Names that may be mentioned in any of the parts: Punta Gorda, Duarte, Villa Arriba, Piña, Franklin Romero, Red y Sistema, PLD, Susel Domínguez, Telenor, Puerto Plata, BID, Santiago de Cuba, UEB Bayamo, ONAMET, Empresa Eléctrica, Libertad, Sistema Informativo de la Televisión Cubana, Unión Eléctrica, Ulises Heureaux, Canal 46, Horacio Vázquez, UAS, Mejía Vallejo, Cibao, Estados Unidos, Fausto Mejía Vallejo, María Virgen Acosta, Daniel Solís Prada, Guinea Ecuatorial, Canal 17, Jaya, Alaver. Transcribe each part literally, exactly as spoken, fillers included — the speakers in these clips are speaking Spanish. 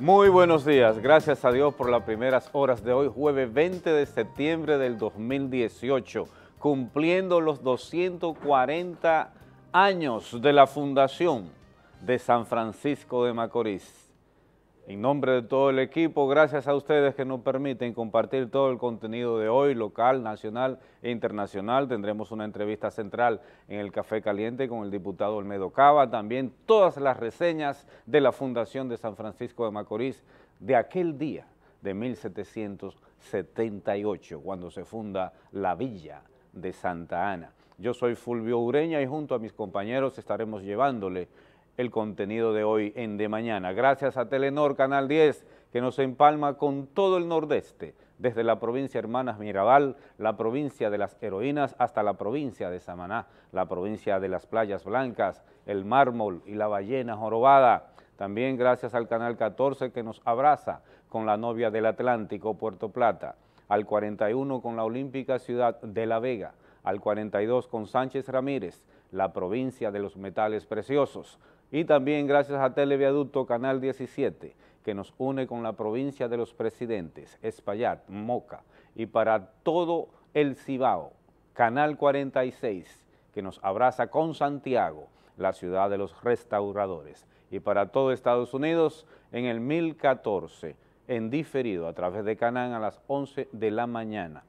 Muy buenos días, gracias a Dios por las primeras horas de hoy, jueves veinte de septiembre del dos mil dieciocho, cumpliendo los doscientos cuarenta años de la fundación de San Francisco de Macorís. En nombre de todo el equipo, gracias a ustedes que nos permiten compartir todo el contenido de hoy, local, nacional e internacional. Tendremos una entrevista central en el Café Caliente con el diputado Olmedo Cava, también todas las reseñas de la Fundación de San Francisco de Macorís de aquel día de mil setecientos setenta y ocho, cuando se funda la Villa de Santa Ana. Yo soy Fulvio Ureña y junto a mis compañeros estaremos llevándole el contenido de hoy en De Mañana. Gracias a Telenor, Canal diez, que nos empalma con todo el nordeste, desde la provincia Hermanas Mirabal, la provincia de las Heroínas, hasta la provincia de Samaná, la provincia de las Playas Blancas, el mármol y la ballena jorobada. También gracias al Canal catorce, que nos abraza con la novia del Atlántico, Puerto Plata, al cuarenta y uno con la olímpica ciudad de La Vega, al cuarenta y dos con Sánchez Ramírez, la provincia de los metales preciosos, y también gracias a Televiaducto Canal diecisiete, que nos une con la provincia de los presidentes, Espaillat, Moca, y para todo el Cibao, Canal cuarenta y seis, que nos abraza con Santiago, la ciudad de los restauradores, y para todo Estados Unidos en el mil catorce, en diferido a través de Canal a las once de la mañana,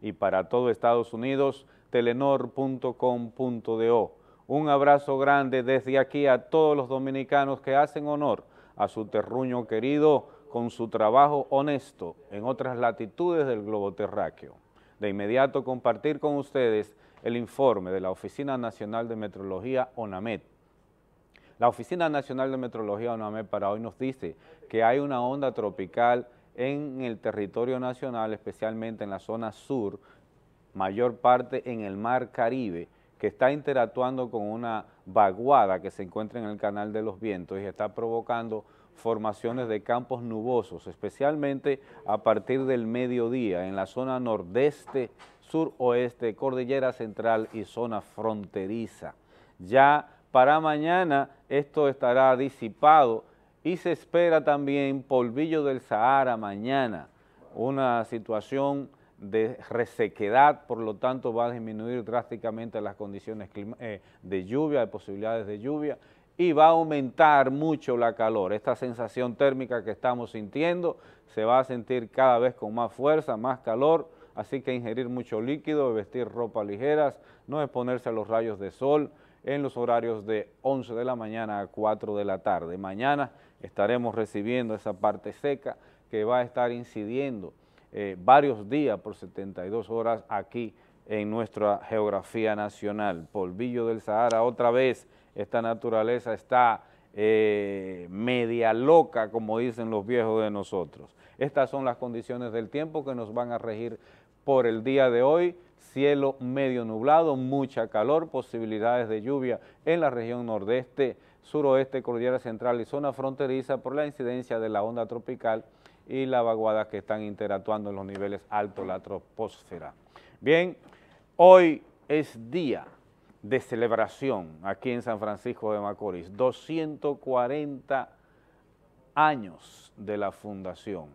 y para todo Estados Unidos, telenor punto com punto do. Un abrazo grande desde aquí a todos los dominicanos que hacen honor a su terruño querido con su trabajo honesto en otras latitudes del globo terráqueo. De inmediato compartir con ustedes el informe de la Oficina Nacional de Meteorología, ONAMET. La Oficina Nacional de Meteorología, ONAMET, para hoy nos dice que hay una onda tropical en el territorio nacional, especialmente en la zona sur, mayor parte en el mar Caribe, que está interactuando con una vaguada que se encuentra en el canal de los vientos y está provocando formaciones de campos nubosos, especialmente a partir del mediodía en la zona nordeste, suroeste, cordillera central y zona fronteriza. Ya para mañana esto estará disipado y se espera también polvillo del Sahara mañana, una situación de resequedad, por lo tanto va a disminuir drásticamente las condiciones de lluvia, de posibilidades de lluvia, y va a aumentar mucho la calor. Esta sensación térmica que estamos sintiendo se va a sentir cada vez con más fuerza, más calor, así que ingerir mucho líquido, vestir ropa ligeras, no exponerse a los rayos de sol en los horarios de once de la mañana a cuatro de la tarde. Mañana estaremos recibiendo esa parte seca que va a estar incidiendo Eh, varios días por setenta y dos horas aquí en nuestra geografía nacional. Polvillo del Sahara, otra vez esta naturaleza está eh, media loca, como dicen los viejos de nosotros. Estas son las condiciones del tiempo que nos van a regir por el día de hoy. Cielo medio nublado, mucha calor, posibilidades de lluvia en la región nordeste, suroeste, cordillera central y zona fronteriza por la incidencia de la onda tropical y las vaguadas que están interactuando en los niveles altos de la troposfera. Bien, hoy es día de celebración aquí en San Francisco de Macorís, doscientos cuarenta años de la fundación.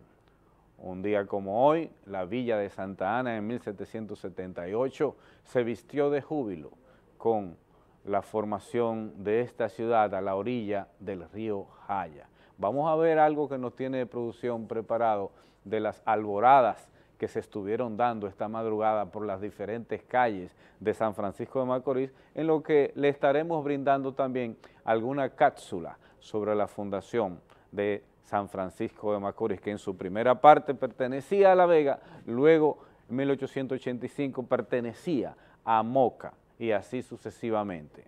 Un día como hoy, la Villa de Santa Ana en mil setecientos setenta y ocho se vistió de júbilo con la formación de esta ciudad a la orilla del río Jaya. Vamos a ver algo que nos tiene de producción preparado de las alboradas que se estuvieron dando esta madrugada por las diferentes calles de San Francisco de Macorís, en lo que le estaremos brindando también alguna cápsula sobre la fundación de San Francisco de Macorís, que en su primera parte pertenecía a La Vega, luego en mil ochocientos ochenta y cinco pertenecía a Moca y así sucesivamente.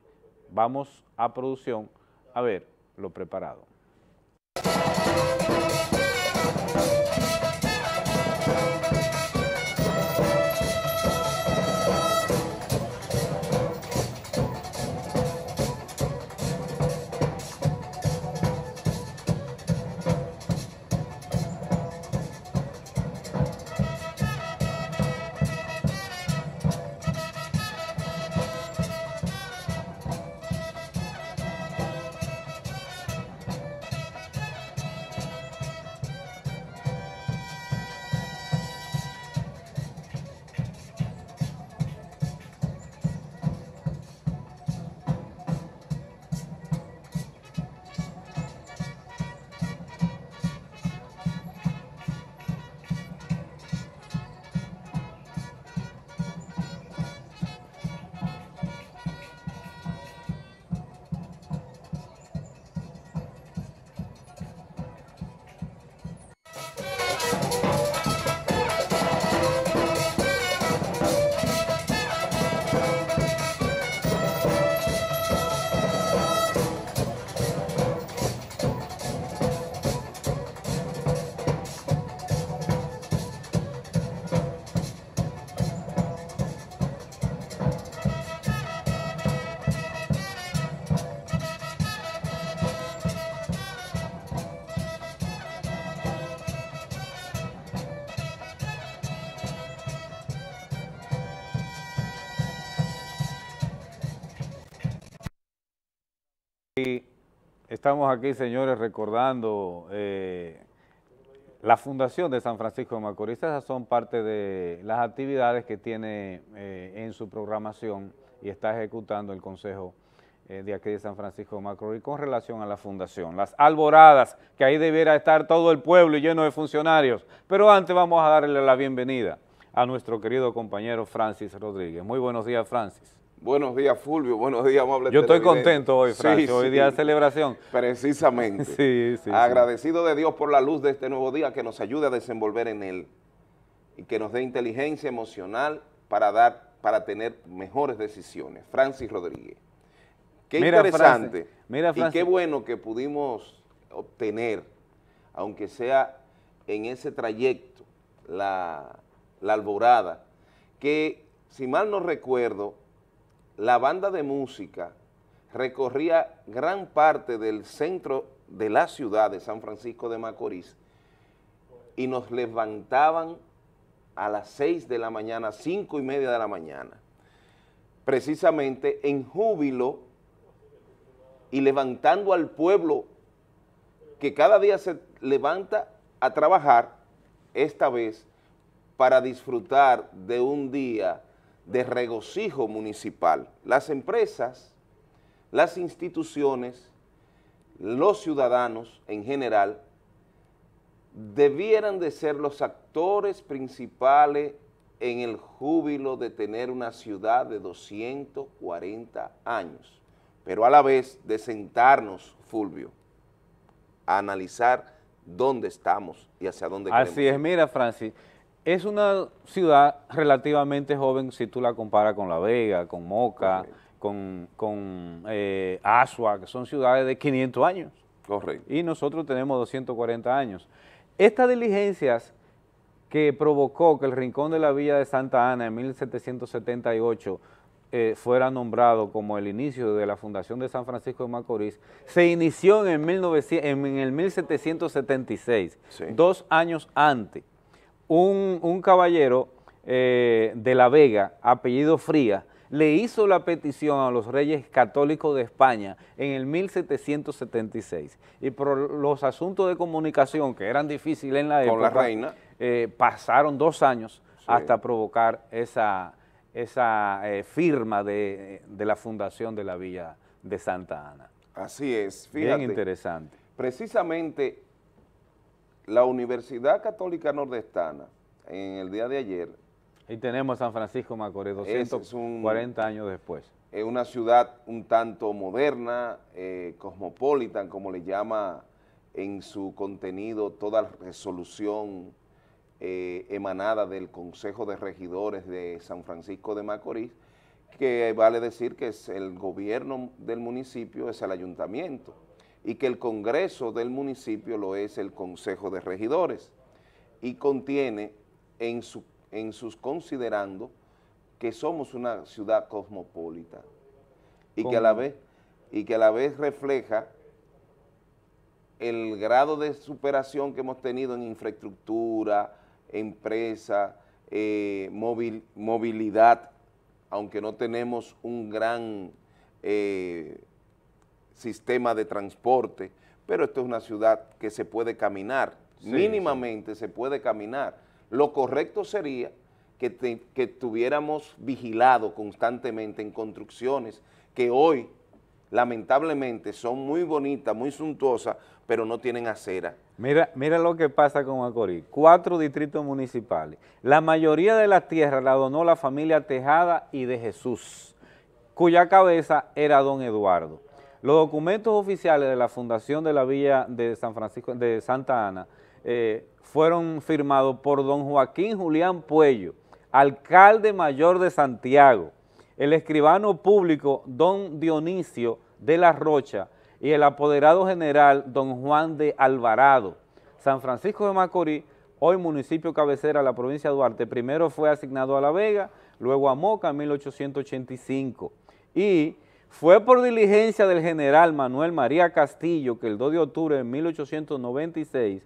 Vamos a producción a ver lo preparado. Estamos aquí, señores, recordando eh, la fundación de San Francisco de Macorís. Esas son parte de las actividades que tiene eh, en su programación y está ejecutando el Consejo eh, de aquí de San Francisco de Macorís con relación a la fundación. Las alboradas, que ahí debiera estar todo el pueblo y lleno de funcionarios. Pero antes vamos a darle la bienvenida a nuestro querido compañero Francis Rodríguez. Muy buenos días, Francis. Buenos días, Fulvio. Buenos días, amable. Yo estoy contento hoy, Francis. Sí, hoy sí, día de celebración. Precisamente. Sí, sí. Agradecido sí. de Dios por la luz de este nuevo día que nos ayude a desenvolver en él y que nos dé inteligencia emocional para dar, para tener mejores decisiones. Francis Rodríguez. Qué mira, interesante. Francis. Mira, Francis. Y qué bueno que pudimos obtener, aunque sea en ese trayecto, la, la alborada, que, si mal no recuerdo, la banda de música recorría gran parte del centro de la ciudad de San Francisco de Macorís y nos levantaban a las seis de la mañana, cinco y media de la mañana, precisamente en júbilo y levantando al pueblo que cada día se levanta a trabajar, esta vez para disfrutar de un día de regocijo municipal. Las empresas, las instituciones, los ciudadanos en general, debieran de ser los actores principales en el júbilo de tener una ciudad de doscientos cuarenta años, pero a la vez de sentarnos, Fulvio, a analizar dónde estamos y hacia dónde queremos. Así es, mira, Francis. Es una ciudad relativamente joven si tú la comparas con La Vega, con Moca, correcto, con, con eh, Asua, que son ciudades de quinientos años. Correcto. Y nosotros tenemos doscientos cuarenta años. Estas diligencias que provocó que el rincón de la Villa de Santa Ana en mil setecientos setenta y ocho eh, fuera nombrado como el inicio de la fundación de San Francisco de Macorís, se inició en, mil novecientos, en el mil setecientos setenta y seis, sí, dos años antes. Un, un caballero eh, de La Vega, apellido Fría, le hizo la petición a los Reyes Católicos de España en el mil setecientos setenta y seis. Y por los asuntos de comunicación, que eran difíciles en la época, con la reina, eh, pasaron dos años sí, hasta provocar esa, esa eh, firma de, de la fundación de la Villa de Santa Ana. Así es, fíjate. Bien interesante. Precisamente, la Universidad Católica Nordestana, en el día de ayer... Y tenemos a San Francisco de Macorís, doscientos cuarenta años después. Es una ciudad un tanto moderna, eh, cosmopolitan, como le llama en su contenido toda resolución eh, emanada del Consejo de Regidores de San Francisco de Macorís, que vale decir que es el gobierno del municipio, es el ayuntamiento, y que el Congreso del municipio lo es el Consejo de Regidores, y contiene en, su, en sus considerando que somos una ciudad cosmopolita y que, a la vez, y que a la vez refleja el grado de superación que hemos tenido en infraestructura, empresa, eh, movil, movilidad, aunque no tenemos un gran... Eh, sistema de transporte, pero esto es una ciudad que se puede caminar, sí, mínimamente sí. se puede caminar. Lo correcto sería que, te, que estuviéramos vigilados constantemente en construcciones que hoy, lamentablemente, son muy bonitas, muy suntuosas, pero no tienen acera. Mira, mira lo que pasa con Macorís. Cuatro distritos municipales. La mayoría de las tierras la donó la familia Tejada y de Jesús, cuya cabeza era don Eduardo. Los documentos oficiales de la fundación de la Villa de San Francisco de Santa Ana eh, fueron firmados por don Joaquín Julián Puello, alcalde mayor de Santiago, el escribano público don Dionisio de la Rocha y el apoderado general don Juan de Alvarado. San Francisco de Macorís, hoy municipio cabecera de la provincia de Duarte, primero fue asignado a La Vega, luego a Moca en mil ochocientos ochenta y cinco y... Fue por diligencia del general Manuel María Castillo que el dos de octubre de mil ochocientos noventa y seis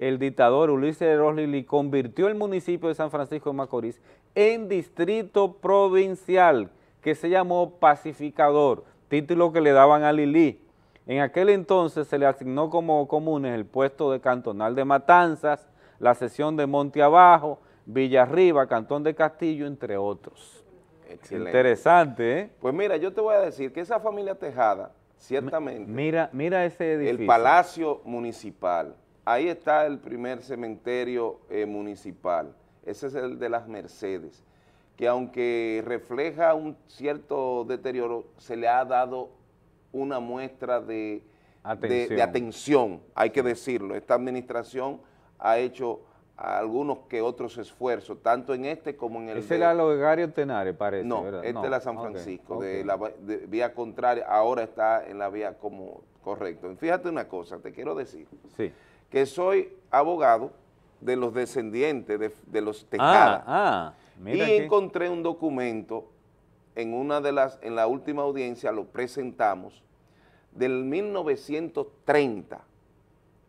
el dictador Ulises Heureaux Lili convirtió el municipio de San Francisco de Macorís en distrito provincial que se llamó Pacificador, título que le daban a Lili. En aquel entonces se le asignó como comunes el puesto de Cantonal de Matanzas, la sección de Monte Abajo, Villa Arriba, Cantón de Castillo, entre otros. Excelente. Interesante, ¿eh? Pues mira, yo te voy a decir que esa familia Tejada, ciertamente... Mira, mira ese edificio. El Palacio Municipal, ahí está el primer cementerio eh, municipal, ese es el de las Mercedes, que aunque refleja un cierto deterioro, se le ha dado una muestra de atención, de, de atención hay que decirlo. Esta administración ha hecho algunos que otros esfuerzos, tanto en este como en el... ¿Es de, el alogario Tenare, parece? No, ¿verdad? Este no. Es la San Francisco, okay, de okay. la de, vía contraria, ahora está en la vía como correcto. Fíjate una cosa, te quiero decir, sí, que soy abogado de los descendientes de, de los Tejada. Ah, ah, mira, y aquí encontré un documento en una de las, en la última audiencia lo presentamos, del mil novecientos treinta,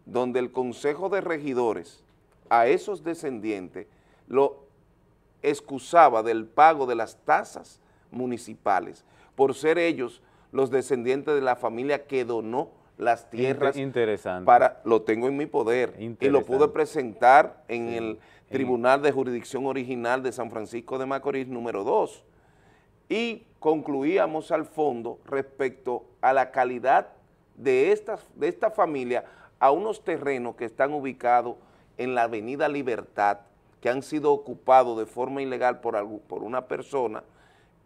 donde el Consejo de Regidores a esos descendientes lo excusaba del pago de las tasas municipales, por ser ellos los descendientes de la familia que donó las tierras. Interesante. Para, lo tengo en mi poder y lo pude presentar en sí, el Tribunal de Jurisdicción Original de San Francisco de Macorís, número dos. Y concluíamos al fondo respecto a la calidad de esta, de esta familia a unos terrenos que están ubicados en la Avenida Libertad, que han sido ocupados de forma ilegal por, algo, por una persona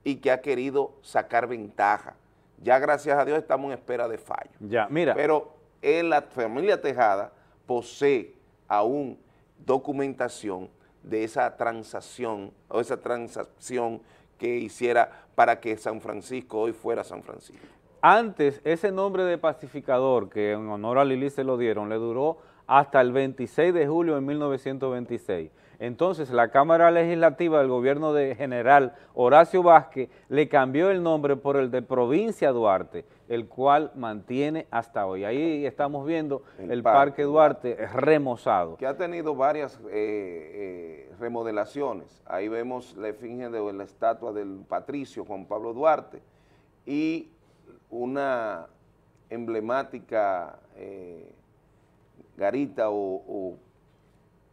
y que ha querido sacar ventaja. Ya gracias a Dios estamos en espera de fallo. Ya, mira. Pero en la familia Tejada posee aún documentación de esa transacción o esa transacción que hiciera para que San Francisco hoy fuera San Francisco. Antes, ese nombre de pacificador que en honor a Lili se lo dieron, le duró hasta el veintiséis de julio de mil novecientos veintiséis. Entonces, la Cámara Legislativa del gobierno de general Horacio Vázquez le cambió el nombre por el de Provincia Duarte, el cual mantiene hasta hoy. Ahí estamos viendo el, el parque, parque Duarte remozado. Que ha tenido varias eh, eh, remodelaciones. Ahí vemos la efigie de la estatua del patricio Juan Pablo Duarte y una emblemática eh, garita o, o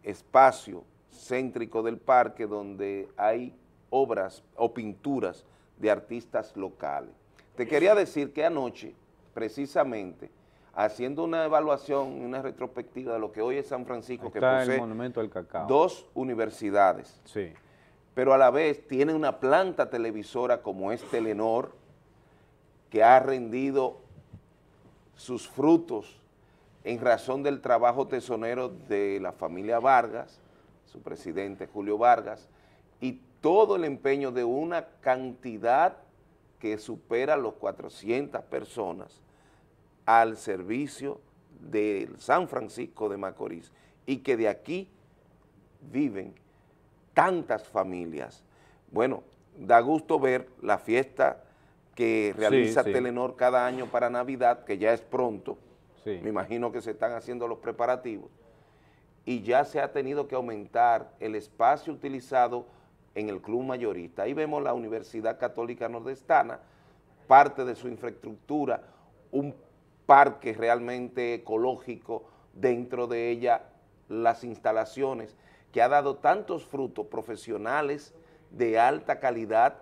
espacio céntrico del parque donde hay obras o pinturas de artistas locales. Te quería decir que anoche, precisamente, haciendo una evaluación, una retrospectiva de lo que hoy es San Francisco, que posee el Monumento del Cacao, dos universidades, sí, pero a la vez tiene una planta televisora como es Telenor, que ha rendido sus frutos en razón del trabajo tesonero de la familia Vargas, su presidente Julio Vargas, y todo el empeño de una cantidad que supera los cuatrocientas personas al servicio del San Francisco de Macorís, y que de aquí viven tantas familias. Bueno, da gusto ver la fiesta que realiza sí, sí. Telenor cada año para Navidad, que ya es pronto, sí, me imagino que se están haciendo los preparativos, y ya se ha tenido que aumentar el espacio utilizado en el club mayorista. Ahí vemos la Universidad Católica Nordestana, parte de su infraestructura, un parque realmente ecológico, dentro de ella las instalaciones, que ha dado tantos frutos profesionales de alta calidad.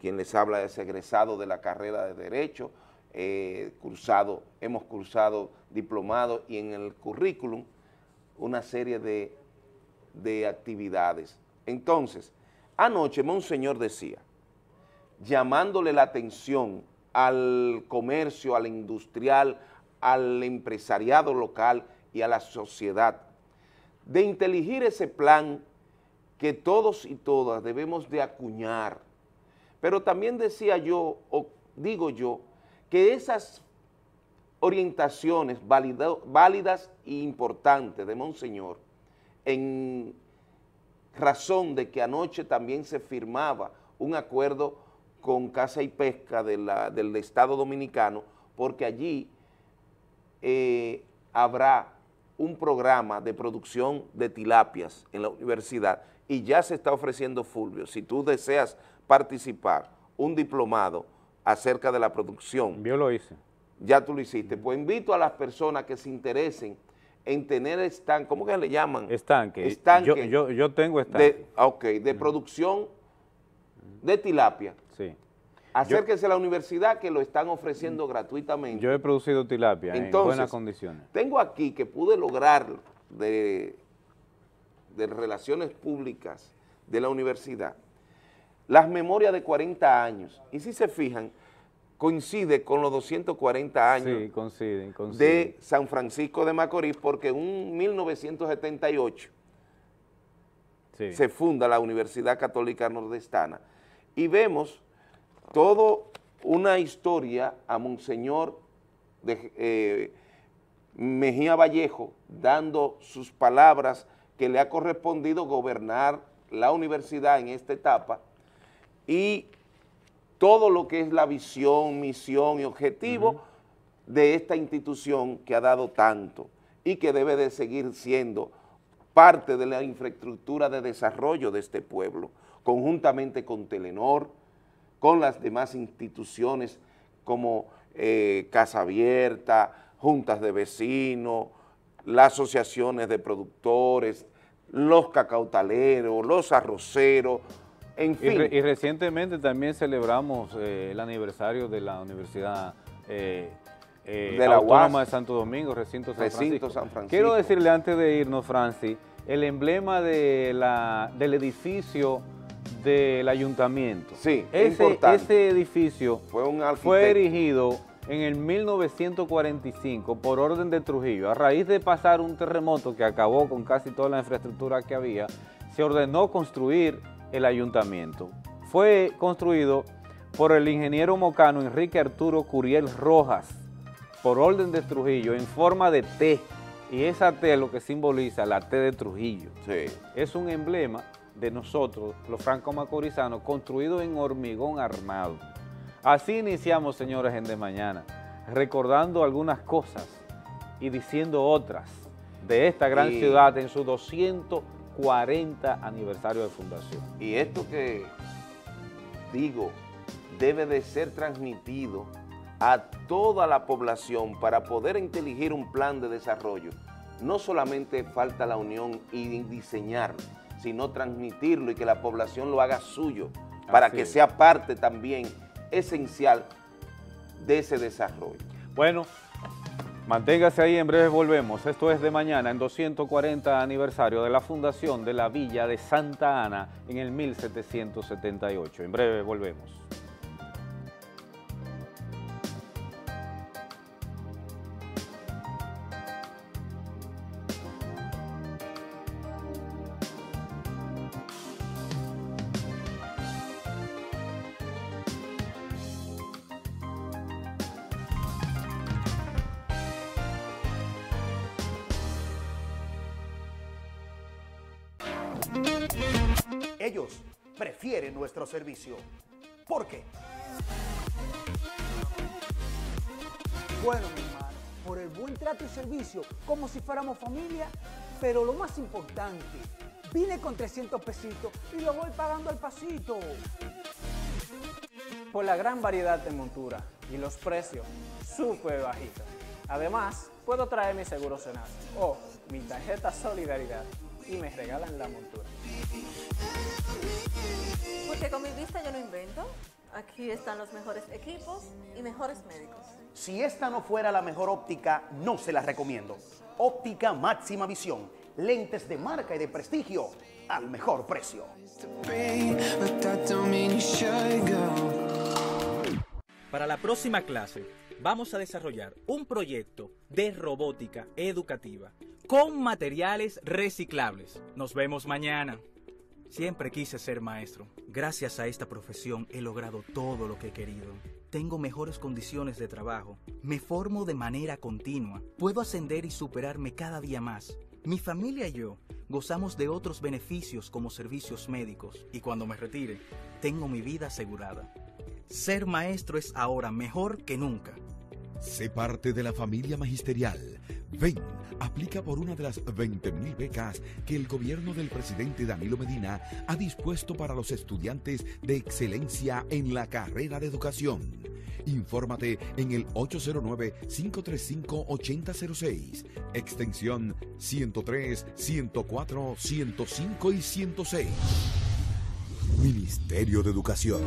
Quien les habla es egresado de la carrera de Derecho, eh, cursado, hemos cursado diplomado y en el currículum una serie de, de actividades. Entonces, anoche Monseñor decía, llamándole la atención al comercio, al industrial, al empresariado local y a la sociedad, de inteligir ese plan que todos y todas debemos de acuñar. Pero también decía yo, o digo yo, que esas orientaciones válido, válidas e importantes de Monseñor, en razón de que anoche también se firmaba un acuerdo con Casa y Pesca de la, del Estado Dominicano, porque allí eh, habrá un programa de producción de tilapias en la universidad, y ya se está ofreciendo, Fulvio, si tú deseas participar, un diplomado acerca de la producción. Yo lo hice. ya tú lo hiciste. Pues invito a las personas que se interesen en tener estanque, ¿cómo que le llaman? Estanque. Estanque. Yo, yo, yo tengo estanque. De, ok, de uh-huh. producción de tilapia. Sí. Acérquese yo, a la universidad que lo están ofreciendo uh-huh. gratuitamente. Yo he producido tilapia. Entonces, en buenas condiciones. Tengo aquí que pude lograr de, de relaciones públicas de la universidad las memorias de cuarenta años. Y si se fijan, coincide con los doscientos cuarenta años sí, coinciden, coinciden. de San Francisco de Macorís, porque en mil novecientos setenta y ocho sí. se funda la Universidad Católica Nordestana. Y vemos toda una historia a Monseñor de, eh, Mejía Vallejo, dando sus palabras que le ha correspondido gobernar la universidad en esta etapa, y todo lo que es la visión, misión y objetivo uh-huh. de esta institución que ha dado tanto y que debe de seguir siendo parte de la infraestructura de desarrollo de este pueblo, conjuntamente con Telenor, con las demás instituciones como eh, Casa Abierta, Juntas de Vecinos, las asociaciones de productores, los cacautaleros, los arroceros, en fin. Y, re, y recientemente también celebramos eh, el aniversario de la Universidad eh, eh, de la Autónoma U A S. de Santo Domingo, Recinto San, Recinto San Francisco. Quiero decirle antes de irnos, Francis, el emblema de la, del edificio del ayuntamiento. Sí, ese, importante. Ese edificio fue, un fue erigido en el mil novecientos cuarenta y cinco por orden de Trujillo. A raíz de pasar un terremoto que acabó con casi toda la infraestructura que había, se ordenó construir el ayuntamiento. Fue construido por el ingeniero mocano Enrique Arturo Curiel Rojas, por orden de Trujillo, en forma de T, y esa T lo que simboliza la T de Trujillo. Sí. Es un emblema de nosotros, los franco-macorizanos, construido en hormigón armado. Así iniciamos, señores, en De Mañana, recordando algunas cosas y diciendo otras de esta gran y... ciudad en sus doscientos cuarenta aniversario de fundación. Y esto que digo debe de ser transmitido a toda la población para poder inteligir un plan de desarrollo. No solamente falta la unión y diseñarlo, sino transmitirlo y que la población lo haga suyo para Así que es. sea parte también esencial de ese desarrollo. Bueno, manténgase ahí, en breve volvemos. Esto es De Mañana, en doscientos cuarenta aniversario de la fundación de la Villa de Santa Ana en el mil setecientos setenta y ocho. En breve volvemos. Ellos prefieren nuestro servicio. ¿Por qué? Bueno, mi hermano, por el buen trato y servicio, como si fuéramos familia, pero lo más importante, vine con trescientos pesitos y lo voy pagando al pasito. Por la gran variedad de montura y los precios súper bajitos. Además, puedo traer mi seguro Senasa o mi tarjeta Solidaridad y me regalan la montura. Porque con mi vista yo no invento. Aquí están los mejores equipos y mejores médicos. Si esta no fuera la mejor óptica, no se la recomiendo. Óptica Máxima Visión. Lentes de marca y de prestigio al mejor precio. Para la próxima clase vamos a desarrollar un proyecto de robótica educativa con materiales reciclables. Nos vemos mañana. Siempre quise ser maestro. Gracias a esta profesión he logrado todo lo que he querido. Tengo mejores condiciones de trabajo. Me formo de manera continua. Puedo ascender y superarme cada día más. Mi familia y yo gozamos de otros beneficios como servicios médicos. Y cuando me retire, tengo mi vida asegurada. Ser maestro es ahora mejor que nunca. Sé parte de la familia magisterial. Ven, aplica por una de las veinte mil becas que el gobierno del presidente Danilo Medina ha dispuesto para los estudiantes de excelencia en la carrera de educación. Infórmate en el ocho cero nueve, cinco tres cinco, ocho cero cero seis, extensión ciento tres, ciento cuatro, ciento cinco y ciento seis. Ministerio de Educación.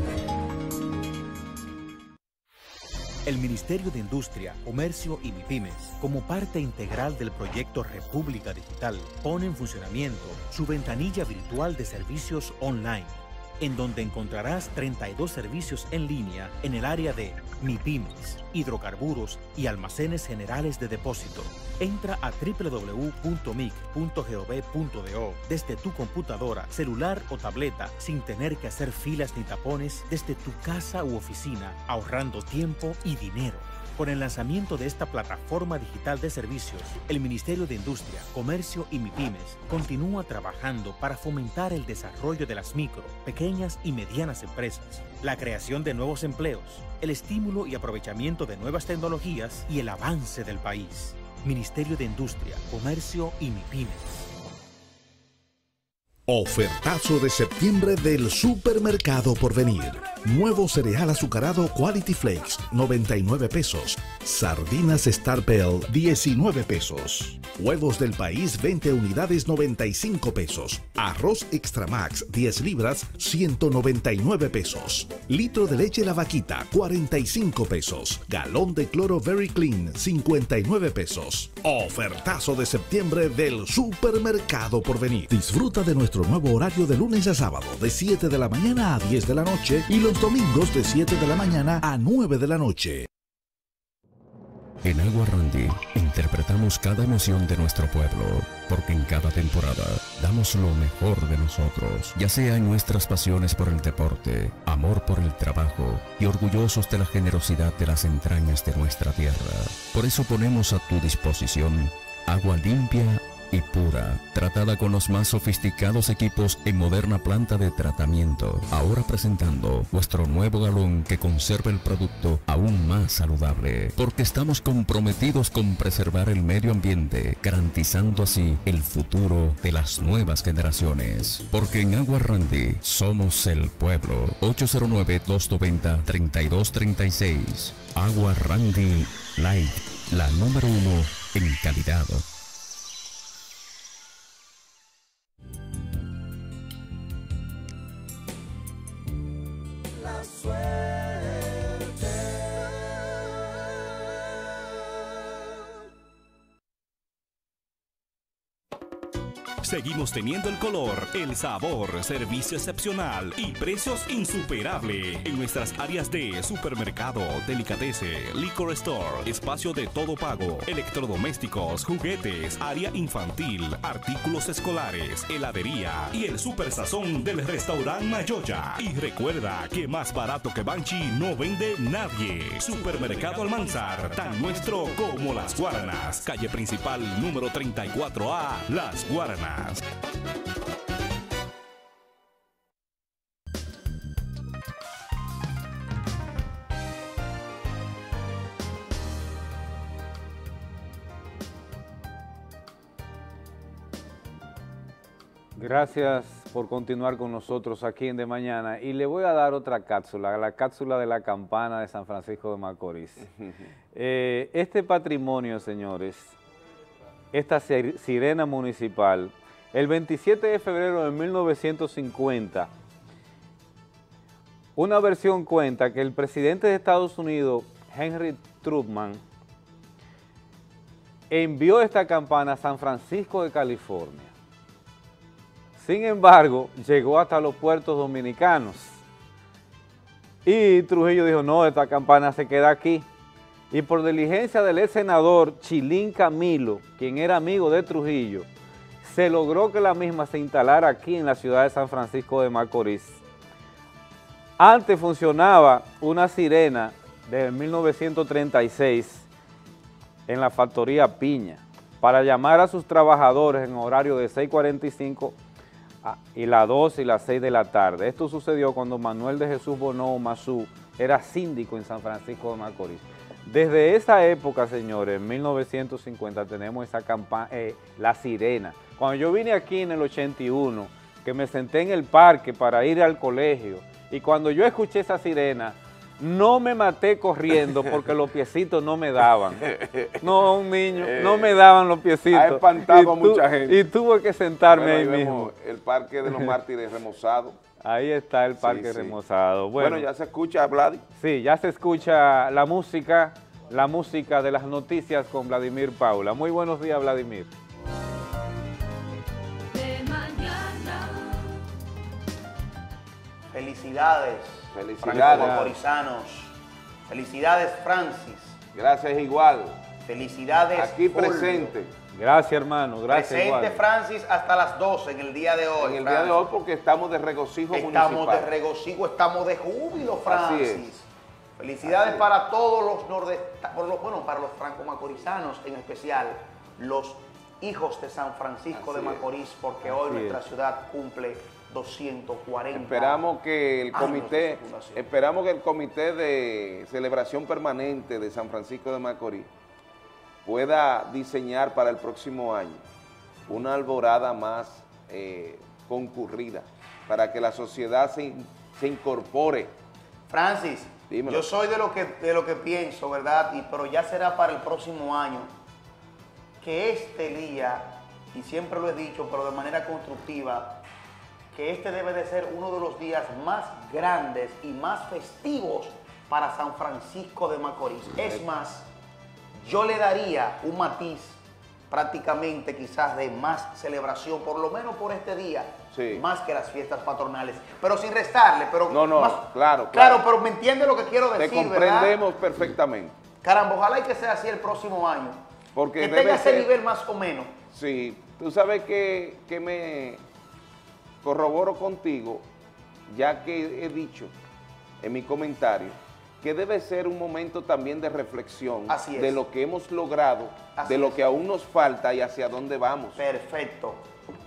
El Ministerio de Industria, Comercio y MIPYMES, como parte integral del proyecto República Digital, pone en funcionamiento su ventanilla virtual de servicios online, en donde encontrarás treinta y dos servicios en línea en el área de MIPYMES, hidrocarburos y almacenes generales de depósito. Entra a doble u doble u doble u punto mic punto gov punto do desde tu computadora, celular o tableta sin tener que hacer filas ni tapones desde tu casa u oficina, ahorrando tiempo y dinero. Con el lanzamiento de esta plataforma digital de servicios, el Ministerio de Industria, Comercio y MIPYMES continúa trabajando para fomentar el desarrollo de las micro, pequeñas y medianas empresas, la creación de nuevos empleos, el estímulo y aprovechamiento de nuevas tecnologías y el avance del país. Ministerio de Industria, Comercio y MIPYMES. Ofertazo de septiembre del Supermercado Porvenir. Nuevo cereal azucarado Quality Flakes, noventa y nueve pesos. Sardinas Star Bell, diecinueve pesos. Huevos del País, veinte unidades, noventa y cinco pesos. Arroz Extra Max, diez libras, ciento noventa y nueve pesos. Litro de leche La Vaquita, cuarenta y cinco pesos. Galón de cloro Very Clean, cincuenta y nueve pesos. Ofertazo de septiembre del Supermercado Porvenir. Disfruta de nuestro nuevo horario de lunes a sábado, de siete de la mañana a diez de la noche y los domingos de siete de la mañana a nueve de la noche. En Agua Randy interpretamos cada emoción de nuestro pueblo, porque en cada temporada damos lo mejor de nosotros, ya sea en nuestras pasiones por el deporte, amor por el trabajo y orgullosos de la generosidad de las entrañas de nuestra tierra. Por eso ponemos a tu disposición agua limpia y pura, tratada con los más sofisticados equipos en moderna planta de tratamiento. Ahora presentando nuestro nuevo galón que conserva el producto aún más saludable, porque estamos comprometidos con preservar el medio ambiente, garantizando así el futuro de las nuevas generaciones. Porque en Agua Randy somos el pueblo. Ocho cero nueve, dos noventa, treinta y dos treinta y seis. Agua Randy Light, la número uno en calidad. Seguimos teniendo el color, el sabor, servicio excepcional y precios insuperables en nuestras áreas de supermercado, delicatessen, liquor store, espacio de todo pago, electrodomésticos, juguetes, área infantil, artículos escolares, heladería y el super sazón del restaurante Mayoya. Y recuerda que más barato que Banchi no vende nadie. Supermercado Almanzar, tan nuestro como Las Guaranas. Calle principal número treinta y cuatro A, Las Guaranas. Gracias por continuar con nosotros aquí en De Mañana, y le voy a dar otra cápsula, la cápsula de la campana de San Francisco de Macorís. eh, este patrimonio, señores, esta sirena municipal, el veintisiete de febrero de mil novecientos cincuenta, una versión cuenta que el presidente de Estados Unidos, Henry Truman, envió esta campana a San Francisco de California. Sin embargo, llegó hasta los puertos dominicanos. Y Trujillo dijo, no, esta campana se queda aquí. Y por diligencia del ex senador Chilín Camilo, quien era amigo de Trujillo, se logró que la misma se instalara aquí en la ciudad de San Francisco de Macorís. Antes funcionaba una sirena de mil novecientos treinta y seis en la factoría Piña para llamar a sus trabajadores en horario de seis cuarenta y cinco y las dos y las seis de la tarde. Esto sucedió cuando Manuel de Jesús Bonó Mazú era síndico en San Francisco de Macorís. Desde esa época, señores, en mil novecientos cincuenta tenemos esa campaña, eh, La Sirena. Cuando yo vine aquí en el ochenta y uno, que me senté en el parque para ir al colegio, y cuando yo escuché esa sirena, no me maté corriendo porque los piecitos no me daban. No, un niño, no me daban los piecitos. Ha espantado a mucha gente. Y tuve que sentarme bueno, ahí, ahí mismo. El Parque de los Mártires remozado. Ahí está el Parque sí, remozado. Sí. Bueno, bueno, ya se escucha, Vladi. Sí, ya se escucha la música, la música de las noticias con Vladimir Paula. Muy buenos días, Vladimir. Felicidades. Felicidades, macorizanos. Felicidades, Francis. Gracias, igual. Felicidades, aquí presente. Gracias, hermano. Gracias, presente, igual. Francis, hasta las doce en el día de hoy. En el Francis. día de hoy, porque estamos de regocijo estamos municipal. Estamos de regocijo, estamos de júbilo, Francis. Felicidades para todos los nordestanos, bueno, para los franco-macorizanos en especial, los hijos de San Francisco Así de Macorís, es. porque Así hoy es. nuestra ciudad cumple doscientos cuarenta. Esperamos que el comité, esperamos que el comité de celebración permanente de San Francisco de Macorís pueda diseñar para el próximo año una alborada más eh, concurrida para que la sociedad se, se incorpore. Francis, dímelo. Yo soy de lo que de lo que pienso, ¿verdad? Y pero ya será para el próximo año que este día, y siempre lo he dicho, pero de manera constructiva, que este debe de ser uno de los días más grandes y más festivos para San Francisco de Macorís. Es más, yo le daría un matiz prácticamente quizás de más celebración, por lo menos por este día, sí. más que las fiestas patronales. Pero sin restarle, pero... No, no, más, claro, claro. Claro, pero me entiende lo que quiero decir, Te comprendemos ¿verdad? perfectamente. Caramba, ojalá y que sea así el próximo año. Porque que debe tenga ese ser... nivel más o menos. Sí, tú sabes que, que me... corroboro contigo, ya que he dicho en mi comentario que debe ser un momento también de reflexión de lo que hemos logrado, Así de lo es. que aún nos falta y hacia dónde vamos. Perfecto.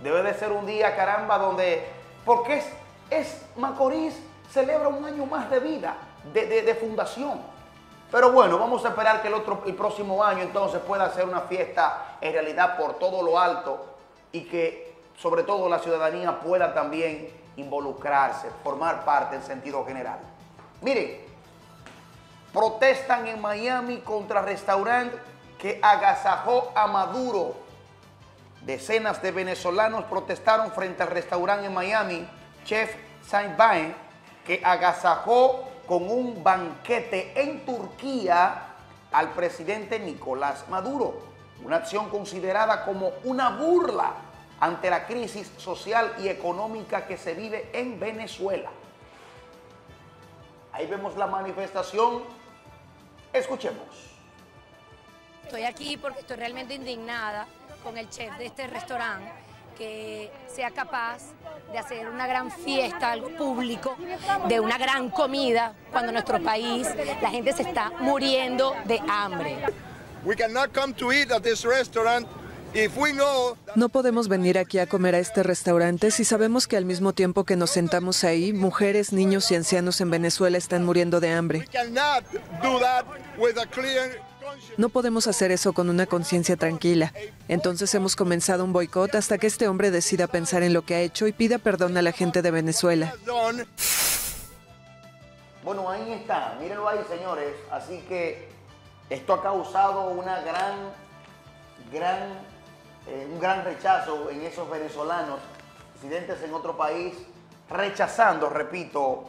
Debe de ser un día, caramba, donde... Porque es, es Macorís celebra un año más de vida, de, de, de fundación. Pero bueno, vamos a esperar que el, otro, el próximo año entonces pueda hacer una fiesta en realidad por todo lo alto y que... sobre todo la ciudadanía pueda también involucrarse, formar parte en sentido general. Miren, protestan en Miami contra restaurante que agasajó a Maduro. Decenas de venezolanos protestaron frente al restaurante en Miami, Chef Saint Bain, que agasajó con un banquete en Turquía al presidente Nicolás Maduro. Una acción considerada como una burla ante la crisis social y económica que se vive en Venezuela. Ahí vemos la manifestación. Escuchemos. Estoy aquí porque estoy realmente indignada con el chef de este restaurante que sea capaz de hacer una gran fiesta al público, de una gran comida, cuando en nuestro país la gente se está muriendo de hambre. We cannot come to eat at this restaurant. No podemos venir aquí a comer a este restaurante si sabemos que al mismo tiempo que nos sentamos ahí, mujeres, niños y ancianos en Venezuela están muriendo de hambre. No podemos hacer eso con una conciencia tranquila. Entonces hemos comenzado un boicot hasta que este hombre decida pensar en lo que ha hecho y pida perdón a la gente de Venezuela. Bueno, ahí está. Mírenlo ahí, señores. Así que esto ha causado una gran, gran... Eh, un gran rechazo en esos venezolanos, residentes en otro país, rechazando, repito,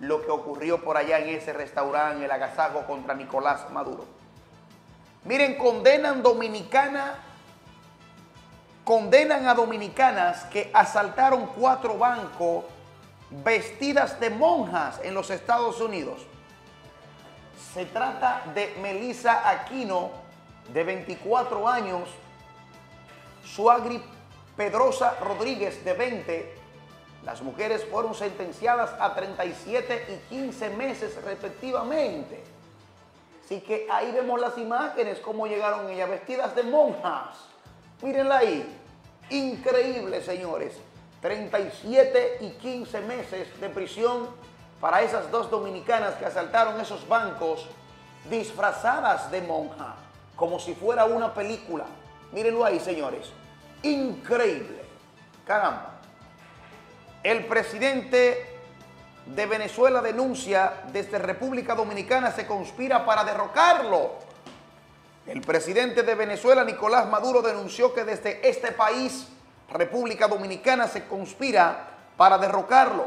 lo que ocurrió por allá en ese restaurante, el agasajo contra Nicolás Maduro. Miren, condenan Dominicana, condenan a dominicanas que asaltaron cuatro bancos vestidas de monjas en los Estados Unidos. Se trata de Melissa Aquino, de veinticuatro años, Suagri Pedrosa Rodríguez, de veinte, las mujeres fueron sentenciadas a treinta y siete y quince meses respectivamente. Así que ahí vemos las imágenes, cómo llegaron ellas, vestidas de monjas. Mírenla ahí. Increíble, señores. treinta y siete y quince meses de prisión para esas dos dominicanas que asaltaron esos bancos disfrazadas de monja, como si fuera una película. Mírenlo ahí, señores. Increíble. Caramba. El presidente de Venezuela denuncia desde República Dominicana se conspira para derrocarlo. El presidente de Venezuela, Nicolás Maduro, denunció que desde este país, República Dominicana, se conspira para derrocarlo.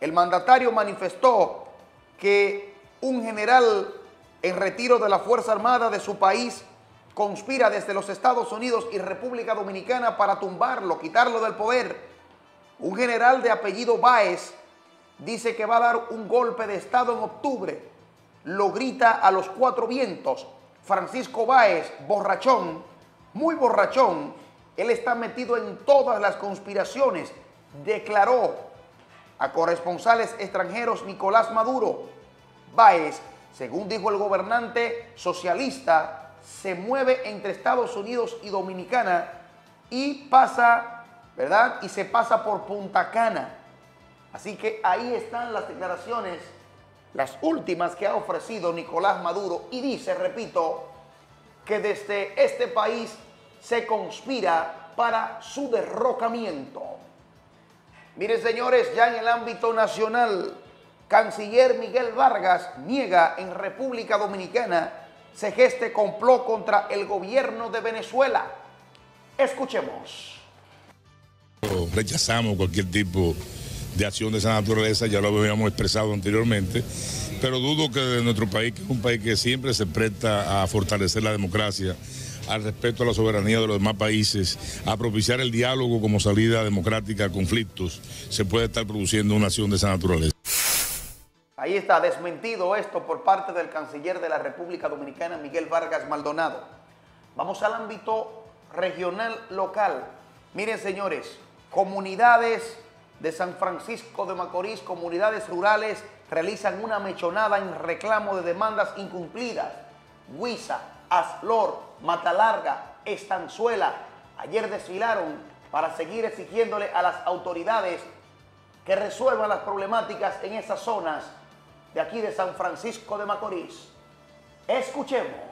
El mandatario manifestó que un general en retiro de la Fuerza Armada de su país conspira desde los Estados Unidos y República Dominicana para tumbarlo, quitarlo del poder. Un general de apellido Báez dice que va a dar un golpe de Estado en octubre. Lo grita a los cuatro vientos. Francisco Báez, borrachón, muy borrachón, él está metido en todas las conspiraciones, declaró a corresponsales extranjeros Nicolás Maduro. Báez, según dijo el gobernante socialista, se mueve entre Estados Unidos y Dominicana y pasa, ¿verdad? Y se pasa por Punta Cana. Así que ahí están las declaraciones, las últimas que ha ofrecido Nicolás Maduro, y dice, repito, que desde este país se conspira para su derrocamiento. Miren, señores, ya en el ámbito nacional, Canciller Miguel Vargas niega en República Dominicana se geste complot contra el gobierno de Venezuela. Escuchemos. Rechazamos cualquier tipo de acción de esa naturaleza, ya lo habíamos expresado anteriormente, pero dudo que de nuestro país, que es un país que siempre se presta a fortalecer la democracia, al respeto a la soberanía de los demás países, a propiciar el diálogo como salida democrática a conflictos, se puede estar produciendo una acción de esa naturaleza. Ahí está, desmentido esto por parte del canciller de la República Dominicana, Miguel Vargas Maldonado. Vamos al ámbito regional local. Miren, señores, comunidades de San Francisco de Macorís, comunidades rurales realizan una mechonada en reclamo de demandas incumplidas. Huiza, Aslor, Matalarga, Estanzuela, ayer desfilaron para seguir exigiéndole a las autoridades que resuelvan las problemáticas en esas zonas de aquí de San Francisco de Macorís. Escuchemos.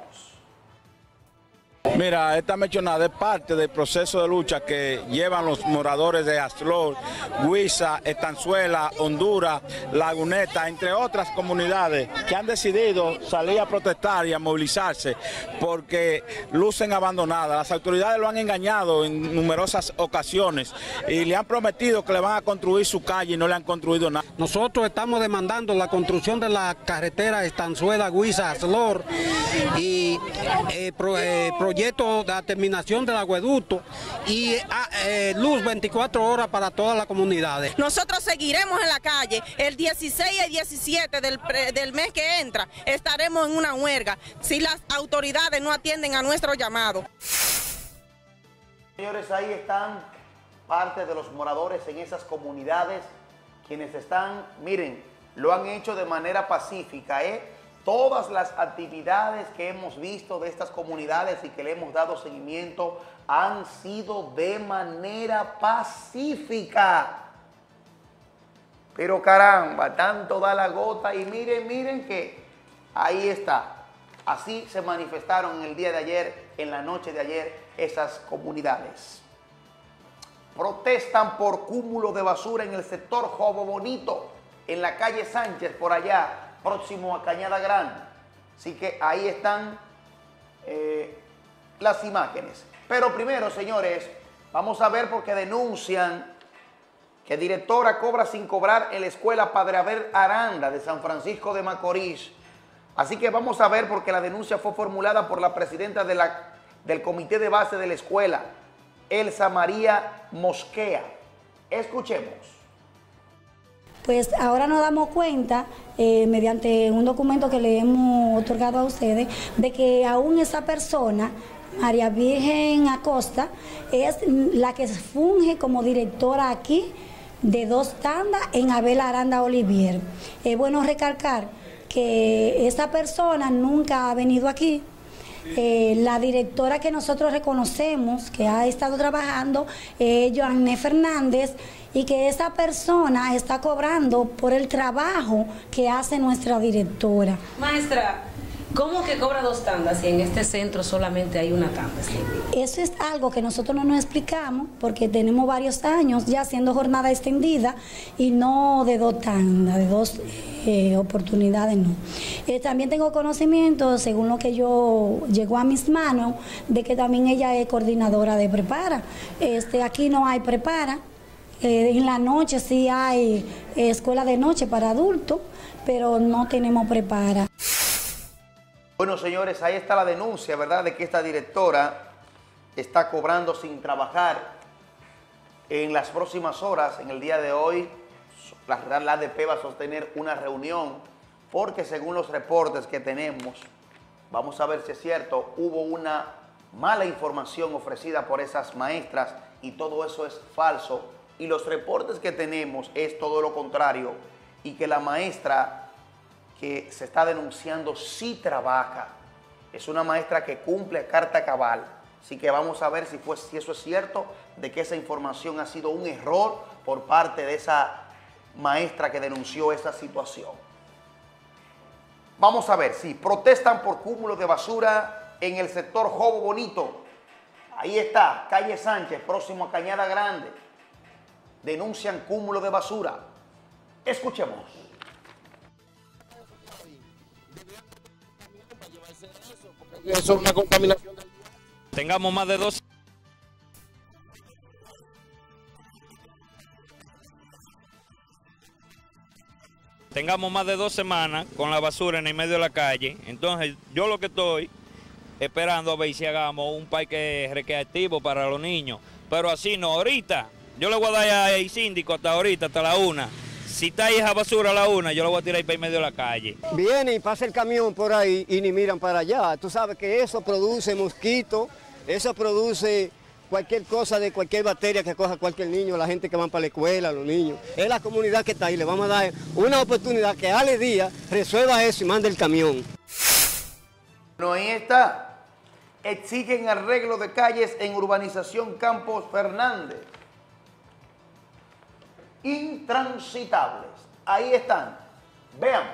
Mira, esta mechonada es parte del proceso de lucha que llevan los moradores de Aslor, Huiza, Estanzuela, Honduras, Laguneta, entre otras comunidades que han decidido salir a protestar y a movilizarse porque lucen abandonadas. Las autoridades lo han engañado en numerosas ocasiones y le han prometido que le van a construir su calle y no le han construido nada. Nosotros estamos demandando la construcción de la carretera Estanzuela, Huiza, Aslor y eh, pro, eh, proyecto de la terminación del acueducto y eh, luz veinticuatro horas para todas las comunidades. Nosotros seguiremos en la calle el dieciséis y el diecisiete del, del mes que entra. Estaremos en una huelga si las autoridades no atienden a nuestro llamado. Señores, ahí están parte de los moradores en esas comunidades quienes están, miren, lo han hecho de manera pacífica, ¿eh? Todas las actividades que hemos visto de estas comunidades y que le hemos dado seguimiento han sido de manera pacífica. Pero caramba, tanto da la gota y miren, miren que ahí está. Así se manifestaron en el día de ayer, en la noche de ayer, esas comunidades. Protestan por cúmulo de basura en el sector Jobo Bonito, en la calle Sánchez, por allá, próximo a Cañada Grande. Así que ahí están eh, las imágenes. Pero primero, señores, vamos a ver porque denuncian que directora cobra sin cobrar en la escuela Padre Abel Aranda de San Francisco de Macorís. Así que vamos a ver porque la denuncia fue formulada por la presidenta de la, del comité de base de la escuela, Elsa María Mosquea. Escuchemos. Pues ahora nos damos cuenta, eh, mediante un documento que le hemos otorgado a ustedes, de que aún esa persona, María Virgen Acosta, es la que funge como directora aquí de dos tandas en Abel Aranda Olivier. Es eh, bueno recalcar que esa persona nunca ha venido aquí. Eh, la directora que nosotros reconocemos, que ha estado trabajando, eh, Joanne Fernández, y que esa persona está cobrando por el trabajo que hace nuestra directora. Maestra, ¿Cómo que cobra dos tandas si en este centro solamente hay una tanda? ¿Sí? Eso es algo que nosotros no nos explicamos porque tenemos varios años ya haciendo jornada extendida y no de dos tandas, de dos eh, oportunidades no. Eh, también tengo conocimiento, según lo que yo llegó a mis manos, de que también ella es coordinadora de Prepara. Este, aquí no hay Prepara. Eh, en la noche sí hay eh, escuela de noche para adultos, pero no tenemos Prepara. Bueno, señores, ahí está la denuncia, ¿verdad?, de que esta directora está cobrando sin trabajar. En las próximas horas, en el día de hoy, la, la A D P va a sostener una reunión porque, según los reportes que tenemos, vamos a ver si es cierto, hubo una mala información ofrecida por esas maestras y todo eso es falso. Y los reportes que tenemos es todo lo contrario, y que la maestra que se está denunciando sí trabaja. Es una maestra que cumple carta cabal. Así que vamos a ver si, fue, si eso es cierto, de que esa información ha sido un error por parte de esa maestra que denunció esta situación. Vamos a ver si sí, protestan por cúmulo de basura en el sector Jobo Bonito. Ahí está, calle Sánchez, próximo a Cañada Grande. Denuncian cúmulo de basura. Escuchemos. Eso es una contaminación. Tengamos más de dos. Tengamos más de dos semanas con la basura en el medio de la calle. Entonces, yo lo que estoy esperando a ver si hagamos un parque recreativo para los niños. Pero así no, ahorita. Yo le voy a dar al síndico hasta ahorita, hasta la una. Si está ahí esa basura a la una, yo la voy a tirar para el medio de la calle. Viene y pasa el camión por ahí y ni miran para allá. Tú sabes que eso produce mosquito, eso produce cualquier cosa de cualquier bacteria que coja cualquier niño, la gente que van para la escuela, los niños. Es la comunidad que está ahí, le vamos a dar una oportunidad que Ale Díaz resuelva eso y mande el camión. Bueno, ahí está. Exigen arreglo de calles en urbanización Campos Fernández. Intransitables. Ahí están. Veamos.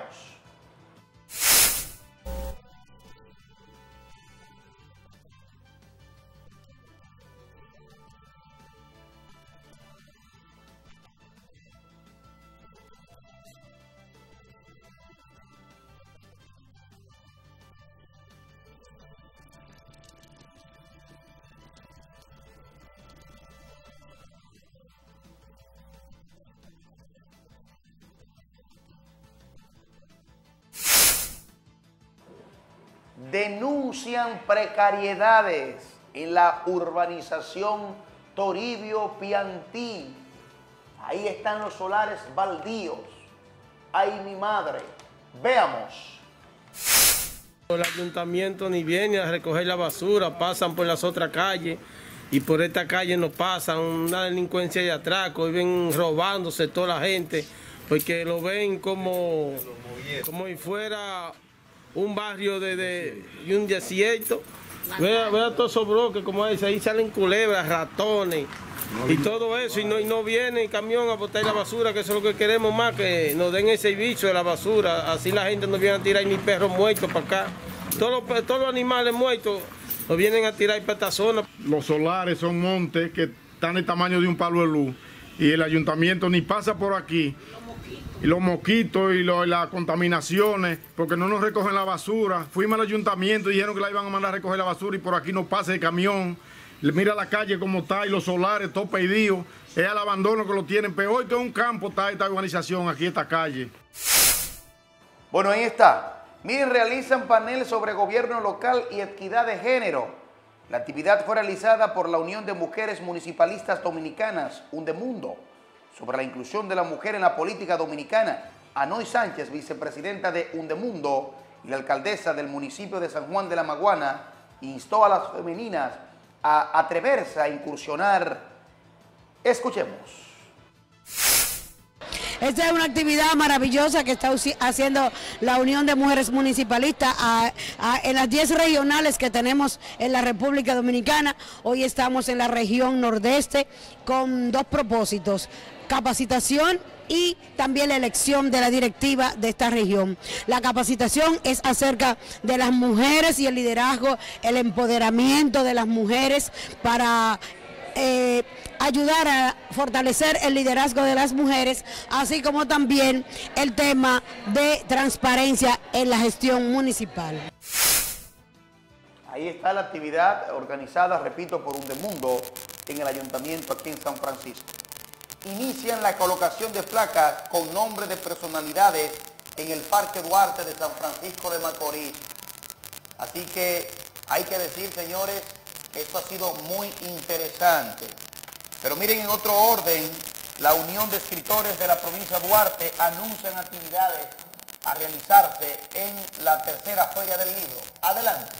Denuncian precariedades en la urbanización Toribio Piantí. Ahí están los solares baldíos. Ay, mi madre. Veamos. El ayuntamiento ni viene a recoger la basura, pasan por las otras calles y por esta calle no pasan. Una delincuencia y atraco, y ven robándose toda la gente porque lo ven como, como si fuera un barrio de, de, de un desierto. Vea, vea todos esos bloques, como dice, ahí salen culebras, ratones y todo eso, y no, y no viene el camión a botar la basura, que eso es lo que queremos más, que nos den el servicio de la basura, así la gente no viene a tirar ni perros muertos para acá. Todos los, todos los animales muertos nos vienen a tirar para esta zona. Los solares son montes que están del tamaño de un palo de luz, y el ayuntamiento ni pasa por aquí. Y los mosquitos y, lo, y las contaminaciones, porque no nos recogen la basura. Fuimos al ayuntamiento y dijeron que la iban a mandar a recoger la basura y por aquí no pasa el camión. Mira la calle como está y los solares, todo perdido. Es al abandono que lo tienen. Peor que un campo está esta urbanización, aquí esta calle. Bueno, ahí está. Miren, realizan panel sobre gobierno local y equidad de género. La actividad fue realizada por la Unión de Mujeres Municipalistas Dominicanas, Undemundo, sobre la inclusión de la mujer en la política dominicana. Anoy Sánchez, vicepresidenta de Undemundo y la alcaldesa del municipio de San Juan de la Maguana, instó a las femeninas a atreverse a incursionar. Escuchemos. Esta es una actividad maravillosa que está haciendo la Unión de Mujeres Municipalistas a, a, en las diez regionales que tenemos en la República Dominicana. Hoy estamos en la región nordeste con dos propósitos: capacitación y también la elección de la directiva de esta región. La capacitación es acerca de las mujeres y el liderazgo, el empoderamiento de las mujeres para eh, ayudar a fortalecer el liderazgo de las mujeres, así como también el tema de transparencia en la gestión municipal. Ahí está la actividad organizada, repito, por Undemundo en el ayuntamiento aquí en San Francisco. Inician la colocación de placas con nombres de personalidades en el Parque Duarte de San Francisco de Macorís. Así que hay que decir, señores, que esto ha sido muy interesante. Pero miren, en otro orden, la Unión de Escritores de la provincia de Duarte anuncian actividades a realizarse en la tercera Feria del Libro. Adelante.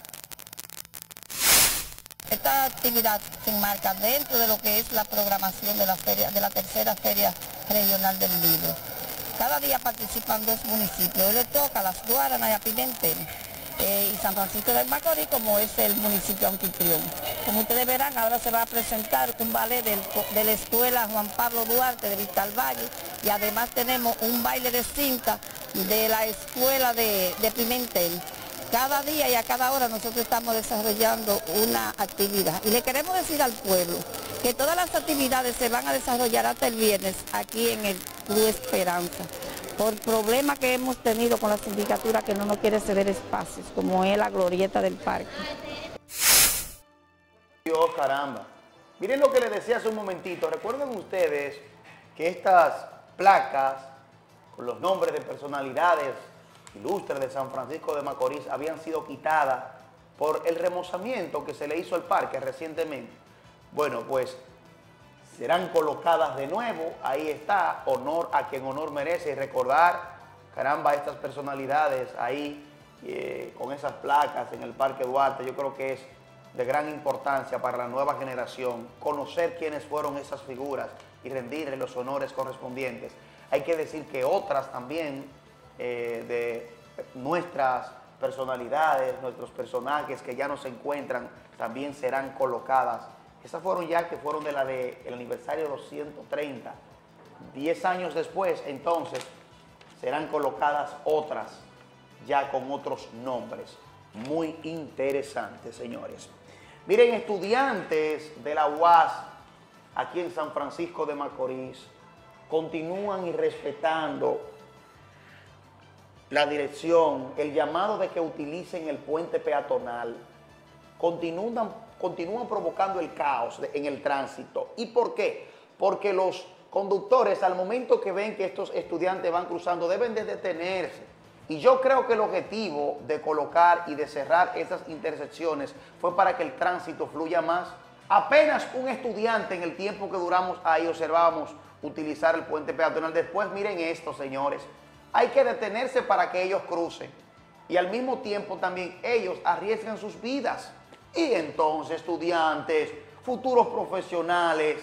Esta actividad se enmarca dentro de lo que es la programación de la, feria, de la tercera Feria Regional del Libro. Cada día participan dos municipios. Hoy le toca a Las Guaranas y a Pimentel, eh, y San Francisco del Macorís como es el municipio anfitrión. Como ustedes verán, ahora se va a presentar un ballet del, de la escuela Juan Pablo Duarte de Vistalvalle, y además tenemos un baile de cinta de la escuela de, de Pimentel. Cada día y a cada hora nosotros estamos desarrollando una actividad. Y le queremos decir al pueblo que todas las actividades se van a desarrollar hasta el viernes aquí en el Club Esperanza. Por problemas que hemos tenido con la sindicatura que no nos quiere ceder espacios, como es la glorieta del parque. Dios, caramba. Miren lo que les decía hace un momentito. Recuerden ustedes que estas placas con los nombres de personalidades ilustres de San Francisco de Macorís habían sido quitadas por el remozamiento que se le hizo al parque recientemente. Bueno, pues serán colocadas de nuevo. Ahí está, honor a quien honor merece, y recordar, caramba, estas personalidades ahí eh, con esas placas en el Parque Duarte. Yo creo que es de gran importancia para la nueva generación conocer quiénes fueron esas figuras y rendirle los honores correspondientes. Hay que decir que otras también Eh, de nuestras personalidades, nuestros personajes que ya no se encuentran, también serán colocadas. Esas fueron ya que fueron de la del aniversario doscientos treinta. Diez años después, entonces, serán colocadas otras, ya con otros nombres. Muy interesante, señores. Miren, estudiantes de la U A S, aquí en San Francisco de Macorís, continúan irrespetando la dirección, el llamado de que utilicen el puente peatonal. Continúan, continúan provocando el caos de, en el tránsito. ¿Y por qué? Porque los conductores, al momento que ven que estos estudiantes van cruzando, deben de detenerse. Y yo creo que el objetivo de colocar y de cerrar esas intersecciones fue para que el tránsito fluya más. Apenas un estudiante en el tiempo que duramos ahí observábamos utilizar el puente peatonal. Después, miren esto, señores. Hay que detenerse para que ellos crucen, y al mismo tiempo también ellos arriesgan sus vidas. Y entonces, estudiantes, futuros profesionales,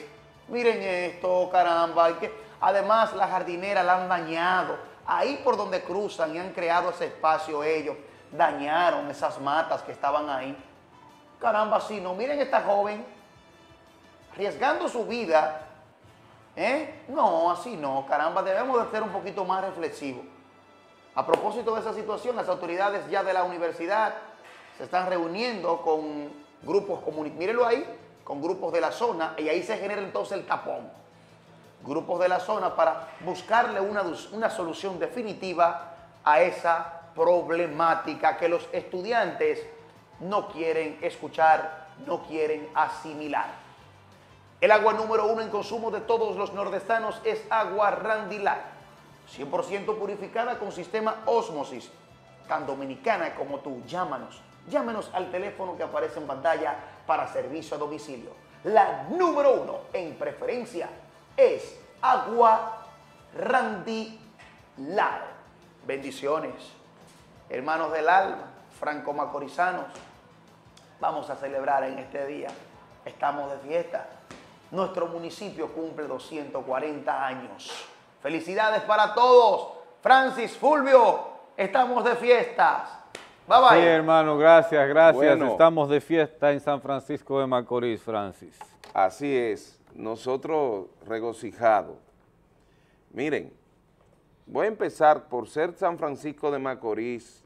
miren esto, caramba. Hay que... Además, la jardinera la han dañado. Ahí por donde cruzan y han creado ese espacio ellos, dañaron esas matas que estaban ahí. Caramba, si no, miren esta joven arriesgando su vida. ¿Eh? No, así no, caramba, debemos de ser un poquito más reflexivos. A propósito de esa situación, las autoridades ya de la universidad se están reuniendo con grupos comunitarios, mírenlo ahí, con grupos de la zona, y ahí se genera entonces el tapón. Grupos de la zona para buscarle una, una solución definitiva a esa problemática que los estudiantes no quieren escuchar, no quieren asimilar. El agua número uno en consumo de todos los nordestanos es agua Randilar, cien por ciento purificada con sistema ósmosis, tan dominicana como tú. Llámanos, llámanos al teléfono que aparece en pantalla para servicio a domicilio. La número uno en preferencia es agua Randilar. Bendiciones, hermanos del alma, franco-macorizanos. Vamos a celebrar en este día, estamos de fiesta. Nuestro municipio cumple doscientos cuarenta años. Felicidades para todos. Francis, Fulvio, estamos de fiestas. Bye, bye. Sí, hermano, gracias, gracias. Bueno, estamos de fiesta en San Francisco de Macorís, Francis. Así es. Nosotros regocijados. Miren, voy a empezar por ser San Francisco de Macorís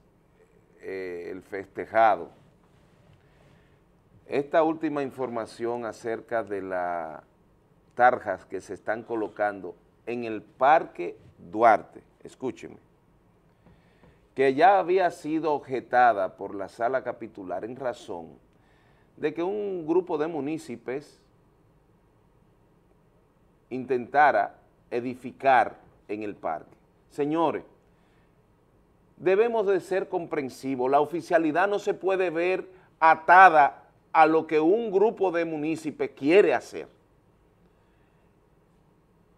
eh, el festejado. Esta última información acerca de las tarjas que se están colocando en el Parque Duarte, escúcheme, que ya había sido objetada por la sala capitular en razón de que un grupo de municipios intentara edificar en el parque. Señores, debemos de ser comprensivos, la oficialidad no se puede ver atada a lo que un grupo de municipios quiere hacer.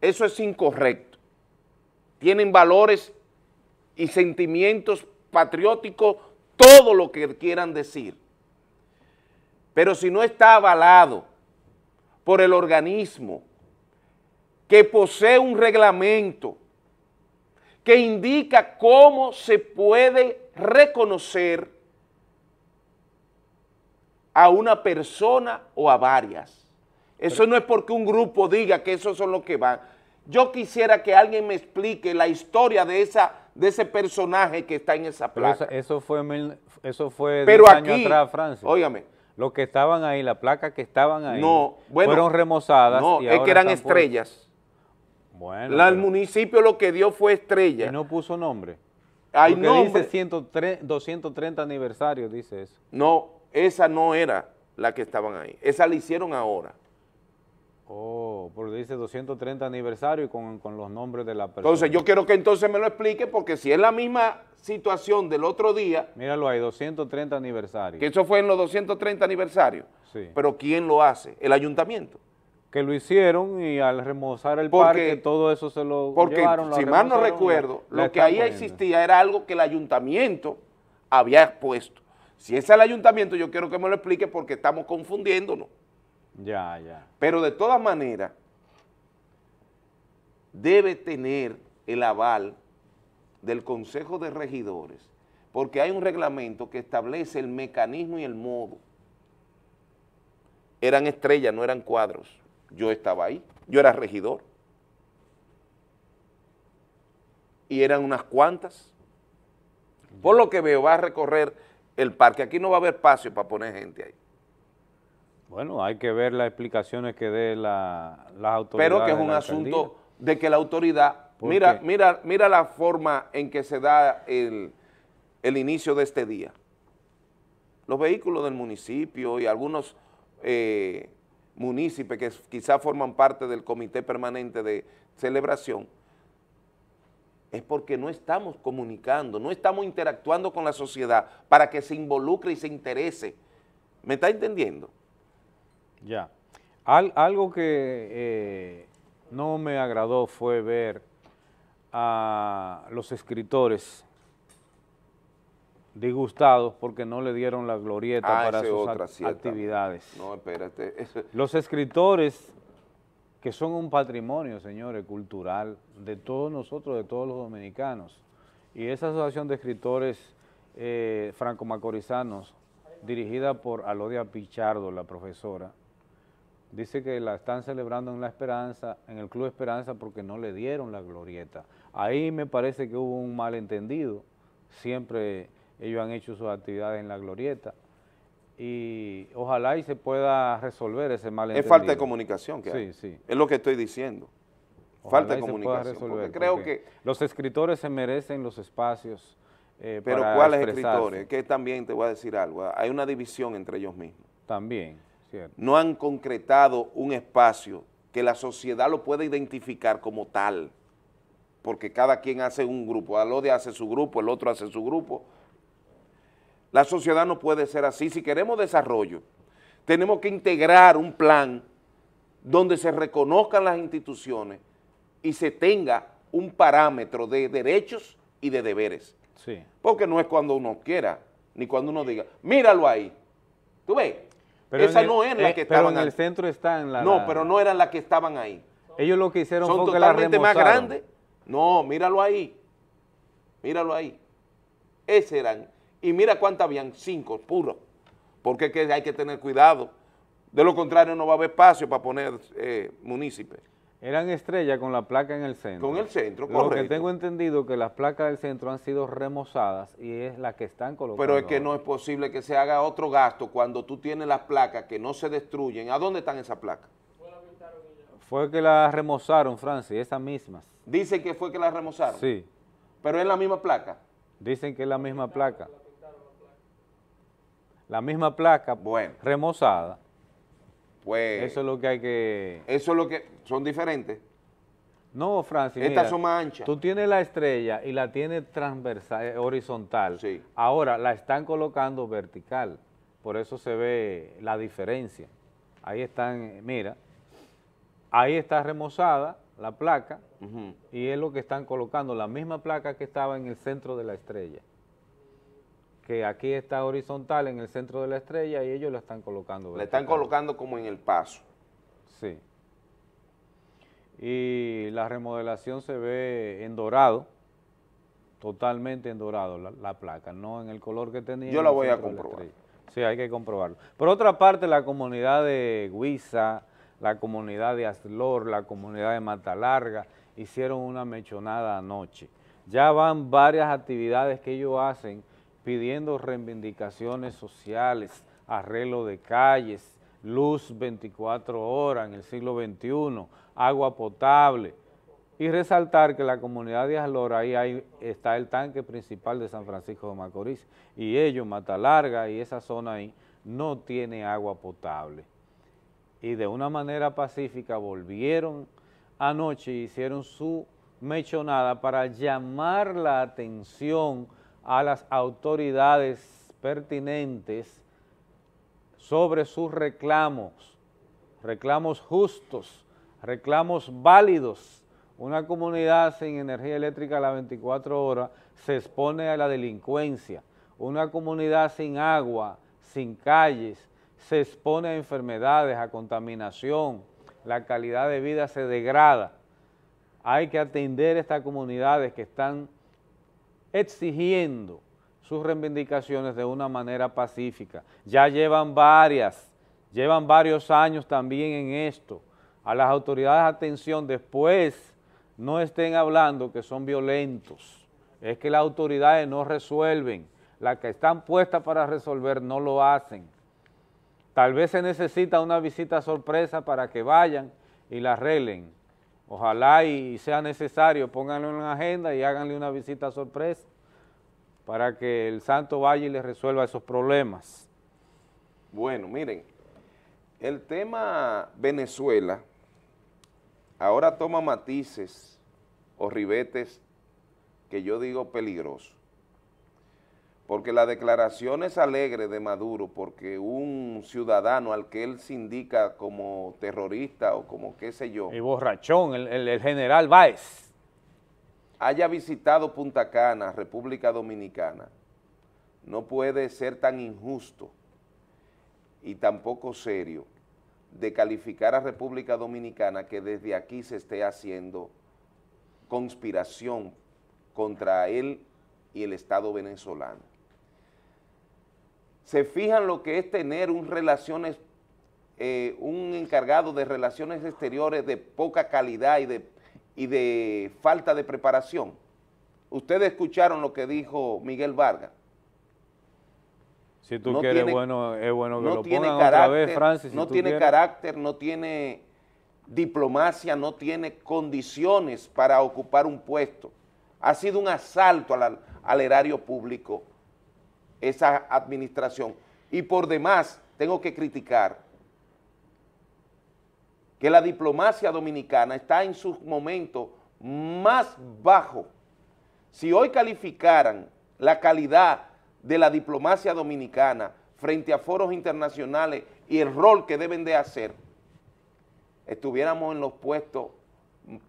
Eso es incorrecto. Tienen valores y sentimientos patrióticos, todo lo que quieran decir. Pero si no está avalado por el organismo que posee un reglamento que indica cómo se puede reconocer a una persona o a varias. Eso no es porque un grupo diga que esos son los que van. Yo quisiera que alguien me explique la historia de, esa, de ese personaje que está en esa placa. Pero eso fue, mil, eso fue Pero diez aquí, años atrás, Francis. Óigame. Los que estaban ahí, la placa que estaban ahí, no, bueno, fueron remozadas. No, y es ahora que eran estrellas. Por... Bueno. La, el bueno. municipio lo que dio fue estrellas. Y no puso nombre. Hay nombre. Dice ciento treinta, doscientos treinta aniversario, dice eso. No. Esa no era la que estaban ahí. Esa la hicieron ahora. Oh, porque dice doscientos treinta aniversario y con, con los nombres de la persona. Entonces, yo quiero que entonces me lo explique, porque si es la misma situación del otro día... Míralo ahí, doscientos treinta aniversario. Que eso fue en los doscientos treinta aniversarios. Sí. Pero ¿quién lo hace? El ayuntamiento. Que lo hicieron y al remozar el porque, parque, todo eso se lo porque, llevaron. Porque, si mal no recuerdo, lo que ahí poniendo. existía era algo que el ayuntamiento había expuesto. Si es el ayuntamiento, yo quiero que me lo explique porque estamos confundiéndonos. Ya, ya. Pero de todas maneras, debe tener el aval del Consejo de Regidores, porque hay un reglamento que establece el mecanismo y el modo. Eran estrellas, no eran cuadros. Yo estaba ahí, yo era regidor. Y eran unas cuantas. Por lo que veo, va a recorrer... el parque, aquí no va a haber espacio para poner gente ahí. Bueno, hay que ver las explicaciones que dé la, las autoridades. Pero que es un asunto alcaldía. de que la autoridad, mira, mira, mira la forma en que se da el, el inicio de este día. Los vehículos del municipio y algunos eh, municipios que quizás forman parte del comité permanente de celebración, es porque no estamos comunicando, no estamos interactuando con la sociedad para que se involucre y se interese. ¿Me está entendiendo? Ya. Al, algo que eh, no me agradó fue ver a los escritores disgustados porque no le dieron la glorieta ah, para sus otra, act cierta. actividades. No, espérate. Eso. Los escritores... que son un patrimonio, señores, cultural, de todos nosotros, de todos los dominicanos. Y esa asociación de escritores eh, franco-macorizanos, dirigida por Alodia Pichardo, la profesora, dice que la están celebrando en la Esperanza, en el Club Esperanza, porque no le dieron la glorieta. Ahí me parece que hubo un malentendido. Siempre ellos han hecho sus actividades en la glorieta. Y ojalá y se pueda resolver ese malentendido. Es falta de comunicación que hay. Sí, sí. Es lo que estoy diciendo. Ojalá falta de comunicación. Se pueda resolver, porque creo porque que los escritores se merecen los espacios eh, pero para ¿cuáles expresarse? escritores? Que también te voy a decir algo. Hay una división entre ellos mismos. También, cierto. No han concretado un espacio que la sociedad lo pueda identificar como tal. Porque cada quien hace un grupo. Alodia hace su grupo, el otro hace su grupo. La sociedad no puede ser así. Si queremos desarrollo, tenemos que integrar un plan donde se reconozcan las instituciones y se tenga un parámetro de derechos y de deberes. Sí. Porque no es cuando uno quiera, ni cuando uno diga, míralo ahí. ¿Tú ves? Pero Esa el, no es eh, la que estaban ahí. Pero en el centro está en la... No, la... pero no eran las que estaban ahí. Ellos lo que hicieron fue que la remozaron. Son totalmente más grandes No, míralo ahí, míralo ahí. Ese eran, y mira cuántas habían, cinco, puros, porque es que hay que tener cuidado, de lo contrario no va a haber espacio para poner eh, municipios. Eran estrellas con la placa en el centro. Con el centro, correcto. Lo que tengo entendido que las placas del centro han sido remozadas y es la que están colocando. Pero es que no es posible que se haga otro gasto cuando tú tienes las placas que no se destruyen. ¿A dónde están esas placas? Fue que las remozaron, Francis, esas mismas. Dicen que fue que las remozaron. Sí. Pero es la misma placa. Dicen que es la misma placa. La misma placa, bueno, remozada. Pues, eso es lo que hay que... Eso es lo que... ¿Son diferentes? No, Francis. Estas mira, son más anchas. Tú tienes la estrella y la tienes transversal, horizontal. Sí. Ahora la están colocando vertical. Por eso se ve la diferencia. Ahí están, mira. Ahí está remozada la placa uh-huh. y es lo que están colocando. La misma placa que estaba en el centro de la estrella. Que aquí está horizontal en el centro de la estrella y ellos la están colocando. La están colocando como en el paso. Sí. Y la remodelación se ve en dorado, totalmente en dorado la, la placa, no en el color que tenía. Yo la voy a comprobar. Sí, hay que comprobarlo. Por otra parte, la comunidad de Huiza, la comunidad de Azlor, la comunidad de Matalarga, hicieron una mechonada anoche. Ya van varias actividades que ellos hacen pidiendo reivindicaciones sociales, arreglo de calles, luz veinticuatro horas en el siglo veintiuno, agua potable, y resaltar que la comunidad de Azlor, ahí, ahí está el tanque principal de San Francisco de Macorís, y ellos, Matalarga y esa zona ahí, no tiene agua potable. Y de una manera pacífica volvieron anoche y hicieron su mechonada para llamar la atención a las autoridades pertinentes sobre sus reclamos, reclamos justos, reclamos válidos. Una comunidad sin energía eléctrica a las veinticuatro horas se expone a la delincuencia. Una comunidad sin agua, sin calles, se expone a enfermedades, a contaminación. La calidad de vida se degrada. Hay que atender estas comunidades que están exigiendo sus reivindicaciones de una manera pacífica. Ya llevan varias, llevan varios años también en esto. A las autoridades, atención, después no estén hablando que son violentos. Es que las autoridades no resuelven. Las que están puestas para resolver no lo hacen. Tal vez se necesita una visita sorpresa para que vayan y la arreglen. Ojalá y sea necesario, pónganlo en la agenda y háganle una visita sorpresa para que el santo vaya y les resuelva esos problemas. Bueno, miren, el tema Venezuela ahora toma matices o ribetes que yo digo peligrosos, porque las declaraciones alegres de Maduro, porque un ciudadano al que él se indica como terrorista o como qué sé yo... El borrachón, el, el, el general Báez. Haya visitado Punta Cana, República Dominicana, no puede ser tan injusto y tampoco serio de calificar a República Dominicana que desde aquí se esté haciendo conspiración contra él y el Estado venezolano. ¿Se fijan lo que es tener un, relaciones, eh, un encargado de relaciones exteriores de poca calidad y de, y de falta de preparación? Ustedes escucharon lo que dijo Miguel Vargas. Si tú no quieres, tiene, bueno, es bueno que no lo tiene pongan carácter, otra vez, Francis. Si no tiene quieres. carácter, no tiene diplomacia, no tiene condiciones para ocupar un puesto. Ha sido un asalto al, al erario público esa administración. Y por demás, tengo que criticar que la diplomacia dominicana está en sus momentos más bajos. Si hoy calificaran la calidad de la diplomacia dominicana frente a foros internacionales y el rol que deben de hacer, estuviéramos en los puestos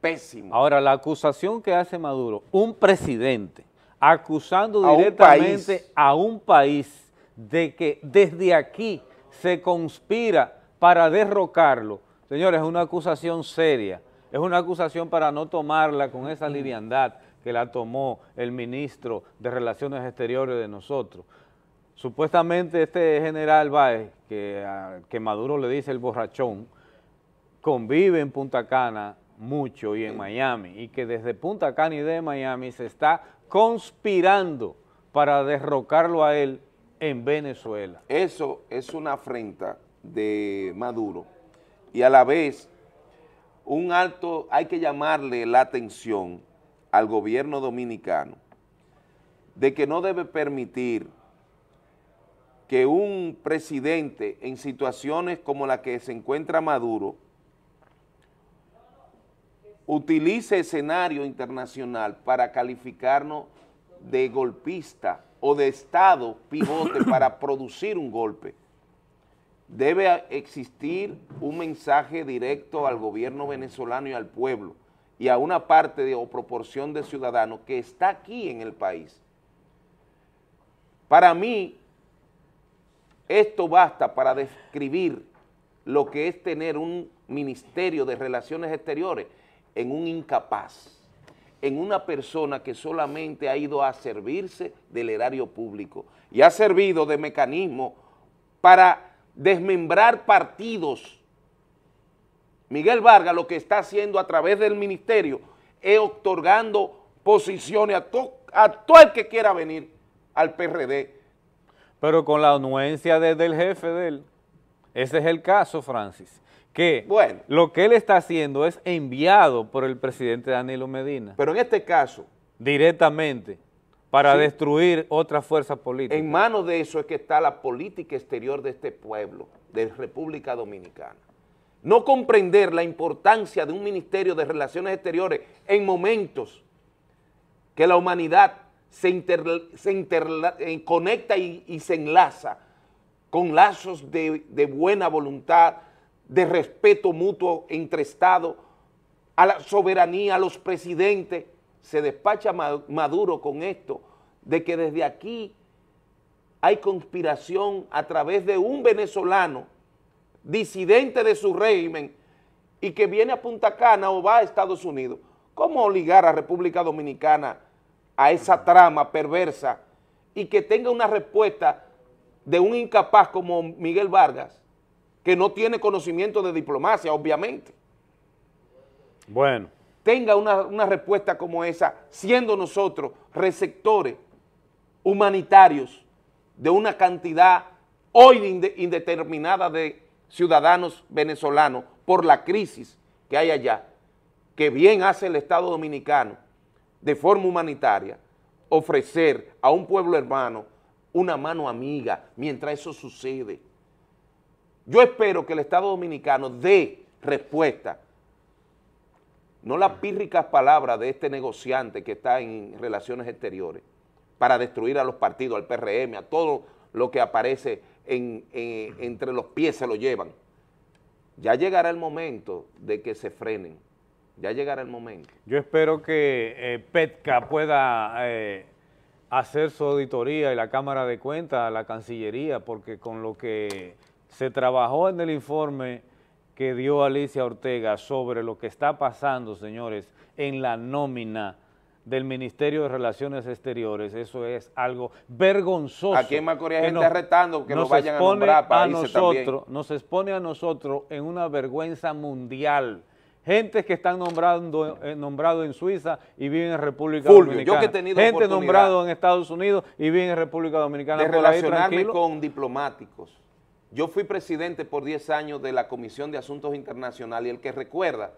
pésimos. Ahora, la acusación que hace Maduro, un presidente, acusando directamente a un país de que desde aquí se conspira para derrocarlo. Señores, es una acusación seria, Es una acusación para no tomarla con esa liviandad que la tomó el ministro de Relaciones Exteriores de nosotros. Supuestamente este general Báez, que, que Maduro le dice el borrachón, convive en Punta Cana mucho y en Miami, y que desde Punta Cana y de Miami se está conspirando para derrocarlo a él en Venezuela. Eso es una afrenta de Maduro, y a la vez un alto, hay que llamarle la atención al gobierno dominicano de que no debe permitir que un presidente en situaciones como la que se encuentra Maduro utilice escenario internacional para calificarnos de golpista o de Estado pivote para producir un golpe. Debe existir un mensaje directo al gobierno venezolano y al pueblo y a una parte de, o proporción de ciudadanos que está aquí en el país. Para mí, esto basta para describir lo que es tener un Ministerio de Relaciones Exteriores en un incapaz, en una persona que solamente ha ido a servirse del erario público y ha servido de mecanismo para desmembrar partidos. Miguel Vargas lo que está haciendo a través del ministerio es otorgando posiciones a todo a todo el que quiera venir al P R D. Pero con la anuencia de, del jefe de él. Ese es el caso, Francis. Que bueno, lo que él está haciendo es enviado por el presidente Danilo Medina. Pero en este caso, directamente, para sí, destruir otras fuerzas políticas. En manos de eso es que está la política exterior de este pueblo, de República Dominicana. No comprender la importancia de un Ministerio de Relaciones Exteriores en momentos que la humanidad se, inter, se interla, eh, conecta y, y se enlaza con lazos de, de buena voluntad, de respeto mutuo entre Estados, a la soberanía, a los presidentes. Se despacha Maduro con esto, de que desde aquí hay conspiración a través de un venezolano disidente de su régimen y que viene a Punta Cana o va a Estados Unidos. ¿Cómo ligar a República Dominicana a esa trama perversa y que tenga una respuesta de un incapaz como Miguel Vargas, que no tiene conocimiento de diplomacia, obviamente? Bueno, tenga una, una respuesta como esa, siendo nosotros receptores humanitarios de una cantidad hoy indeterminada de ciudadanos venezolanos por la crisis que hay allá, que bien hace el Estado Dominicano de forma humanitaria, ofrecer a un pueblo hermano una mano amiga mientras eso sucede. Yo espero que el Estado Dominicano dé respuesta, no las pírricas palabras de este negociante que está en Relaciones Exteriores para destruir a los partidos, al P R M, a todo lo que aparece en, en, entre los pies se lo llevan. Ya llegará el momento de que se frenen, ya llegará el momento. Yo espero que eh, Petca pueda eh, hacer su auditoría y la Cámara de Cuentas, la Cancillería, porque con lo que se trabajó en el informe que dio Alicia Ortega sobre lo que está pasando, señores, en la nómina del Ministerio de Relaciones Exteriores, eso es algo vergonzoso. Aquí en Macorís hay gente retando que nos vayan a nombrar países también. Nos expone a nosotros en una vergüenza mundial. Gente que están nombrando eh, nombrado en Suiza y viven en República Fulvio, Dominicana. Yo que he tenido gente nombrado en Estados Unidos y viven en República Dominicana. De relacionarme con diplomáticos. Yo fui presidente por diez años de la Comisión de Asuntos Internacionales y el que recuerda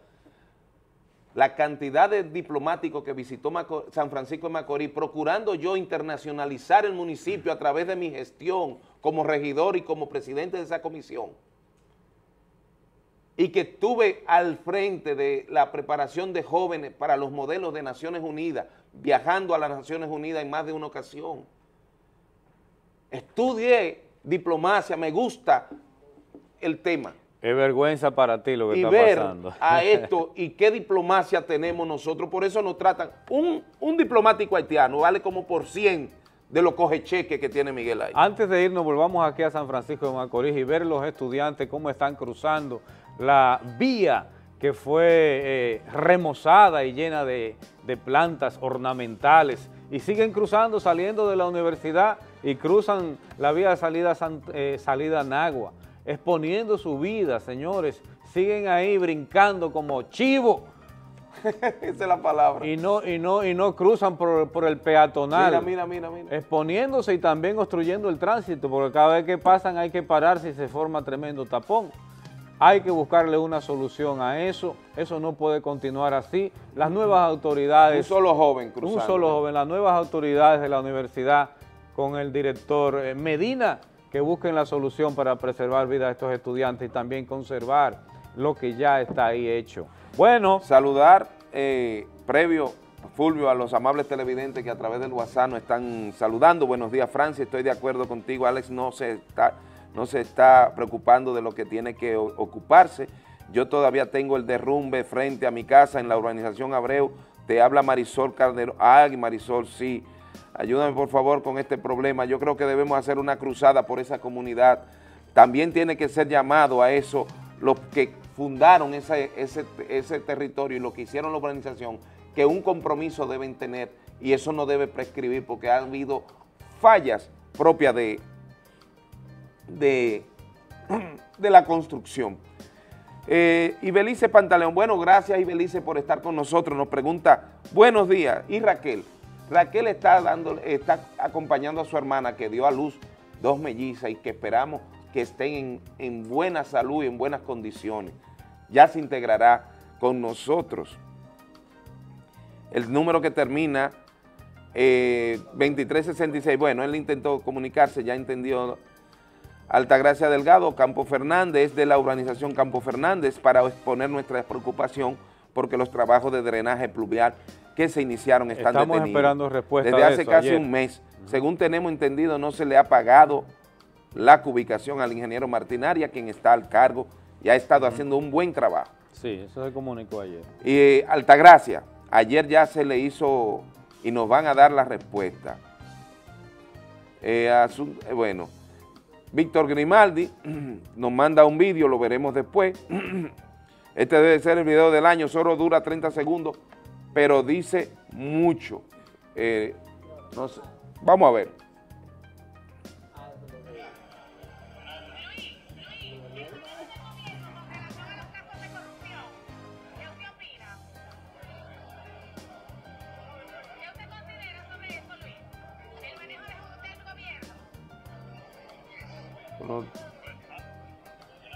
la cantidad de diplomáticos que visitó Maco- San Francisco de Macorís, procurando yo internacionalizar el municipio a través de mi gestión como regidor y como presidente de esa comisión. Y que estuve al frente de la preparación de jóvenes para los modelos de Naciones Unidas, viajando a las Naciones Unidas en más de una ocasión. Estudié diplomacia, me gusta el tema. Es vergüenza para ti lo que está pasando. Y ver a esto y qué diplomacia tenemos nosotros, por eso nos tratan. Un, un diplomático haitiano vale como por cien de los cogecheques que tiene Miguel ahí. Antes de irnos, volvamos aquí a San Francisco de Macorís y ver los estudiantes cómo están cruzando la vía que fue eh, remozada y llena de, de plantas ornamentales, y siguen cruzando, saliendo de la universidad, y cruzan la vía de salida, eh, salida Nagua, exponiendo su vida, señores, siguen ahí brincando como chivo. Esa es la palabra. Y no, y no, y no cruzan por, por el peatonal. Mira, mira, mira, mira. Exponiéndose y también obstruyendo el tránsito, porque cada vez que pasan hay que pararse y se forma tremendo tapón. Hay que buscarle una solución a eso. Eso no puede continuar así. Las nuevas autoridades... Un solo joven cruzando. Un solo joven. Las nuevas autoridades de la universidad con el director Medina, que busquen la solución para preservar vida de estos estudiantes y también conservar lo que ya está ahí hecho. Bueno, saludar eh, previo, Fulvio, a los amables televidentes que a través del WhatsApp nos están saludando. Buenos días, Francis, estoy de acuerdo contigo. Alex no se está, no se está preocupando de lo que tiene que ocuparse. Yo todavía tengo el derrumbe frente a mi casa en la urbanización Abreu. Te habla Marisol Calderón. Ay, Marisol, sí. Ayúdame, por favor, con este problema. Yo creo que debemos hacer una cruzada por esa comunidad. También tiene que ser llamado a eso los que fundaron esa, ese, ese territorio y lo que hicieron la urbanización, que un compromiso deben tener, y eso no debe prescribir, porque ha habido fallas propias de, de, de la construcción. Eh, Ibelice Pantaleón, bueno, gracias Ibelice por estar con nosotros, nos pregunta, buenos días, y Raquel, Raquel está, dando, está acompañando a su hermana que dio a luz dos mellizas y que esperamos que estén en, en buena salud y en buenas condiciones. Ya se integrará con nosotros. El número que termina eh, veintitrés sesenta y seis, bueno, él intentó comunicarse, ya entendió. Altagracia Delgado, Campo Fernández, de la urbanización Campo Fernández, para exponer nuestra preocupación porque los trabajos de drenaje pluvial que se iniciaron están Estamos detenidos. Esperando respuesta desde hace eso, casi ayer. un mes. Uh-huh. Según tenemos entendido, no se le ha pagado la cubicación al ingeniero Martín Arias, quien está al cargo y ha estado haciendo un buen trabajo. Sí, eso se comunicó ayer. Y eh, Altagracia, ayer ya se le hizo y nos van a dar la respuesta. Eh, asun, eh, bueno, Víctor Grimaldi nos manda un vídeo, lo veremos después. Este debe ser el video del año, solo dura treinta segundos, pero dice mucho. Eh, no sé, vamos a ver. No. ¿Usted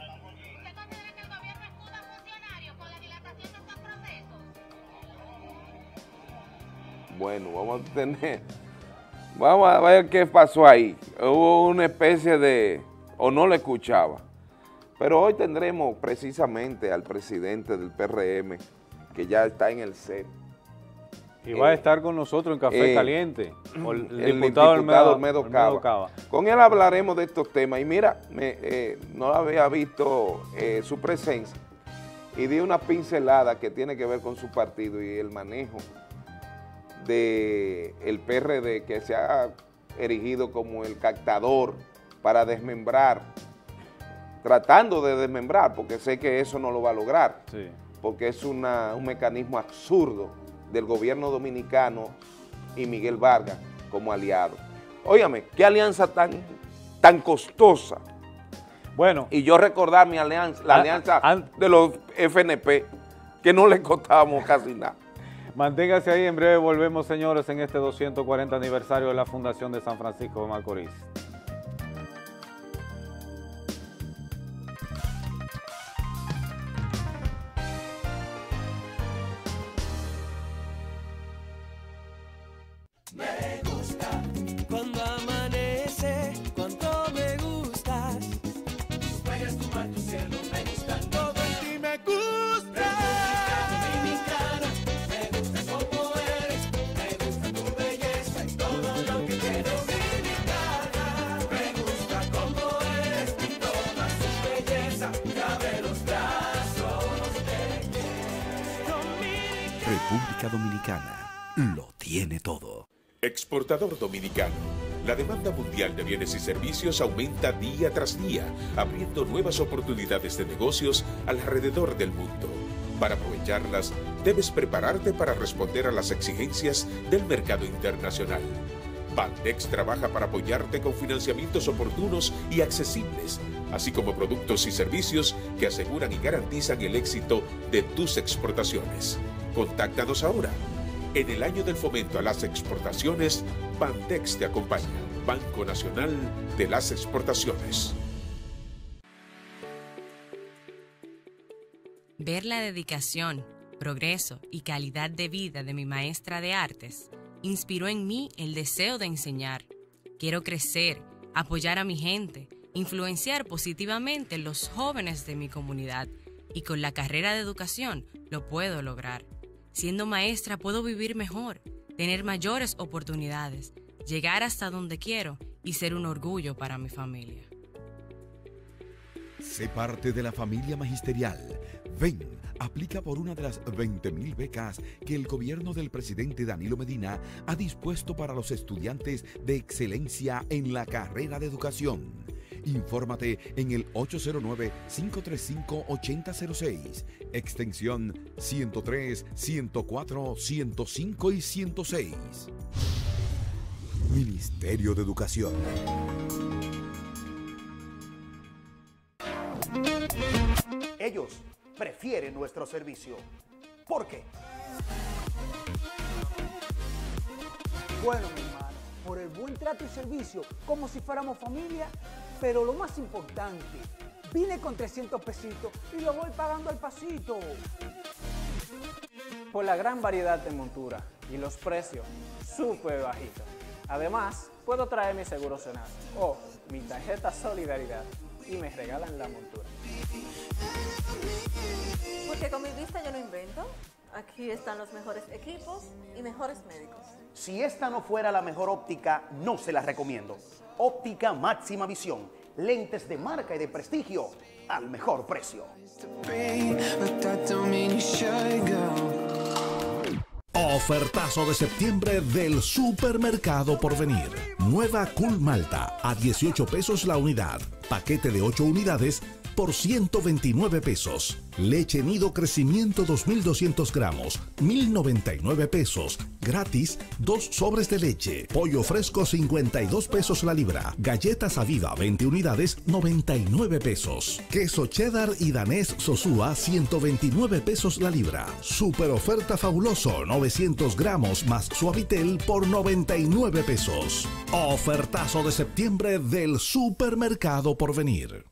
considera que el gobierno escuda a funcionarios con la dilatación de estos procesos? Bueno, vamos a tener, vamos a ver qué pasó ahí. Hubo una especie de, o no lo escuchaba, pero hoy tendremos precisamente al presidente del P R M, que ya está en el set. Y va eh, a estar con nosotros en Café eh, Caliente, el, el, el diputado Olmedo, Olmedo, Olmedo Cava. Con él hablaremos de estos temas. Y mira, me, eh, no había visto eh, su presencia y di una pincelada que tiene que ver con su partido y el manejo del P R D, que se ha erigido como el captador para desmembrar, tratando de desmembrar, porque sé que eso no lo va a lograr, sí, porque es una, un mecanismo absurdo del gobierno dominicano y Miguel Vargas como aliado. Óyame, qué alianza tan, tan costosa. Bueno. Y yo recordar mi alianza, la an, alianza an, de los F N P, que no le costamos casi nada. Manténgase ahí, en breve volvemos, señores, en este doscientos cuarenta aniversario de la Fundación de San Francisco de Macorís. Exportador dominicano. La demanda mundial de bienes y servicios aumenta día tras día, abriendo nuevas oportunidades de negocios alrededor del mundo. Para aprovecharlas, debes prepararte para responder a las exigencias del mercado internacional. Bandex trabaja para apoyarte con financiamientos oportunos y accesibles, así como productos y servicios que aseguran y garantizan el éxito de tus exportaciones. Contáctanos ahora. En el año del fomento a las exportaciones, Bandex te acompaña. Banco Nacional de las Exportaciones. Ver la dedicación, progreso y calidad de vida de mi maestra de artes inspiró en mí el deseo de enseñar. Quiero crecer, apoyar a mi gente, influenciar positivamente a los jóvenes de mi comunidad, y con la carrera de educación lo puedo lograr. Siendo maestra puedo vivir mejor, tener mayores oportunidades, llegar hasta donde quiero y ser un orgullo para mi familia. Sé parte de la familia magisterial. Ven, aplica por una de las veinte mil becas que el gobierno del presidente Danilo Medina ha dispuesto para los estudiantes de excelencia en la carrera de educación. Infórmate en el ocho cero nueve, cinco tres cinco, ocho cero cero seis, extensión ciento tres, ciento cuatro, ciento cinco y ciento seis. Ministerio de Educación. Ellos prefieren nuestro servicio. ¿Por qué? Bueno, mi hermano, por el buen trato y servicio, como si fuéramos familia. Pero lo más importante, vine con trescientos pesitos y lo voy pagando al pasito. Por la gran variedad de monturas y los precios súper bajitos. Además, puedo traer mi seguro Senasa o mi tarjeta Solidaridad y me regalan la montura. Porque con mi vista yo no invento. Aquí están los mejores equipos y mejores médicos. Si esta no fuera la mejor óptica, no se la recomiendo. Óptica Máxima Visión. Lentes de marca y de prestigio al mejor precio. Ofertazo de septiembre del Supermercado Porvenir. Nueva Cool Malta a dieciocho pesos la unidad. Paquete de ocho unidades por ciento veintinueve pesos. Leche Nido Crecimiento dos mil doscientos gramos, mil noventa y nueve pesos. Gratis, dos sobres de leche. Pollo fresco, cincuenta y dos pesos la libra. Galletas Aviva, veinte unidades, noventa y nueve pesos. Queso cheddar y danés Sosúa, ciento veintinueve pesos la libra. Super oferta Fabuloso, novecientos gramos más Suavitel por noventa y nueve pesos. Ofertazo de septiembre del Supermercado Porvenir.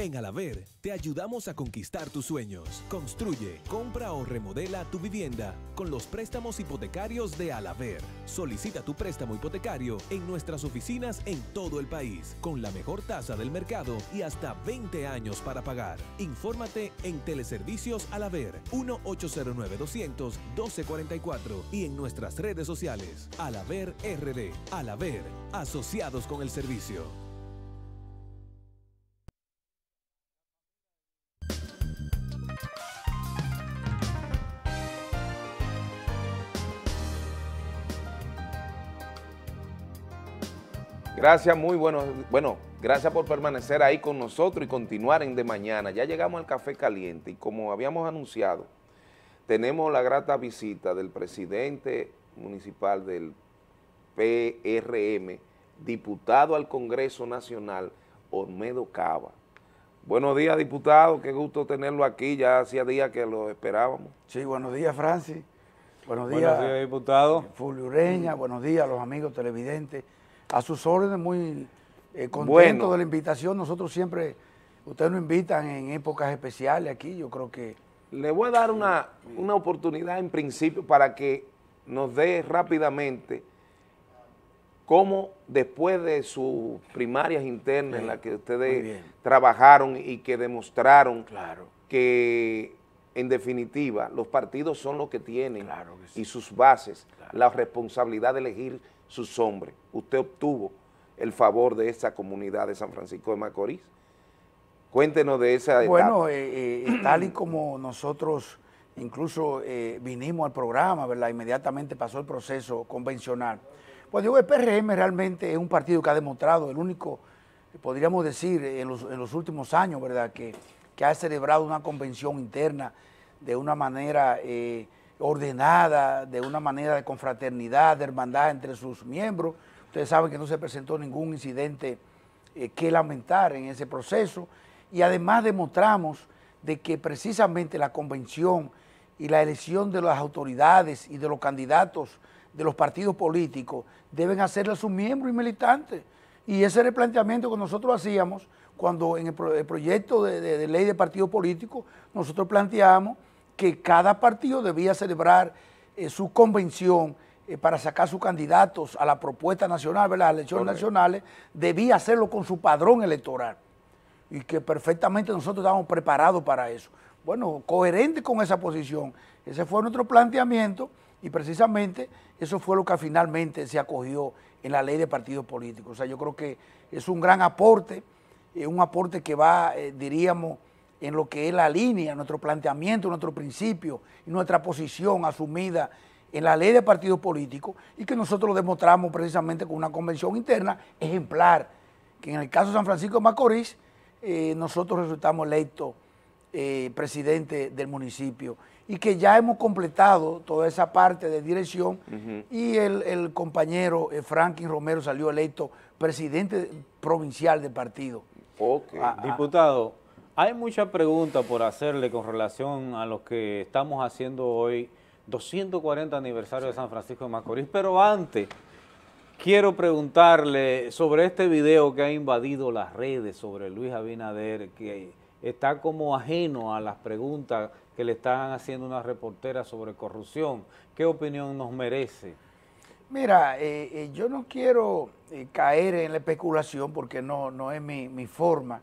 En Alaver, te ayudamos a conquistar tus sueños. Construye, compra o remodela tu vivienda con los préstamos hipotecarios de Alaver. Solicita tu préstamo hipotecario en nuestras oficinas en todo el país, con la mejor tasa del mercado y hasta veinte años para pagar. Infórmate en Teleservicios Alaver, uno, ocho cero nueve, doscientos, doce cuarenta y cuatro y en nuestras redes sociales. Alaver R D, Alaver, asociados con el servicio. Gracias, muy bueno, bueno, gracias por permanecer ahí con nosotros y continuar en De Mañana. Ya llegamos al Café Caliente y como habíamos anunciado, tenemos la grata visita del presidente municipal del P R M, diputado al Congreso Nacional, Olmedo Cava. Buenos días, diputado, qué gusto tenerlo aquí, ya hacía días que lo esperábamos. Sí, buenos días, Francis. Buenos días, buenos días diputado. Fulvio Ureña, buenos días a los amigos televidentes. A sus órdenes, muy eh, contento bueno. de la invitación. Nosotros siempre, ustedes nos invitan en épocas especiales aquí, yo creo que... Le voy a dar una, una oportunidad en principio para que nos dé rápidamente cómo después de sus primarias internas sí, en las que ustedes trabajaron y que demostraron claro. que en definitiva, los partidos son los que tienen, claro que sí, y sus bases, claro, la responsabilidad de elegir sus hombres. Usted obtuvo el favor de esa comunidad de San Francisco de Macorís. Cuéntenos de esa etapa. Bueno, eh, eh, tal y como nosotros incluso eh, vinimos al programa, ¿verdad? Inmediatamente pasó el proceso convencional. Pues digo, el P R M realmente es un partido que ha demostrado, el único, podríamos decir, en los, en los últimos años, ¿verdad?, que, que ha celebrado una convención interna de una manera eh, ordenada, de una manera de confraternidad, de hermandad entre sus miembros. Ustedes saben que no se presentó ningún incidente eh, que lamentar en ese proceso. Y además demostramos de que precisamente la convención y la elección de las autoridades y de los candidatos de los partidos políticos deben hacerle a sus miembros y militantes. Y ese era el planteamiento que nosotros hacíamos cuando en el, pro, el proyecto de, de, de ley de partidos políticos nosotros planteamos que cada partido debía celebrar eh, su convención eh, para sacar sus candidatos a la propuesta nacional, ¿verdad?, las elecciones, correcto, nacionales, debía hacerlo con su padrón electoral. Y que perfectamente nosotros estábamos preparados para eso. Bueno, coherente con esa posición, ese fue nuestro planteamiento y precisamente eso fue lo que finalmente se acogió en la ley de partidos políticos. O sea, yo creo que es un gran aporte, eh, un aporte que va, eh, diríamos, en lo que es la línea, nuestro planteamiento, nuestro principio y nuestra posición asumida en la ley de partidos políticos, y que nosotros lo demostramos precisamente con una convención interna ejemplar, que en el caso de San Francisco de Macorís, Eh, nosotros resultamos electos eh, presidente del municipio, y que ya hemos completado toda esa parte de dirección, uh-huh, y el, el compañero eh, Franklin Romero salió electo presidente provincial del partido. Okay. Ah, diputado, ah, hay muchas preguntas por hacerle con relación a lo que estamos haciendo hoy, doscientos cuarenta aniversario, sí, de San Francisco de Macorís, pero antes quiero preguntarle sobre este video que ha invadido las redes sobre Luis Abinader, que está como ajeno a las preguntas que le están haciendo una reportera sobre corrupción. ¿Qué opinión nos merece? Mira, eh, eh, yo no quiero eh, caer en la especulación porque no, no es mi, mi forma.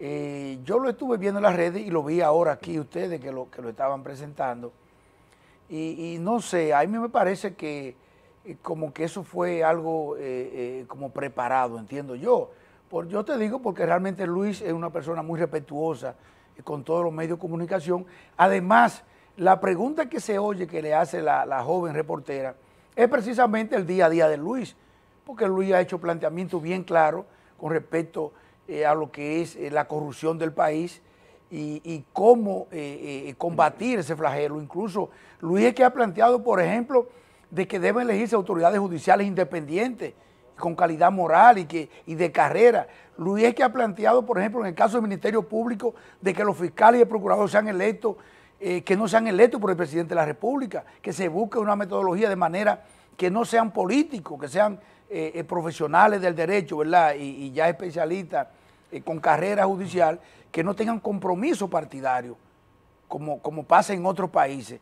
Eh, yo lo estuve viendo en las redes y lo vi ahora aquí ustedes que lo, que lo estaban presentando. Y, y no sé, a mí me parece que como que eso fue algo eh, eh, como preparado, entiendo yo. Por, yo te digo porque realmente Luis es una persona muy respetuosa eh, con todos los medios de comunicación. Además, la pregunta que se oye que le hace la, la joven reportera es precisamente el día a día de Luis, porque Luis ha hecho planteamientos bien claros con respecto eh, a lo que es eh, la corrupción del país y, y cómo eh, eh, combatir ese flagelo. Incluso Luis es que ha planteado, por ejemplo, de que deben elegirse autoridades judiciales independientes, con calidad moral y, que, y de carrera. Luis es que ha planteado, por ejemplo, en el caso del Ministerio Público, de que los fiscales y el procurador sean electos, eh, que no sean electos por el presidente de la República, que se busque una metodología de manera que no sean políticos, que sean eh, eh, profesionales del derecho, ¿verdad?, y, y ya especialistas eh, con carrera judicial, que no tengan compromiso partidario, como, como pasa en otros países.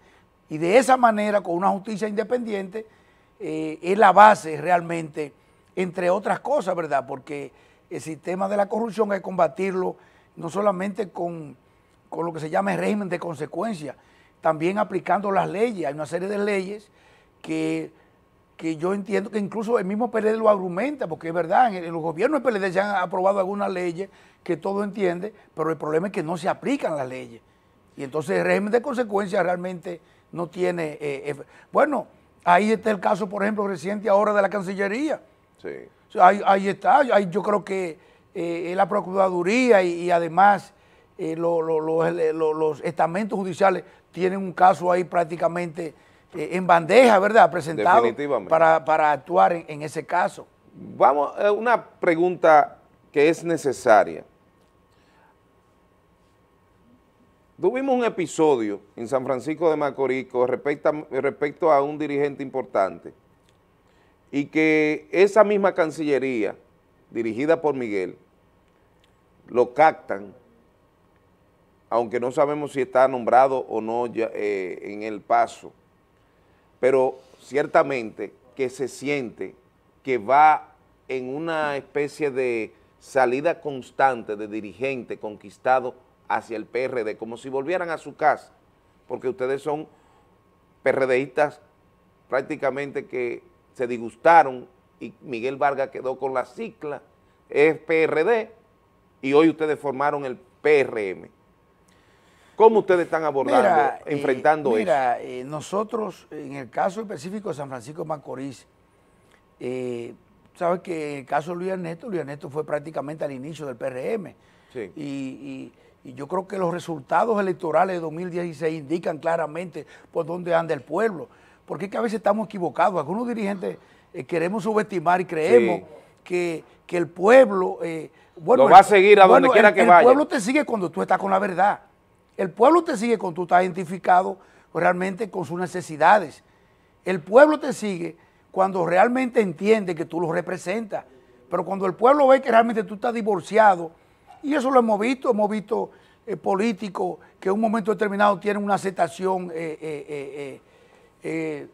Y de esa manera, con una justicia independiente, eh, es la base realmente, entre otras cosas, ¿verdad? Porque el sistema de la corrupción hay que combatirlo no solamente con, con lo que se llama el régimen de consecuencia, también aplicando las leyes. Hay una serie de leyes que, que yo entiendo que incluso el mismo P L D lo argumenta, porque es verdad, en, el, en los gobiernos del P L D se han aprobado algunas leyes que todo entiende, pero el problema es que no se aplican las leyes. Y entonces el régimen de consecuencia realmente no tiene... Eh, eh, bueno, ahí está el caso, por ejemplo, reciente ahora de la Cancillería. Sí. O sea, ahí, ahí está. Ahí yo creo que eh, la Procuraduría y, y además eh, lo, lo, lo, lo, los estamentos judiciales tienen un caso ahí prácticamente eh, en bandeja, ¿verdad?, presentado para, para actuar en, en ese caso. Vamos a una pregunta que es necesaria. Tuvimos un episodio en San Francisco de Macorís respecto a, respecto a un dirigente importante, y que esa misma Cancillería, dirigida por Miguel, lo captan, aunque no sabemos si está nombrado o no ya, eh, en el paso, pero ciertamente que se siente que va en una especie de salida constante de dirigente conquistado hacia el P R D, como si volvieran a su casa. porque ustedes son PRDistas prácticamente que se disgustaron y Miguel Vargas quedó con la sigla, es P R D, y hoy ustedes formaron el P R M. ¿Cómo ustedes están abordando, mira, enfrentando eh, mira, eso? Mira, eh, nosotros, en el caso específico de San Francisco de Macorís, eh, sabes que en el caso de Luis Ernesto, Luis Ernesto fue prácticamente al inicio del P R M. Sí. Y, y, y yo creo que los resultados electorales de dos mil dieciséis indican claramente por dónde anda el pueblo. Porque es que a veces estamos equivocados. Algunos dirigentes eh, queremos subestimar y creemos sí. que, que el pueblo... Eh, bueno, Lo va el, a seguir a bueno, donde quiera el, que el vaya. El pueblo te sigue cuando tú estás con la verdad. El pueblo te sigue cuando tú estás identificado realmente con sus necesidades. El pueblo te sigue cuando realmente entiende que tú lo representas. Pero cuando el pueblo ve que realmente tú estás divorciado, y eso lo hemos visto, hemos visto eh, políticos que en un momento determinado tienen una aceptación eh, eh, eh, eh,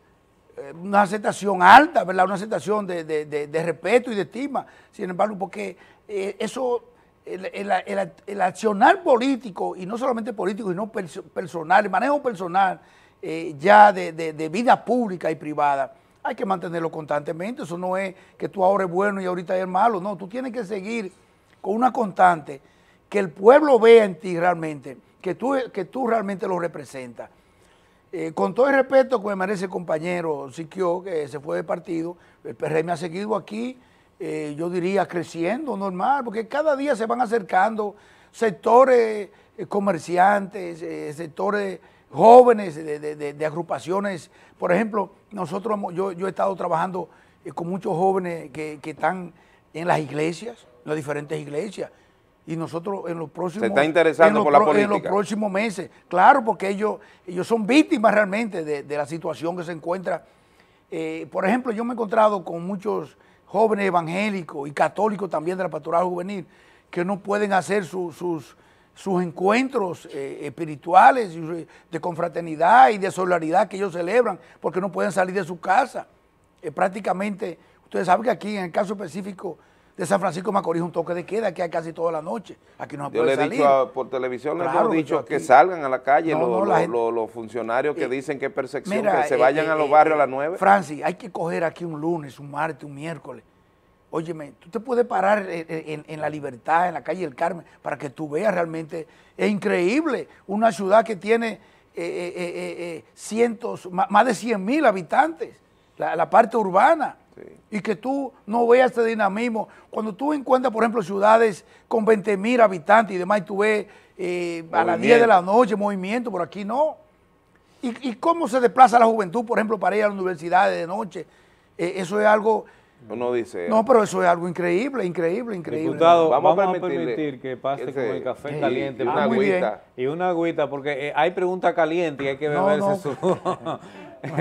eh, una aceptación alta, ¿verdad? Una aceptación de, de, de, de respeto y de estima. Sin embargo, porque eh, eso... El, el, el, el accionar político, y no solamente político, sino perso personal, el manejo personal eh, ya de, de, de vida pública y privada, hay que mantenerlo constantemente. Eso no es que tú ahora es bueno y ahorita es malo, no, tú tienes que seguir con una constante, que el pueblo vea en ti realmente, que tú, que tú realmente lo representas. Eh, con todo el respeto que me merece el compañero Siquio, que se fue del partido, el P R M ha seguido aquí, Eh, yo diría creciendo, normal, porque cada día se van acercando sectores eh, comerciantes, eh, sectores jóvenes de, de, de, de agrupaciones. Por ejemplo, nosotros yo, yo he estado trabajando eh, con muchos jóvenes que, que están en las iglesias, en las diferentes iglesias, y nosotros en los próximos... Se está interesando por la política. En los próximos meses, claro, porque ellos, ellos son víctimas realmente de, de la situación que se encuentra. Eh, por ejemplo, yo me he encontrado con muchos... jóvenes evangélicos y católicos también de la pastoral juvenil, que no pueden hacer su, sus, sus encuentros eh, espirituales de confraternidad y de solidaridad que ellos celebran, porque no pueden salir de su casa. Eh, prácticamente, ustedes saben que aquí en el caso específico de San Francisco de Macorís un toque de queda que hay casi toda la noche. Aquí no se puede salir. Yo le he dicho a, por televisión, claro, les hemos dicho aquí, que salgan a la calle no, los, no, la los, gente, los, los funcionarios que eh, dicen que es persecución, mira, que se eh, vayan eh, a los barrios eh, a las nueve. Francis, hay que coger aquí un lunes, un martes, un miércoles. Óyeme, tú te puedes parar en, en, en La Libertad, en la calle del Carmen, para que tú veas realmente, es increíble, una ciudad que tiene eh, eh, eh, eh, cientos, más de cien mil habitantes, la, la parte urbana. Y que tú no veas este dinamismo. Cuando tú encuentras, por ejemplo, ciudades con veinte mil habitantes y demás, y tú ves eh, a las diez de la noche movimiento, por aquí no. ¿Y, y cómo se desplaza la juventud, por ejemplo, para ir a la universidad de noche? Eh, eso es algo... Uno dice... No, pero eso es algo increíble, increíble, increíble. Diputado, vamos, vamos a permitir que pase ese, con el café eh, caliente. Y una ah, agüita. Y una agüita, porque eh, hay pregunta caliente y hay que beberse no, no. su...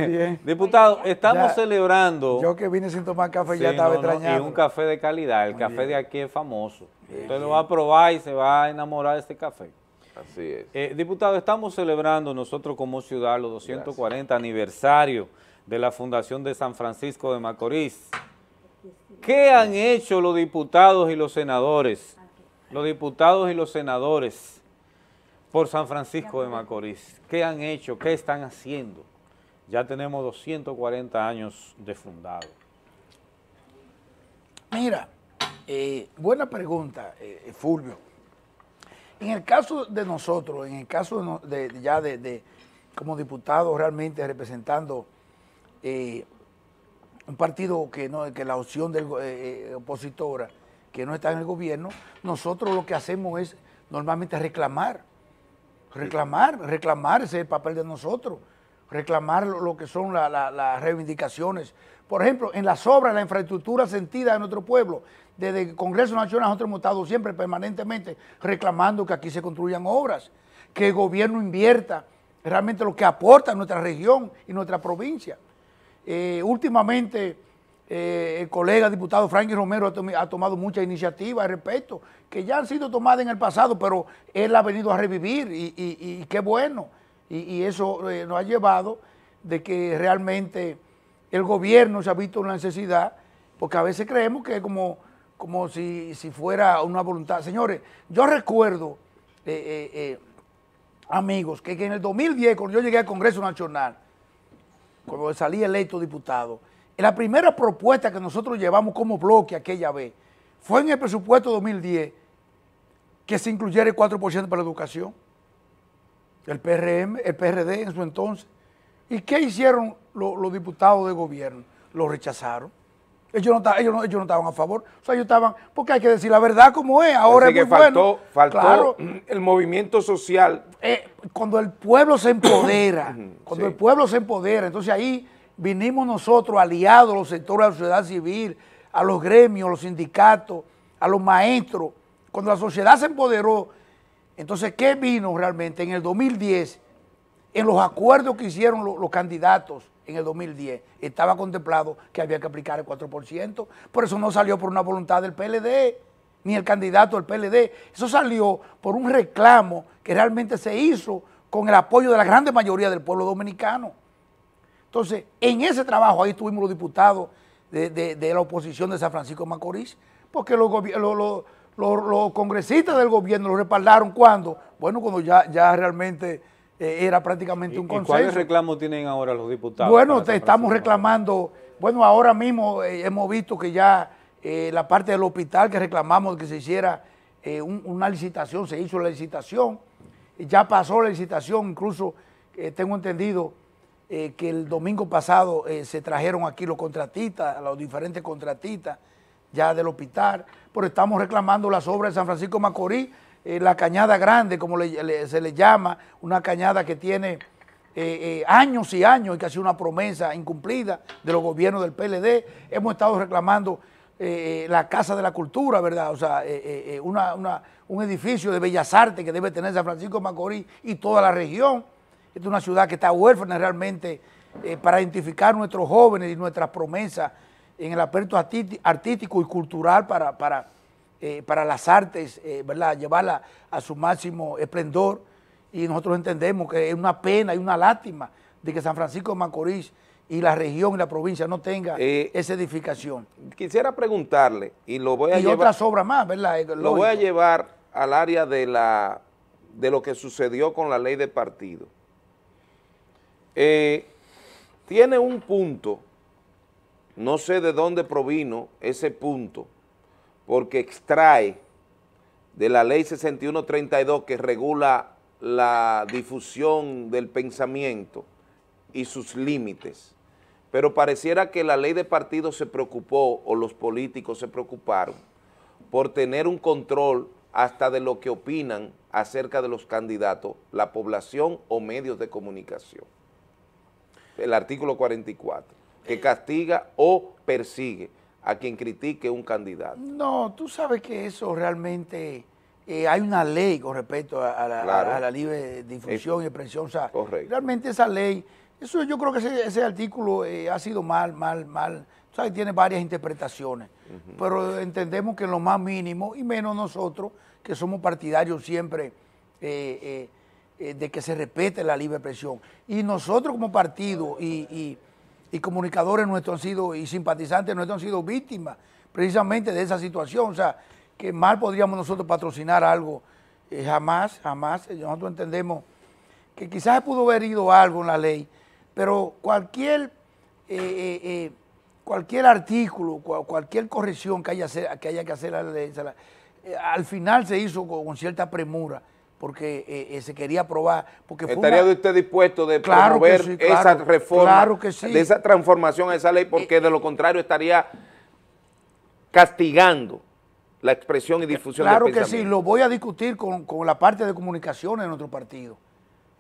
Bien. Diputado, estamos ya, celebrando. Yo que vine sin tomar café sí, ya estaba no, extrañando. No, y un café de calidad, el Muy café bien. de aquí es famoso. Bien, Usted bien. lo va a probar y se va a enamorar de este café. Así es. Eh, diputado, estamos celebrando nosotros como ciudad los doscientos cuarenta Gracias. aniversario de la Fundación de San Francisco de Macorís. ¿Qué han hecho los diputados y los senadores? Los diputados y los senadores por San Francisco de Macorís. ¿Qué han hecho? ¿Qué están haciendo? Ya tenemos doscientos cuarenta años de fundado. Mira, eh, buena pregunta, eh, Fulvio. En el caso de nosotros, en el caso de, de, ya de, de como diputados realmente representando eh, un partido que no, que la opción del, eh, opositora que no está en el gobierno, nosotros lo que hacemos es normalmente reclamar, reclamar, reclamar, ese es el papel de nosotros. reclamar lo que son la, la, las reivindicaciones. Por ejemplo, en las obras, la infraestructura sentida de nuestro pueblo, desde el Congreso Nacional nosotros hemos estado siempre permanentemente reclamando que aquí se construyan obras, que el gobierno invierta realmente lo que aporta nuestra región y nuestra provincia. Eh, últimamente, eh, el colega diputado Franklin Romero ha, tom ha tomado muchas iniciativas al respecto, que ya han sido tomadas en el pasado, pero él ha venido a revivir y, y, y qué bueno. Y, y eso eh, nos ha llevado de que realmente el gobierno se ha visto una necesidad, porque a veces creemos que es como, como si, si fuera una voluntad. Señores, yo recuerdo eh, eh, eh, amigos, que, que en el dos mil diez, cuando yo llegué al Congreso Nacional, cuando salí electo diputado, la primera propuesta que nosotros llevamos como bloque aquella vez fue en el presupuesto dos mil diez que se incluyera el cuatro por ciento para la educación, el P R M, el P R D en su entonces. ¿Y qué hicieron los, los diputados de gobierno? Lo rechazaron. Ellos no, ellos, no, ellos no estaban a favor. O sea, ellos estaban, porque hay que decir la verdad como es. Ahora es muy bueno. Faltó, claro, el movimiento social. Eh, cuando el pueblo se empodera, cuando sí. el pueblo se empodera, entonces ahí vinimos nosotros aliados, los sectores de la sociedad civil, a los gremios, a los sindicatos, a los maestros. Cuando la sociedad se empoderó, entonces, ¿qué vino realmente? En el dos mil diez, en los acuerdos que hicieron los, los candidatos, en el dos mil diez estaba contemplado que había que aplicar el cuatro por ciento, por eso no salió por una voluntad del P L D, ni el candidato del P L D, eso salió por un reclamo que realmente se hizo con el apoyo de la gran mayoría del pueblo dominicano. Entonces, en ese trabajo ahí estuvimos los diputados de, de, de la oposición de San Francisco de Macorís, porque los, los, los, los, los congresistas del gobierno lo respaldaron cuando, bueno, cuando ya, ya realmente... era prácticamente un consenso. ¿Y cuáles reclamos tienen ahora los diputados? Bueno, te estamos reclamando, bueno, ahora mismo eh, hemos visto que ya eh, la parte del hospital que reclamamos que se hiciera eh, un, una licitación, se hizo la licitación, ya pasó la licitación, incluso eh, tengo entendido eh, que el domingo pasado eh, se trajeron aquí los contratistas, los diferentes contratistas ya del hospital, pero estamos reclamando las obras de San Francisco de Macorís, Eh, la cañada grande, como le, le, se le llama, una cañada que tiene eh, eh, años y años y que ha sido una promesa incumplida de los gobiernos del P L D. Hemos estado reclamando eh, la Casa de la Cultura, ¿verdad? O sea, eh, eh, una, una, un edificio de bellas artes que debe tener San Francisco de Macorís y toda la región. Esta es una ciudad que está huérfana realmente eh, para identificar nuestros jóvenes y nuestras promesas en el aspecto artístico y cultural para... para Eh, para las artes, eh, ¿verdad?, llevarla a su máximo esplendor, y nosotros entendemos que es una pena y una lástima de que San Francisco de Macorís y la región y la provincia no tenga eh, esa edificación. Quisiera preguntarle, y lo voy a y llevar... Y otras obras más, ¿verdad? Lógico. Lo voy a llevar al área de, la, de lo que sucedió con la ley de partido. Eh, tiene un punto, no sé de dónde provino ese punto, porque extrae de la ley sesenta y uno treinta y dos que regula la difusión del pensamiento y sus límites, pero pareciera que la ley de partido se preocupó, o los políticos se preocuparon, por tener un control hasta de lo que opinan acerca de los candidatos, la población o medios de comunicación. El artículo cuarenta y cuatro, que castiga o persigue a quien critique un candidato. No, tú sabes que eso realmente, eh, hay una ley con respecto a, a, la, claro. a, a la libre difusión y expresión. O sea, correcto. Realmente esa ley, eso yo creo que ese, ese artículo eh, ha sido mal, mal, mal. O sea, tiene varias interpretaciones, uh-huh. pero entendemos que en lo más mínimo, y menos nosotros, que somos partidarios siempre eh, eh, eh, de que se respete la libre expresión. Y nosotros como partido y... y y comunicadores nuestros han sido, y simpatizantes nuestros han sido víctimas precisamente de esa situación, o sea, que mal podríamos nosotros patrocinar algo, eh, jamás, jamás, nosotros entendemos que quizás pudo haber ido algo en la ley, pero cualquier, eh, eh, eh, cualquier artículo, cual, cualquier corrección que haya, hacer, que haya que hacer a la ley, la, eh, al final se hizo con, con cierta premura, porque eh, eh, se quería aprobar. Porque ¿estaría una... usted dispuesto de claro promover sí, claro, esa reforma, claro que sí. de esa transformación a esa ley? Porque eh, de lo contrario estaría castigando la expresión y difusión del pensamiento. Claro que sí, lo voy a discutir con, con la parte de comunicaciones de nuestro partido.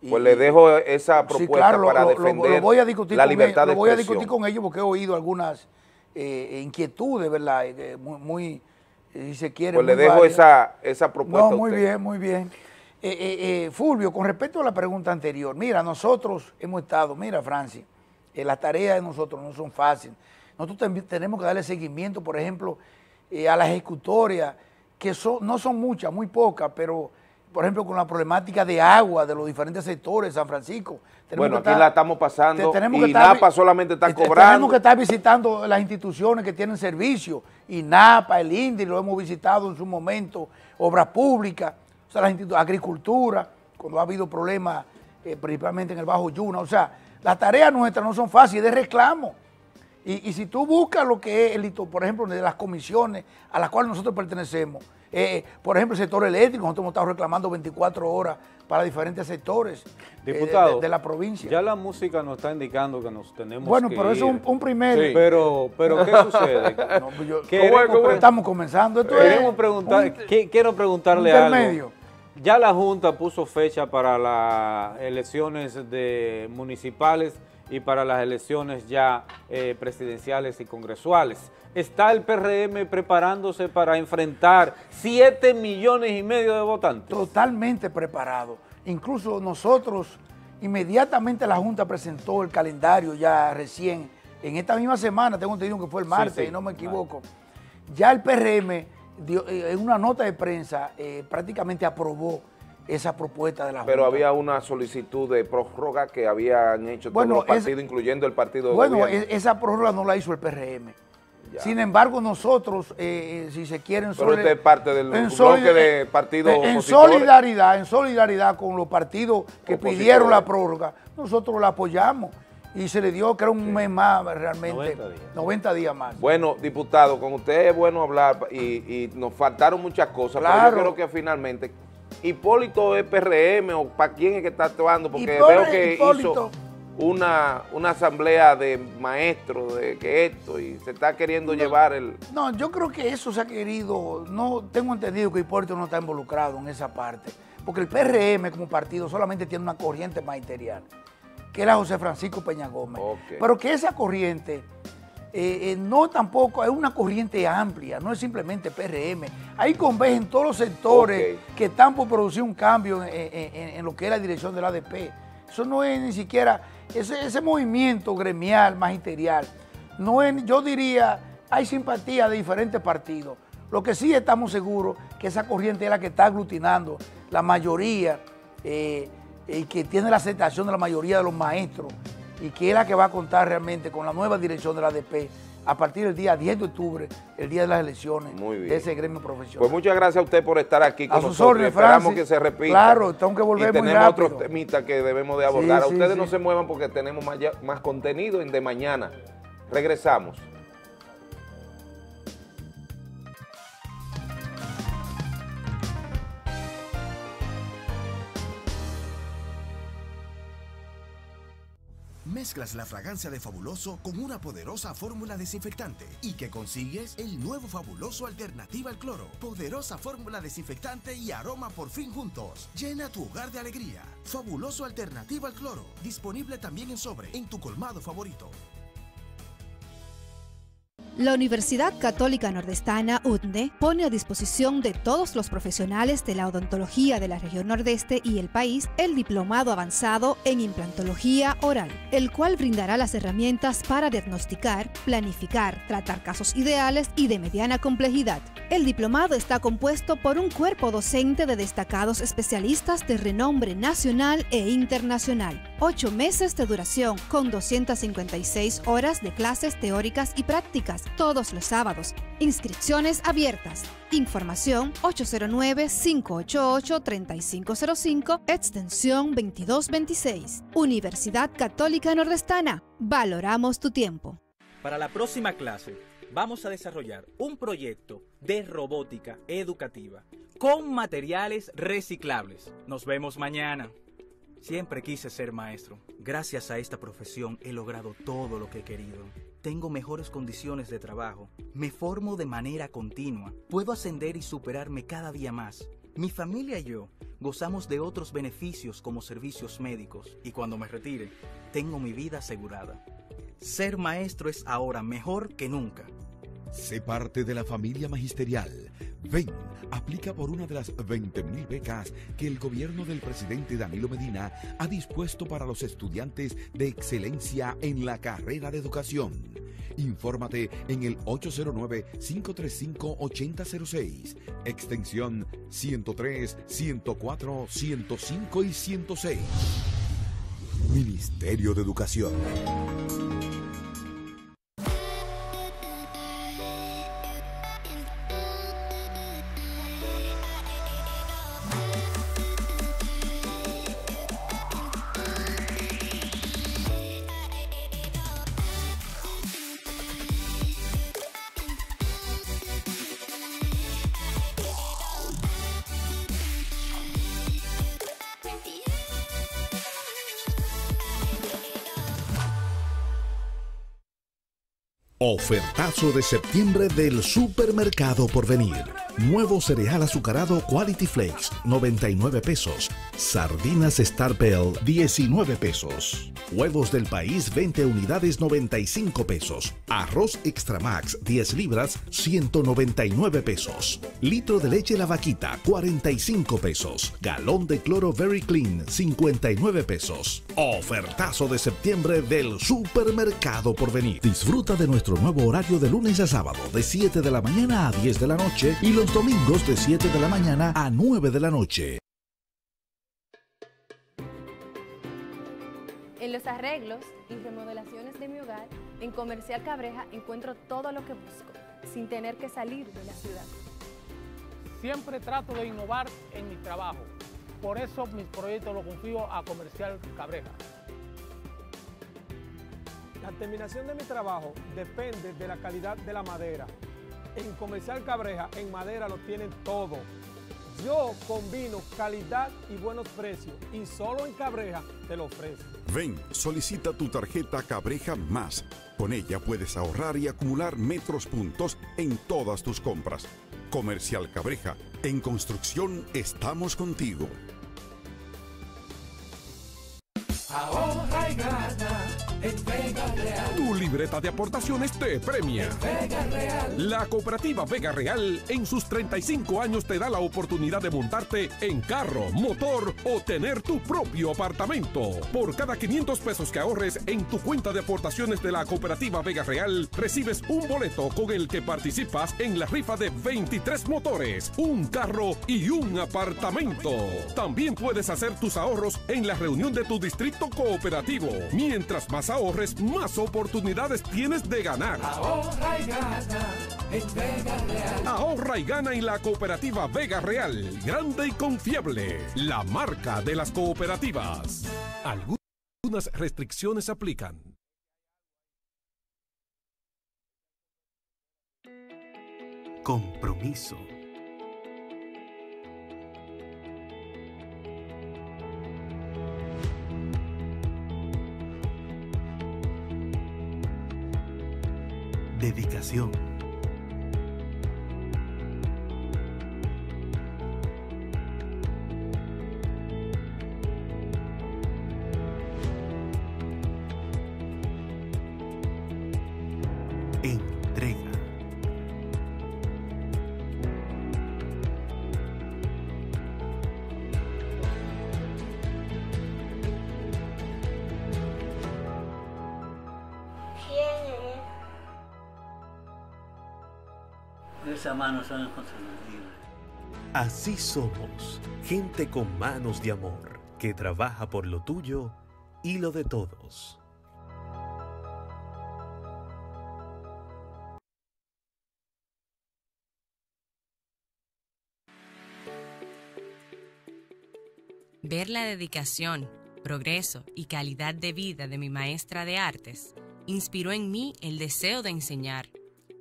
Y, pues le dejo esa propuesta sí, claro, para lo, defender lo, lo voy a discutir la libertad ellos, de expresión. Lo voy a discutir con ellos porque he oído algunas eh, inquietudes, ¿verdad? Eh, muy, muy, si se quiere, pues muy le dejo varias. esa esa propuesta. No, muy a usted. bien, muy bien. Eh, eh, eh, Fulvio, con respecto a la pregunta anterior, mira, nosotros hemos estado, mira, Francis, eh, las tareas de nosotros no son fáciles. Nosotros también tenemos que darle seguimiento, por ejemplo, eh, a las ejecutorias, que son, no son muchas, muy pocas, pero, por ejemplo, con la problemática de agua de los diferentes sectores de San Francisco. Bueno, aquí estar, la estamos pasando te, y estar, INAPA solamente está cobrando. Tenemos que estar visitando las instituciones que tienen servicio, INAPA, el INDI, lo hemos visitado en su momento, Obras Públicas, o sea, la agricultura, cuando ha habido problemas, eh, principalmente en el Bajo Yuna. O sea, las tareas nuestras no son fáciles, es de reclamo. Y, y si tú buscas lo que es, el, por ejemplo, de las comisiones a las cuales nosotros pertenecemos, eh, por ejemplo, el sector eléctrico, nosotros hemos estado reclamando veinticuatro horas para diferentes sectores. Diputado, eh, de, de la provincia. Ya la música nos está indicando que nos tenemos bueno, que Bueno, pero ir. Eso es un, un primero. Sí. Pero, pero, ¿qué sucede? No, yo, queremos, ¿cómo, cómo? Estamos comenzando. Esto queremos es preguntar, un, que, quiero preguntarle algo. Ya la Junta puso fecha para las elecciones de municipales y para las elecciones ya eh, presidenciales y congresuales. ¿Está el P R M preparándose para enfrentar siete millones y medio de votantes? Totalmente preparado. Incluso nosotros, inmediatamente la Junta presentó el calendario ya recién, en esta misma semana, tengo entendido que fue el martes, sí, sí, y no me equivoco, vale. Ya el P R M dio, eh, en una nota de prensa eh, prácticamente aprobó esa propuesta de la Junta. Pero había una solicitud de prórroga que habían hecho bueno, todos los partidos, es, incluyendo el partido de Bueno, gobierno. Esa prórroga no la hizo el P R M. Ya. Sin embargo, nosotros, eh, si se quieren... Pero esta es parte del bloque de partidos opositores. En solidaridad, en solidaridad con los partidos que opositores. Pidieron la prórroga, nosotros la apoyamos. Y se le dio, creo, un sí. mes más realmente, noventa días más. Bueno, diputado, con usted es bueno hablar y, y nos faltaron muchas cosas, claro. Pero yo creo que finalmente... ¿Hipólito es P R M o para quién es que está actuando? Porque Hipólito, veo que Hipólito. hizo una, una asamblea de maestros de que esto y se está queriendo no, llevar el... No, yo creo que eso se ha querido... No tengo entendido que Hipólito no está involucrado en esa parte. Porque el P R M como partido solamente tiene una corriente magisterial, que era José Francisco Peña Gómez. Okay. Pero que esa corriente... Eh, eh, no tampoco, es una corriente amplia, no es simplemente P R M. Ahí convergen todos los sectores okay. que están por producir un cambio en, en, en, en lo que es la dirección del A D P. Eso no es ni siquiera, ese, ese movimiento gremial, magisterial, no es, yo diría, hay simpatía de diferentes partidos. Lo que sí estamos seguros que esa corriente es la que está aglutinando la mayoría eh, y que tiene la aceptación de la mayoría de los maestros, y que es la que va a contar realmente con la nueva dirección de la A D P a partir del día diez de octubre, el día de las elecciones de ese gremio profesional. Pues muchas gracias a usted por estar aquí con nosotros. Orden, Esperamos Francis, que se repita. Claro, tengo que volver y muy rápido. Tenemos otros temitas que debemos de abordar. Sí, a ustedes sí, no sí. se muevan porque tenemos más, ya, más contenido en De Mañana. Regresamos. Mezclas la fragancia de Fabuloso con una poderosa fórmula desinfectante y que consigues el nuevo Fabuloso Alternativa al Cloro. Poderosa fórmula desinfectante y aroma por fin juntos. Llena tu hogar de alegría. Fabuloso Alternativa al Cloro. Disponible también en sobre en tu colmado favorito. La Universidad Católica Nordestana, U C N E, pone a disposición de todos los profesionales de la odontología de la región nordeste y el país el Diplomado Avanzado en Implantología Oral, el cual brindará las herramientas para diagnosticar, planificar, tratar casos ideales y de mediana complejidad. El diplomado está compuesto por un cuerpo docente de destacados especialistas de renombre nacional e internacional. Ocho meses de duración con doscientas cincuenta y seis horas de clases teóricas y prácticas todos los sábados. Inscripciones abiertas. Información ocho cero nueve, cinco ocho ocho, tres cinco cero cinco, extensión veintidós veintiséis. Universidad Católica Nordestana. Valoramos tu tiempo. Para la próxima clase vamos a desarrollar un proyecto de robótica educativa con materiales reciclables. Nos vemos mañana. Siempre quise ser maestro. Gracias a esta profesión he logrado todo lo que he querido. Tengo mejores condiciones de trabajo. Me formo de manera continua. Puedo ascender y superarme cada día más. Mi familia y yo gozamos de otros beneficios como servicios médicos. Y cuando me retire, tengo mi vida asegurada. Ser maestro es ahora mejor que nunca. Sé parte de la familia magisterial. Ven, aplica por una de las veinte mil becas que el gobierno del presidente Danilo Medina ha dispuesto para los estudiantes de excelencia en la carrera de educación. Infórmate en el ocho cero nueve, cinco tres cinco, ocho cero cero seis, extensión ciento tres, ciento cuatro, ciento cinco y ciento seis. Ministerio de Educación. Ofertazo de septiembre del Supermercado Porvenir. Nuevo cereal azucarado Quality Flakes, noventa y nueve pesos. Sardinas Star Bell, diecinueve pesos. Huevos del País, veinte unidades, noventa y cinco pesos. Arroz Extra Max, diez libras, ciento noventa y nueve pesos. Litro de leche La Vaquita, cuarenta y cinco pesos. Galón de cloro Very Clean, cincuenta y nueve pesos. Ofertazo de septiembre del Supermercado Porvenir. Disfruta de nuestro nuevo horario de lunes a sábado, de siete de la mañana a diez de la noche y los domingos de siete de la mañana a nueve de la noche. En los arreglos y remodelaciones de mi hogar, en Comercial Cabreja encuentro todo lo que busco, sin tener que salir de la ciudad. Siempre trato de innovar en mi trabajo, por eso mis proyectos los confío a Comercial Cabreja. La terminación de mi trabajo depende de la calidad de la madera. En Comercial Cabreja, en madera lo tienen todo. Yo combino calidad y buenos precios y solo en Cabreja te lo ofrezco. Ven, solicita tu tarjeta Cabreja Más. Con ella puedes ahorrar y acumular metros puntos en todas tus compras. Comercial Cabreja, en construcción estamos contigo. Ahorra y gana en Vega Real. Tu libreta de aportaciones te premia. Vega Real. La cooperativa Vega Real en sus treinta y cinco años te da la oportunidad de montarte en carro, motor o tener tu propio apartamento. Por cada quinientos pesos que ahorres en tu cuenta de aportaciones de la cooperativa Vega Real, recibes un boleto con el que participas en la rifa de veintitrés motores, un carro y un apartamento. También puedes hacer tus ahorros en la reunión de tu distrito cooperativo. Mientras más ahorres, más oportunidades tienes de ganar. Ahorra y gana en Vega Real. Ahorra y gana en la cooperativa Vega Real. Grande y confiable. La marca de las cooperativas. Algunas restricciones aplican. Compromiso. Dedicación. Entrega. Manos son inconfundibles. Así somos, gente con manos de amor, que trabaja por lo tuyo y lo de todos. Ver la dedicación, progreso y calidad de vida de mi maestra de artes inspiró en mí el deseo de enseñar.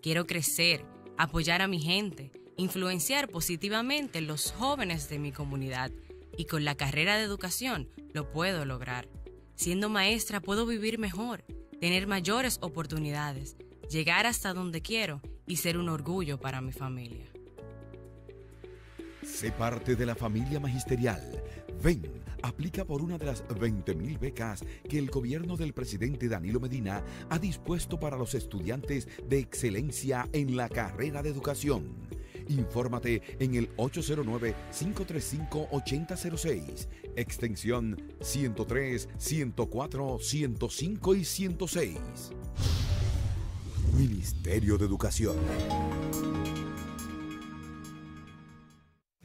Quiero crecer, apoyar a mi gente, influenciar positivamente los jóvenes de mi comunidad, y con la carrera de educación lo puedo lograr. Siendo maestra puedo vivir mejor, tener mayores oportunidades, llegar hasta donde quiero y ser un orgullo para mi familia. Sé parte de la familia magisterial. Ven, aplica por una de las veinte mil becas que el gobierno del presidente Danilo Medina ha dispuesto para los estudiantes de excelencia en la carrera de educación. Infórmate en el ocho cero nueve, cinco tres cinco, ocho cero cero seis, extensión ciento tres, ciento cuatro, ciento cinco y ciento seis. Ministerio de Educación.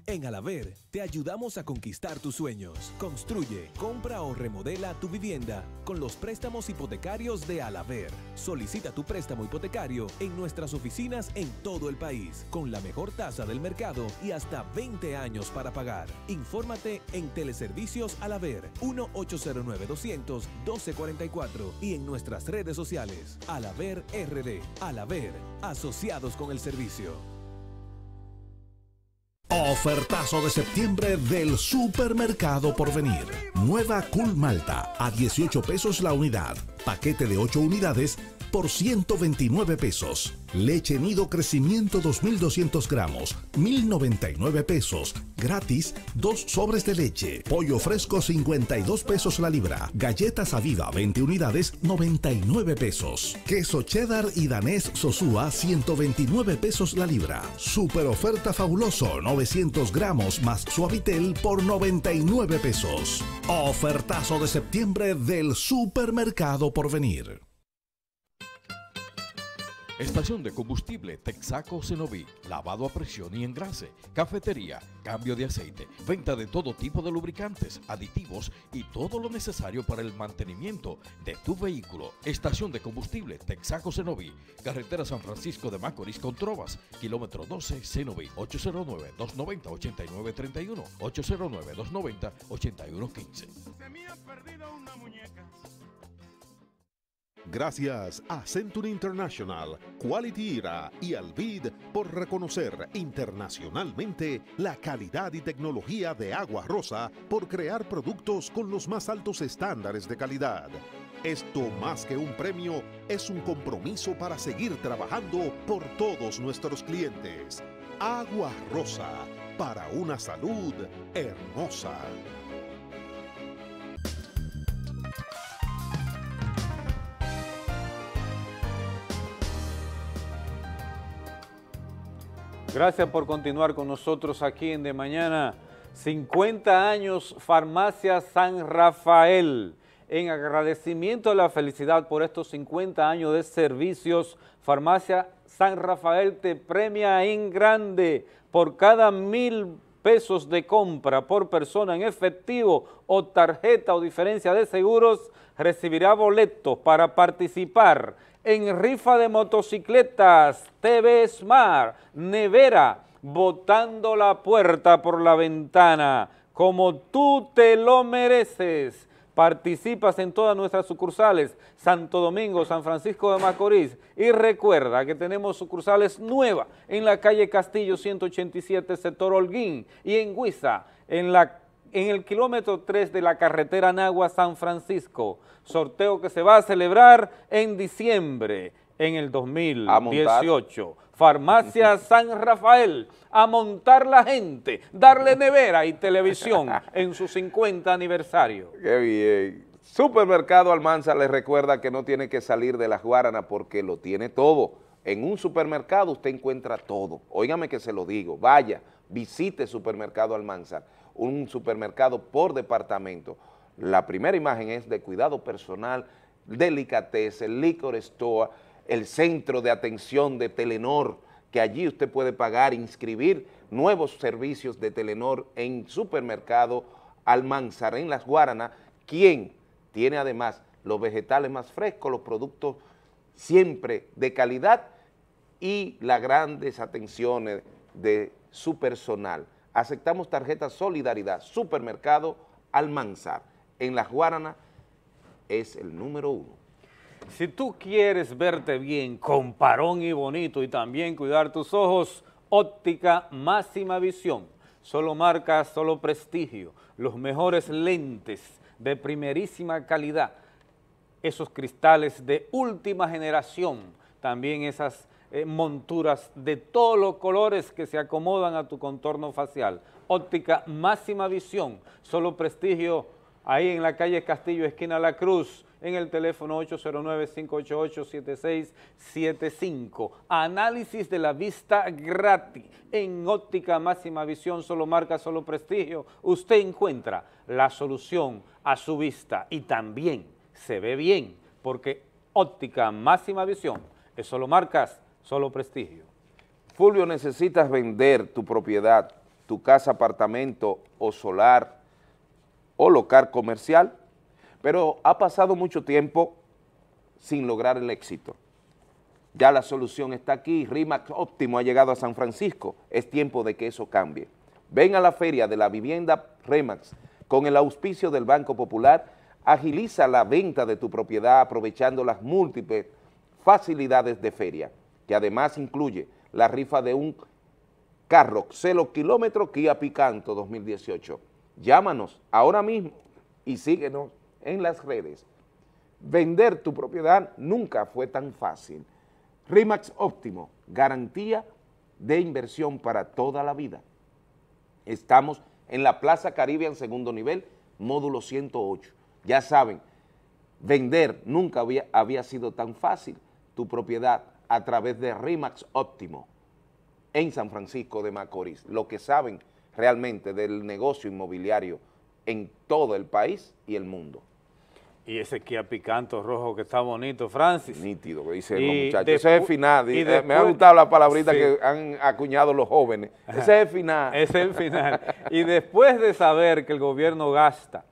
En Alaver, te ayudamos a conquistar tus sueños. Construye, compra o remodela tu vivienda con los préstamos hipotecarios de Alaver. Solicita tu préstamo hipotecario en nuestras oficinas en todo el país, con la mejor tasa del mercado y hasta veinte años para pagar. Infórmate en Teleservicios Alaver, uno, ocho cero nueve, doscientos, doce cuarenta y cuatro y en nuestras redes sociales. Alaver R D, Alaver, asociados con el servicio. Ofertazo de septiembre del Supermercado Porvenir. Nueva Cool Malta a dieciocho pesos la unidad. Paquete de ocho unidades por ciento veintinueve pesos. Leche Nido Crecimiento dos mil doscientos gramos, mil noventa y nueve pesos. Gratis, dos sobres de leche. Pollo fresco, cincuenta y dos pesos la libra. Galletas Aviva, veinte unidades, noventa y nueve pesos. Queso cheddar y danés Sosúa, ciento veintinueve pesos la libra. Super oferta Fabuloso, novecientos gramos más Suavitel por noventa y nueve pesos. Ofertazo de septiembre del Supermercado Porvenir. Estación de combustible Texaco Cenoví, lavado a presión y engrase, cafetería, cambio de aceite, venta de todo tipo de lubricantes, aditivos y todo lo necesario para el mantenimiento de tu vehículo. Estación de combustible Texaco Cenoví, carretera San Francisco de Macorís con Trovas, kilómetro doce Cenoví, ocho cero nueve, dos noventa, ochenta y nueve treinta y uno, ocho cero nueve, dos noventa, ochenta y uno quince. Se me ha perdido una muñeca. Gracias a Century International, Quality Era y al B I D por reconocer internacionalmente la calidad y tecnología de Agua Rosa por crear productos con los más altos estándares de calidad. Esto más que un premio es un compromiso para seguir trabajando por todos nuestros clientes. Agua Rosa, para una salud hermosa. Gracias por continuar con nosotros aquí en De Mañana. cincuenta años Farmacia San Rafael. En agradecimiento a la felicidad por estos cincuenta años de servicios, Farmacia San Rafael te premia en grande por cada mil pesos de compra por persona en efectivo o tarjeta o diferencia de seguros, recibirá boletos para participar en rifa de motocicletas, T V Smart, nevera, botando la puerta por la ventana, como tú te lo mereces. Participas en todas nuestras sucursales, Santo Domingo, San Francisco de Macorís, y recuerda que tenemos sucursales nuevas en la calle Castillo ciento ochenta y siete, sector Holguín, y en Huiza, en la en el kilómetro tres de la carretera Nagua San Francisco, sorteo que se va a celebrar en diciembre en el dos mil dieciocho. Farmacia San Rafael, a montar la gente, darle nevera y televisión en su cincuenta aniversario. Qué bien. Supermercado Almanza les recuerda que no tiene que salir de Las Guaranas porque lo tiene todo. En un supermercado usted encuentra todo. Óigame que se lo digo, vaya, visite Supermercado Almanza. Un supermercado por departamento. La primera imagen es de cuidado personal, delicatessen, liquor store, el centro de atención de Telenor, que allí usted puede pagar, inscribir nuevos servicios de Telenor en Supermercado Almanzar, en Las Guaranas, quien tiene además los vegetales más frescos, los productos siempre de calidad y las grandes atenciones de su personal. Aceptamos tarjeta Solidaridad. Supermercado Almanzar, en Las Guaranas, es el número uno. Si tú quieres verte bien, con parón y bonito, y también cuidar tus ojos, óptica máxima visión. Solo marca, solo prestigio. Los mejores lentes de primerísima calidad. Esos cristales de última generación. También esas Eh, monturas de todos los colores que se acomodan a tu contorno facial. Óptica máxima visión, solo prestigio, ahí en la calle Castillo, esquina La Cruz, en el teléfono ocho cero nueve, cinco ocho ocho, siete seis siete cinco. Análisis de la vista gratis. En óptica máxima visión, solo marca, solo prestigio, usted encuentra la solución a su vista y también se ve bien, porque óptica máxima visión es solo marcas, solo prestigio. Fulvio, necesitas vender tu propiedad, tu casa, apartamento o solar o local comercial, pero ha pasado mucho tiempo sin lograr el éxito. Ya la solución está aquí, RIMAX Óptimo ha llegado a San Francisco, es tiempo de que eso cambie. Ven a la Feria de la Vivienda REMAX con el auspicio del Banco Popular, agiliza la venta de tu propiedad aprovechando las múltiples facilidades de feria, que además incluye la rifa de un carro cero kilómetro Kia Picanto dos mil dieciocho. Llámanos ahora mismo y síguenos en las redes. Vender tu propiedad nunca fue tan fácil. RIMAX Óptimo, garantía de inversión para toda la vida. Estamos en la Plaza Caribe en segundo nivel, módulo ciento ocho. Ya saben, vender nunca había, había sido tan fácil tu propiedad a través de RIMAX Óptimo en San Francisco de Macorís. Lo que saben realmente del negocio inmobiliario en todo el país y el mundo. Y ese Kia Picanto rojo que está bonito, Francis. Nítido, que dicen los muchachos. Ese es el final. Y después, eh, me ha gustado la palabrita sí. que han acuñado los jóvenes. Ese es el final. Es el final. Y después de saber que el gobierno gasta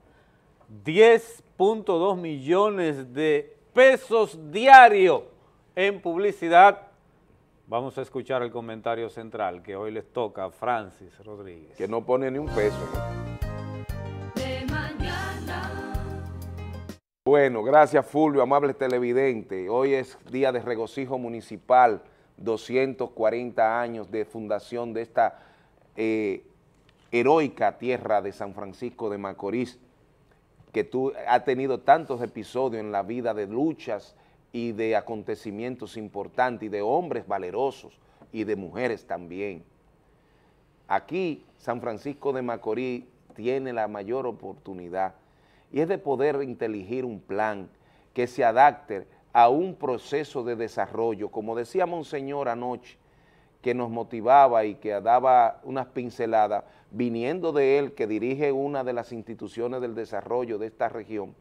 diez punto dos millones de pesos diarios en publicidad, vamos a escuchar el comentario central que hoy les toca a Francis Rodríguez. Que no pone ni un peso. Bueno, gracias Fulvio, amables televidentes. Hoy es día de regocijo municipal, doscientos cuarenta años de fundación de esta eh, heroica tierra de San Francisco de Macorís, que tú, ha tenido tantos episodios en la vida de luchas y de acontecimientos importantes y de hombres valerosos y de mujeres también. Aquí San Francisco de Macorís tiene la mayor oportunidad y es de poder inteligir un plan que se adapte a un proceso de desarrollo, como decía Monseñor anoche, que nos motivaba y que daba unas pinceladas, viniendo de él, que dirige una de las instituciones del desarrollo de esta región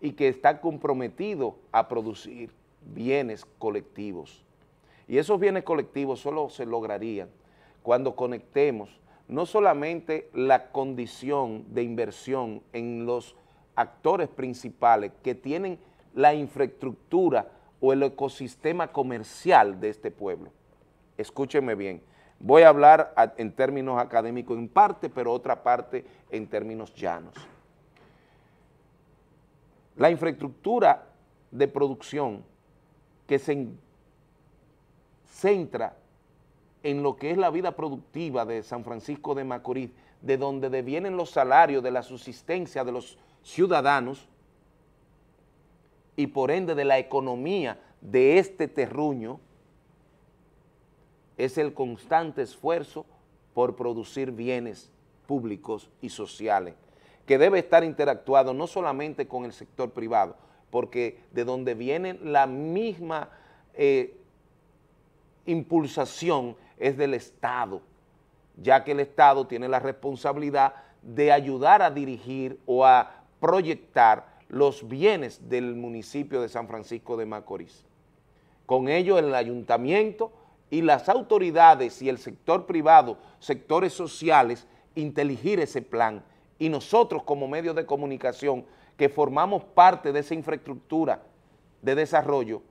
y que está comprometido a producir bienes colectivos. Y esos bienes colectivos solo se lograrían cuando conectemos no solamente la condición de inversión en los actores principales que tienen la infraestructura o el ecosistema comercial de este pueblo. Escúchenme bien, voy a hablar a, en términos académicos en parte, pero otra parte en términos llanos. La infraestructura de producción que se centra en lo que es la vida productiva de San Francisco de Macorís, de donde devienen los salarios, de la subsistencia de los ciudadanos y por ende de la economía de este terruño, es el constante esfuerzo por producir bienes públicos y sociales, que debe estar interactuado no solamente con el sector privado, porque de donde viene la misma eh, impulsación es del Estado, ya que el Estado tiene la responsabilidad de ayudar a dirigir o a proyectar los bienes del municipio de San Francisco de Macorís. Con ello el ayuntamiento y las autoridades y el sector privado, sectores sociales, inteligir ese plan, y nosotros como medios de comunicación que formamos parte de esa infraestructura de desarrollo,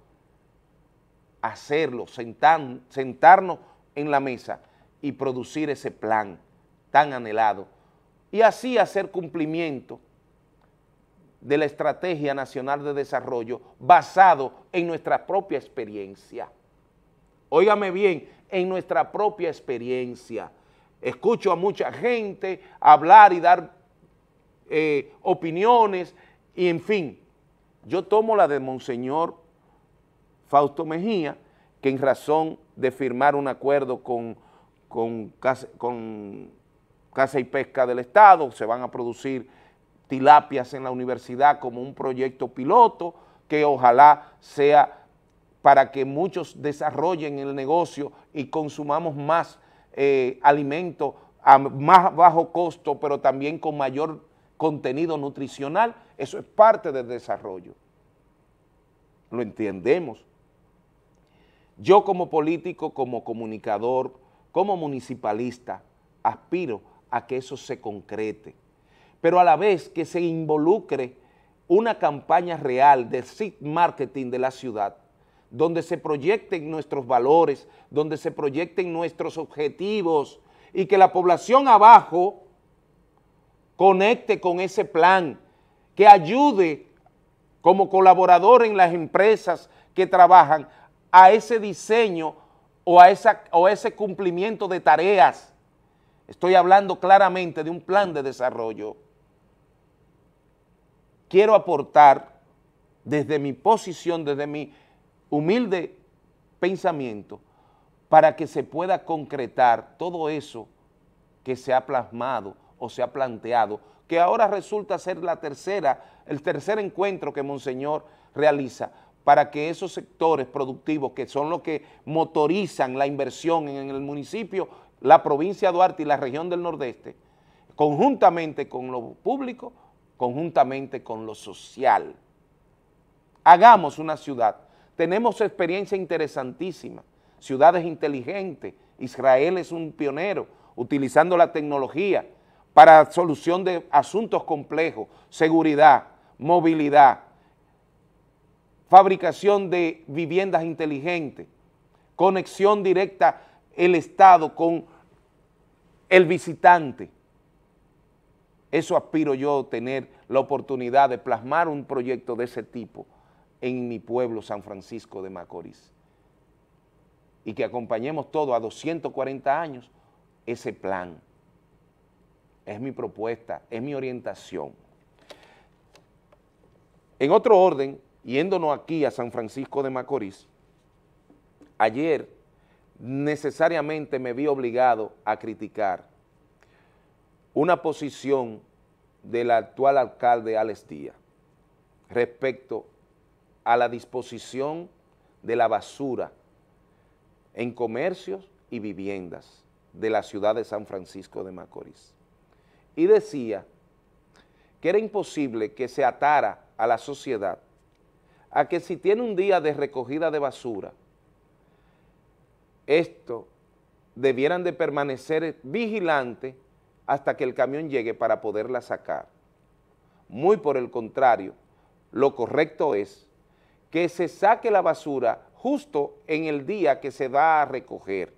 hacerlo, sentan, sentarnos en la mesa y producir ese plan tan anhelado y así hacer cumplimiento de la Estrategia Nacional de Desarrollo basado en nuestra propia experiencia. Óigame bien, en nuestra propia experiencia. Escucho a mucha gente hablar y dar eh, opiniones y en fin. Yo tomo la de Monseñor Fausto Mejía, que en razón de firmar un acuerdo con, con, con Casa y Pesca del Estado, se van a producir tilapias en la universidad como un proyecto piloto que ojalá sea para que muchos desarrollen el negocio y consumamos más eh, alimentos a más bajo costo, pero también con mayor contenido nutricional. Eso es parte del desarrollo. Lo entendemos. Yo como político, como comunicador, como municipalista, aspiro a que eso se concrete, pero a la vez que se involucre una campaña real de seed marketing de la ciudad, donde se proyecten nuestros valores, donde se proyecten nuestros objetivos y que la población abajo conecte con ese plan, que ayude como colaborador en las empresas que trabajan a ese diseño o a, esa, o a ese cumplimiento de tareas. Estoy hablando claramente de un plan de desarrollo. Quiero aportar desde mi posición, desde mi humilde pensamiento, para que se pueda concretar todo eso que se ha plasmado o se ha planteado, que ahora resulta ser la tercera, el tercer encuentro que Monseñor realiza, para que esos sectores productivos, que son los que motorizan la inversión en el municipio, la provincia de Duarte y la región del Nordeste, conjuntamente con lo público, conjuntamente con lo social, hagamos una ciudad. Tenemos experiencia interesantísima, ciudades inteligentes. Israel es un pionero utilizando la tecnología para solución de asuntos complejos, seguridad, movilidad, fabricación de viviendas inteligentes, conexión directa el Estado con el visitante. Eso aspiro yo a tener la oportunidad de plasmar un proyecto de ese tipo en mi pueblo San Francisco de Macorís, y que acompañemos todo a doscientos cuarenta años ese plan. Es mi propuesta, es mi orientación. En otro orden, yéndonos aquí a San Francisco de Macorís, ayer necesariamente me vi obligado a criticar una posición del actual alcalde Alex Díaz respecto a la disposición de la basura en comercios y viviendas de la ciudad de San Francisco de Macorís. Y decía que era imposible que se atara a la sociedad a que si tiene un día de recogida de basura, esto debieran de permanecer vigilante hasta que el camión llegue para poderla sacar. Muy por el contrario, lo correcto es que se saque la basura justo en el día que se va a recoger.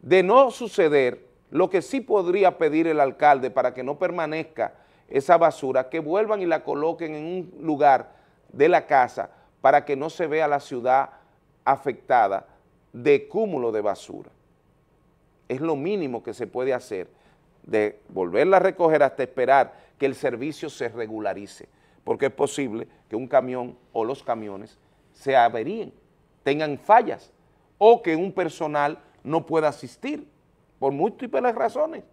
De no suceder, lo que sí podría pedir el alcalde para que no permanezca esa basura, que vuelvan y la coloquen en un lugar de la casa para que no se vea la ciudad afectada de cúmulo de basura. Es lo mínimo que se puede hacer, de volverla a recoger hasta esperar que el servicio se regularice, porque es posible que un camión o los camiones se averíen, tengan fallas, o que un personal no pueda asistir por múltiples razones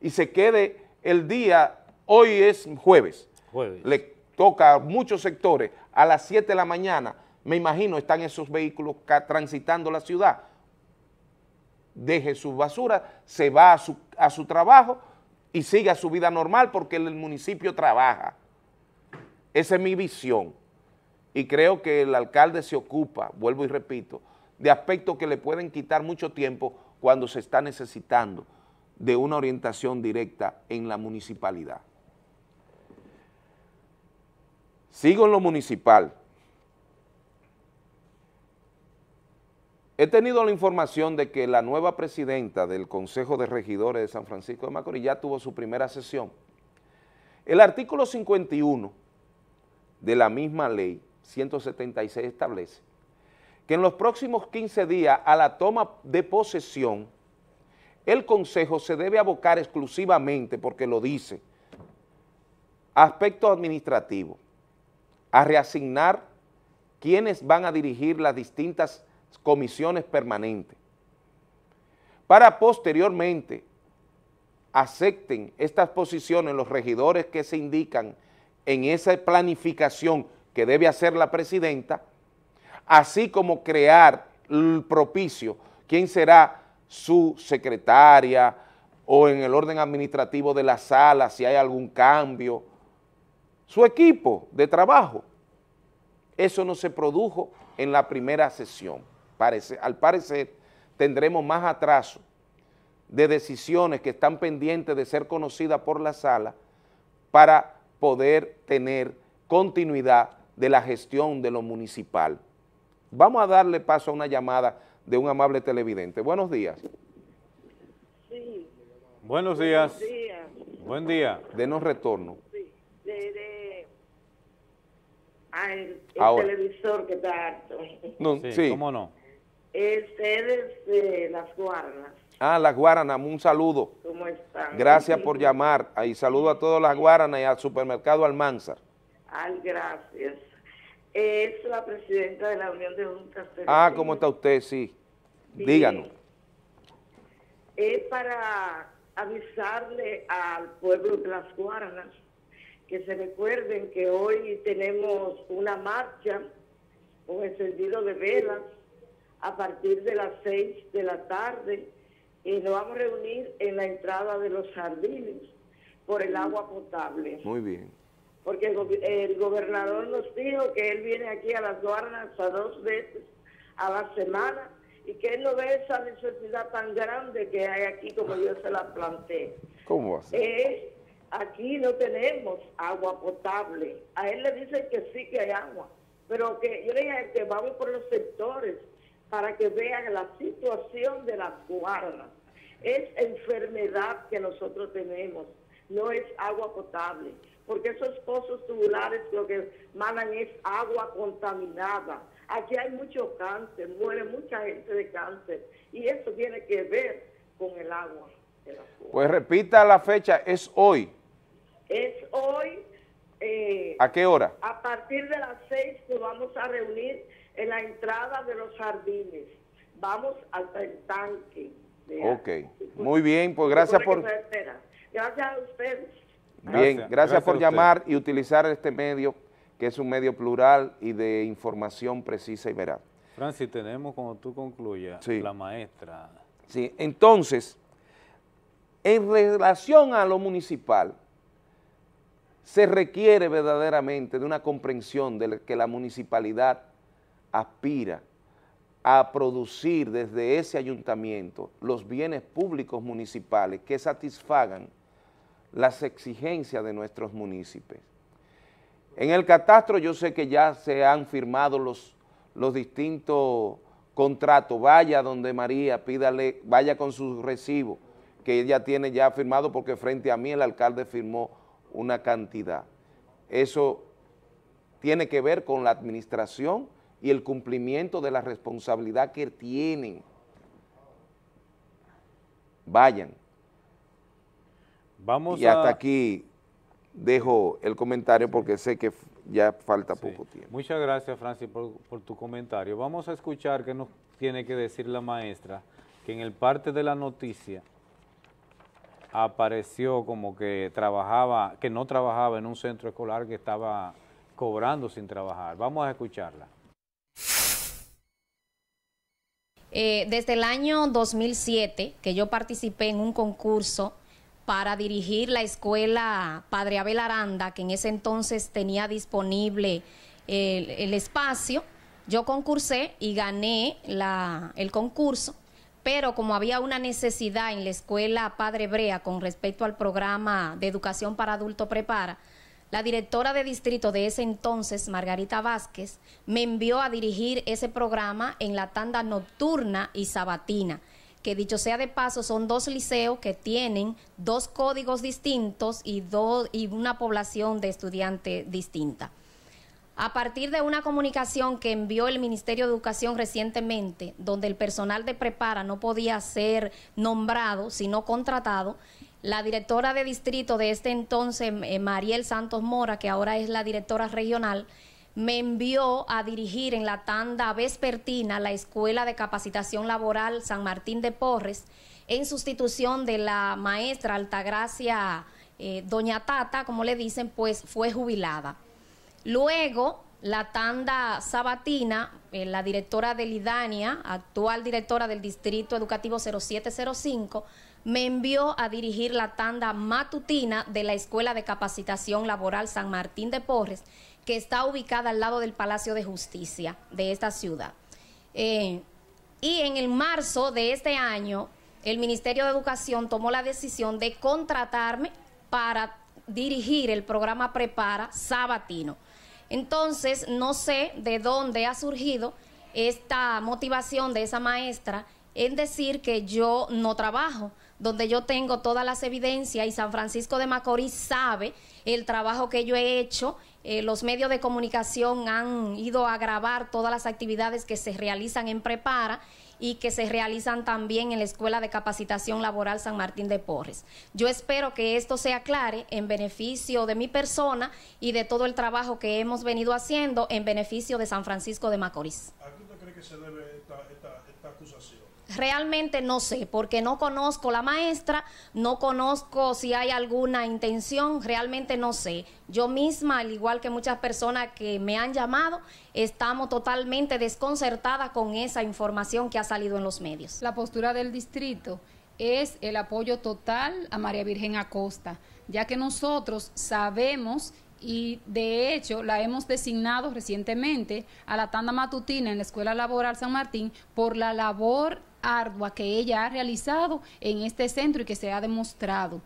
y se quede el día. Hoy es jueves, jueves. Le toca a muchos sectores, a las siete de la mañana, me imagino, están esos vehículos transitando la ciudad, deje sus basuras, se va a su, a su trabajo y sigue a su vida normal porque el municipio trabaja. Esa es mi visión, y creo que el alcalde se ocupa, vuelvo y repito, de aspectos que le pueden quitar mucho tiempo cuando se está necesitando de una orientación directa en la municipalidad. Sigo en lo municipal. He tenido la información de que la nueva presidenta del Consejo de Regidores de San Francisco de Macorís ya tuvo su primera sesión. El artículo cincuenta y uno de la misma ley ciento setenta y seis establece que en los próximos quince días a la toma de posesión el Consejo se debe abocar exclusivamente, porque lo dice, a aspectos administrativos, a reasignar quienes van a dirigir las distintas comisiones permanentes, para posteriormente acepten estas posiciones los regidores que se indican en esa planificación que debe hacer la presidenta, así como crear el propicio, quién será su secretaria o en el orden administrativo de la sala, si hay algún cambio, su equipo de trabajo. Eso no se produjo en la primera sesión. Parece, al parecer tendremos más atraso de decisiones que están pendientes de ser conocidas por la sala para poder tener continuidad de la gestión de lo municipal. Vamos a darle paso a una llamada de un amable televidente. Buenos días. Sí. Buenos días. Buenos días. Buen día. Denos retorno. Sí. De, de. Ah, el, el televisor que está harto. No, sí, sí. ¿Cómo no? Ustedes, eh, las guaranas. Ah, las guaranas, un saludo. ¿Cómo están? Gracias por llamar. Y saludo a todas las guaranas y al supermercado Almanzar. Ay, gracias. Es la presidenta de la Unión de Juntas Federales. Ah, ¿cómo está usted? Sí. Sí. Díganos. Es para avisarle al pueblo de Las Guaranas que se recuerden que hoy tenemos una marcha con encendido de velas a partir de las seis de la tarde y nos vamos a reunir en la entrada de los jardines por el agua potable. Muy bien. Porque el, go el gobernador nos dijo que él viene aquí a Las Guaranas a dos veces a la semana y que él no ve esa necesidad tan grande que hay aquí como yo se la planteé. ¿Cómo así? Eh, aquí no tenemos agua potable. A él le dicen que sí que hay agua, pero que yo le dije que vamos por los sectores para que vean la situación de Las Guaranas. Es enfermedad que nosotros tenemos, no es agua potable, porque esos pozos tubulares lo que manan es agua contaminada. Aquí hay mucho cáncer, muere mucha gente de cáncer, y eso tiene que ver con el agua. De la pues repita la fecha, es hoy. Es hoy. Eh, ¿A qué hora? A partir de las seis nos vamos a reunir en la entrada de los jardines. Vamos hasta el tanque. ¿Verdad? Ok, muy bien, pues gracias por... Gracias a ustedes. Bien, gracias, gracias, gracias por llamar y utilizar este medio, que es un medio plural y de información precisa y veraz. Francis, tenemos, cuando tú concluyas, sí. La maestra. Sí, entonces, en relación a lo municipal, se requiere verdaderamente de una comprensión de que la municipalidad aspira a producir desde ese ayuntamiento los bienes públicos municipales que satisfagan las exigencias de nuestros municipios. En el catastro yo sé que ya se han firmado los, los distintos contratos. Vaya donde María, pídale, vaya con su recibo, que ella tiene ya firmado, porque frente a mí el alcalde firmó una cantidad. Eso tiene que ver con la administración y el cumplimiento de la responsabilidad que tienen. Vayan. Vamos y a... hasta aquí dejo el comentario porque sé que ya falta sí. poco tiempo. Muchas gracias, Francis, por, por tu comentario. Vamos a escuchar qué nos tiene que decir la maestra, que en el parte de la noticia apareció como que trabajaba, que no trabajaba en un centro escolar, que estaba cobrando sin trabajar. Vamos a escucharla. Eh, desde el año dos mil siete, que yo participé en un concurso para dirigir la escuela Padre Abel Aranda, que en ese entonces tenía disponible el, el espacio, yo concursé y gané la, el concurso, pero como había una necesidad en la escuela Padre Brea con respecto al programa de educación para adulto prepara, la directora de distrito de ese entonces, Margarita Vázquez, me envió a dirigir ese programa en la tanda nocturna y sabatina, que dicho sea de paso son dos liceos que tienen dos códigos distintos y, dos, y una población de estudiantes distinta. A partir de una comunicación que envió el Ministerio de Educación recientemente, donde el personal de prepara no podía ser nombrado, sino contratado, la directora de distrito de este entonces, eh, Mariel Santos Mora, que ahora es la directora regional, me envió a dirigir en la tanda vespertina la Escuela de Capacitación Laboral San Martín de Porres, en sustitución de la maestra Altagracia, eh, Doña Tata, como le dicen, pues fue jubilada. Luego, la tanda sabatina, eh, la directora de Lidania, actual directora del Distrito Educativo cero siete cero cinco, me envió a dirigir la tanda matutina de la Escuela de Capacitación Laboral San Martín de Porres, que está ubicada al lado del Palacio de Justicia de esta ciudad. Eh, y en el marzo de este año, el Ministerio de Educación tomó la decisión de contratarme para dirigir el programa Prepara Sabatino. Entonces, no sé de dónde ha surgido esta motivación de esa maestra en decir que yo no trabajo, donde yo tengo todas las evidencias, y San Francisco de Macorís sabe el trabajo que yo he hecho. Eh, los medios de comunicación han ido a grabar todas las actividades que se realizan en Prepara y que se realizan también en la Escuela de Capacitación Laboral San Martín de Porres. Yo espero que esto se aclare en beneficio de mi persona y de todo el trabajo que hemos venido haciendo en beneficio de San Francisco de Macorís. ¿A qué usted cree que se debe esta, esta, esta acusación? Realmente no sé, porque no conozco la maestra, no conozco si hay alguna intención, realmente no sé. Yo misma, al igual que muchas personas que me han llamado, estamos totalmente desconcertadas con esa información que ha salido en los medios. La postura del distrito es el apoyo total a María Virgen Acosta, ya que nosotros sabemos y de hecho la hemos designado recientemente a la tanda matutina en la Escuela Laboral San Martín por la labor ardua que ella ha realizado en este centro y que se ha demostrado.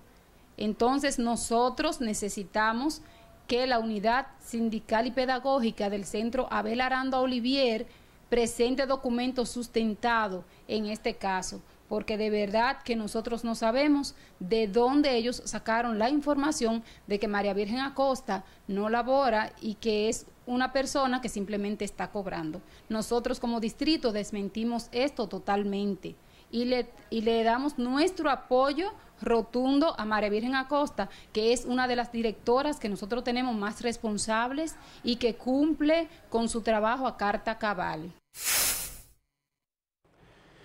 Entonces nosotros necesitamos que la unidad sindical y pedagógica del centro Abel Aranda Olivier presente documentos sustentados en este caso, porque de verdad que nosotros no sabemos de dónde ellos sacaron la información de que María Virgen Acosta no labora y que es una persona que simplemente está cobrando. Nosotros como distrito desmentimos esto totalmente y le, y le damos nuestro apoyo rotundo a María Virgen Acosta, que es una de las directoras que nosotros tenemos más responsables y que cumple con su trabajo a carta cabal.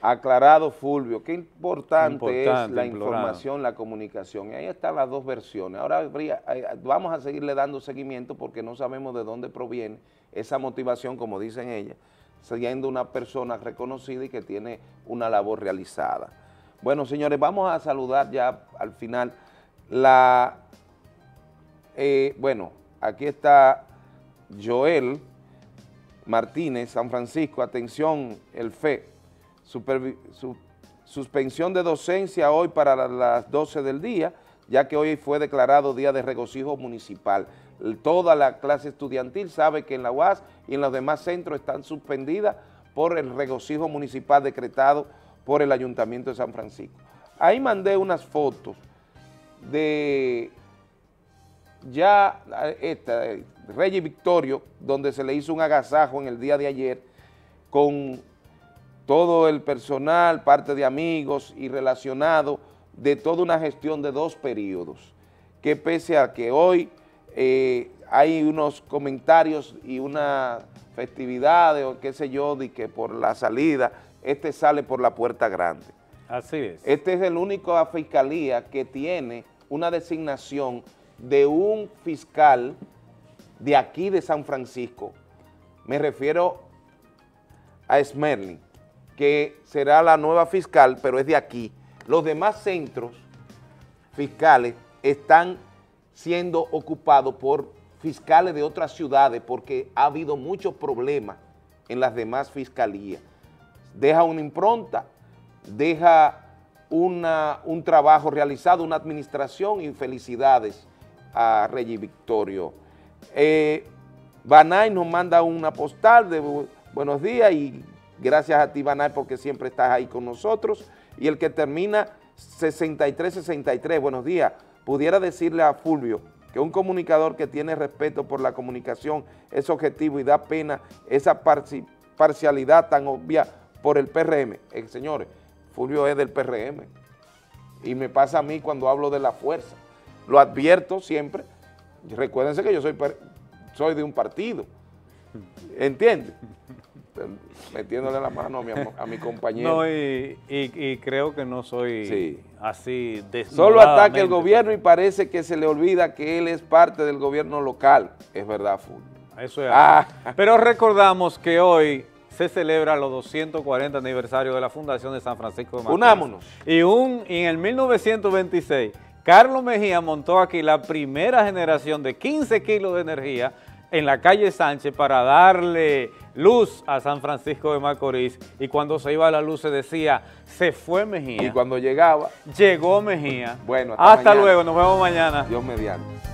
Aclarado, Fulvio, qué importante, importante es la implorado. información, la comunicación. Y ahí están las dos versiones. Ahora habría, vamos a seguirle dando seguimiento porque no sabemos de dónde proviene esa motivación, como dicen ellas, siendo una persona reconocida y que tiene una labor realizada. Bueno, señores, vamos a saludar ya al final la... Eh, bueno, aquí está Joel Martínez, San Francisco, atención, el F E. Supervi su suspensión de docencia hoy para las doce del día, ya que hoy fue declarado día de regocijo municipal. Toda la clase estudiantil sabe que en la U A S y en los demás centros están suspendidas por el regocijo municipal decretado por el Ayuntamiento de San Francisco. Ahí mandé unas fotos de ya esta, Reyes Victorio, donde se le hizo un agasajo en el día de ayer con todo el personal, parte de amigos y relacionado de toda una gestión de dos periodos, que pese a que hoy eh, hay unos comentarios y una festividad o qué sé yo, de que por la salida, este sale por la puerta grande. Así es. Este es el único fiscalía que tiene una designación de un fiscal de aquí de San Francisco, me refiero a Smerling, que será la nueva fiscal, pero es de aquí. Los demás centros fiscales están siendo ocupados por fiscales de otras ciudades porque ha habido muchos problemas en las demás fiscalías. Deja una impronta, deja una, un trabajo realizado, una administración, y felicidades a Reyes Victorio. Eh, Banay nos manda una postal de bu buenos días y gracias a ti, Banay, porque siempre estás ahí con nosotros. Y el que termina sesenta y tres sesenta y tres, buenos días, pudiera decirle a Fulvio que un comunicador que tiene respeto por la comunicación es objetivo y da pena esa parcialidad tan obvia por el P R M. Eh, señores, Fulvio es del P R M y me pasa a mí cuando hablo de la fuerza. Lo advierto siempre. Recuérdense que yo soy, soy de un partido, ¿entiendes? Metiéndole la mano a mi, a mi compañero. No, y, y, y creo que no soy sí. así desnudadamente. Solo ataca el gobierno y parece que se le olvida que él es parte del gobierno local. Es verdad, Fulvio. Eso es. Ah. Pero recordamos que hoy se celebra los doscientos cuarenta aniversarios de la Fundación de San Francisco de Macorís. Unámonos. Y, un, y en el mil novecientos veintiséis, Carlos Mejía montó aquí la primera generación de quince kilos de energía en la calle Sánchez para darle luz a San Francisco de Macorís, y cuando se iba a la luz se decía, se fue Mejía. Y cuando llegaba, llegó Mejía. Bueno, hasta, hasta luego, nos vemos mañana. Dios mediante.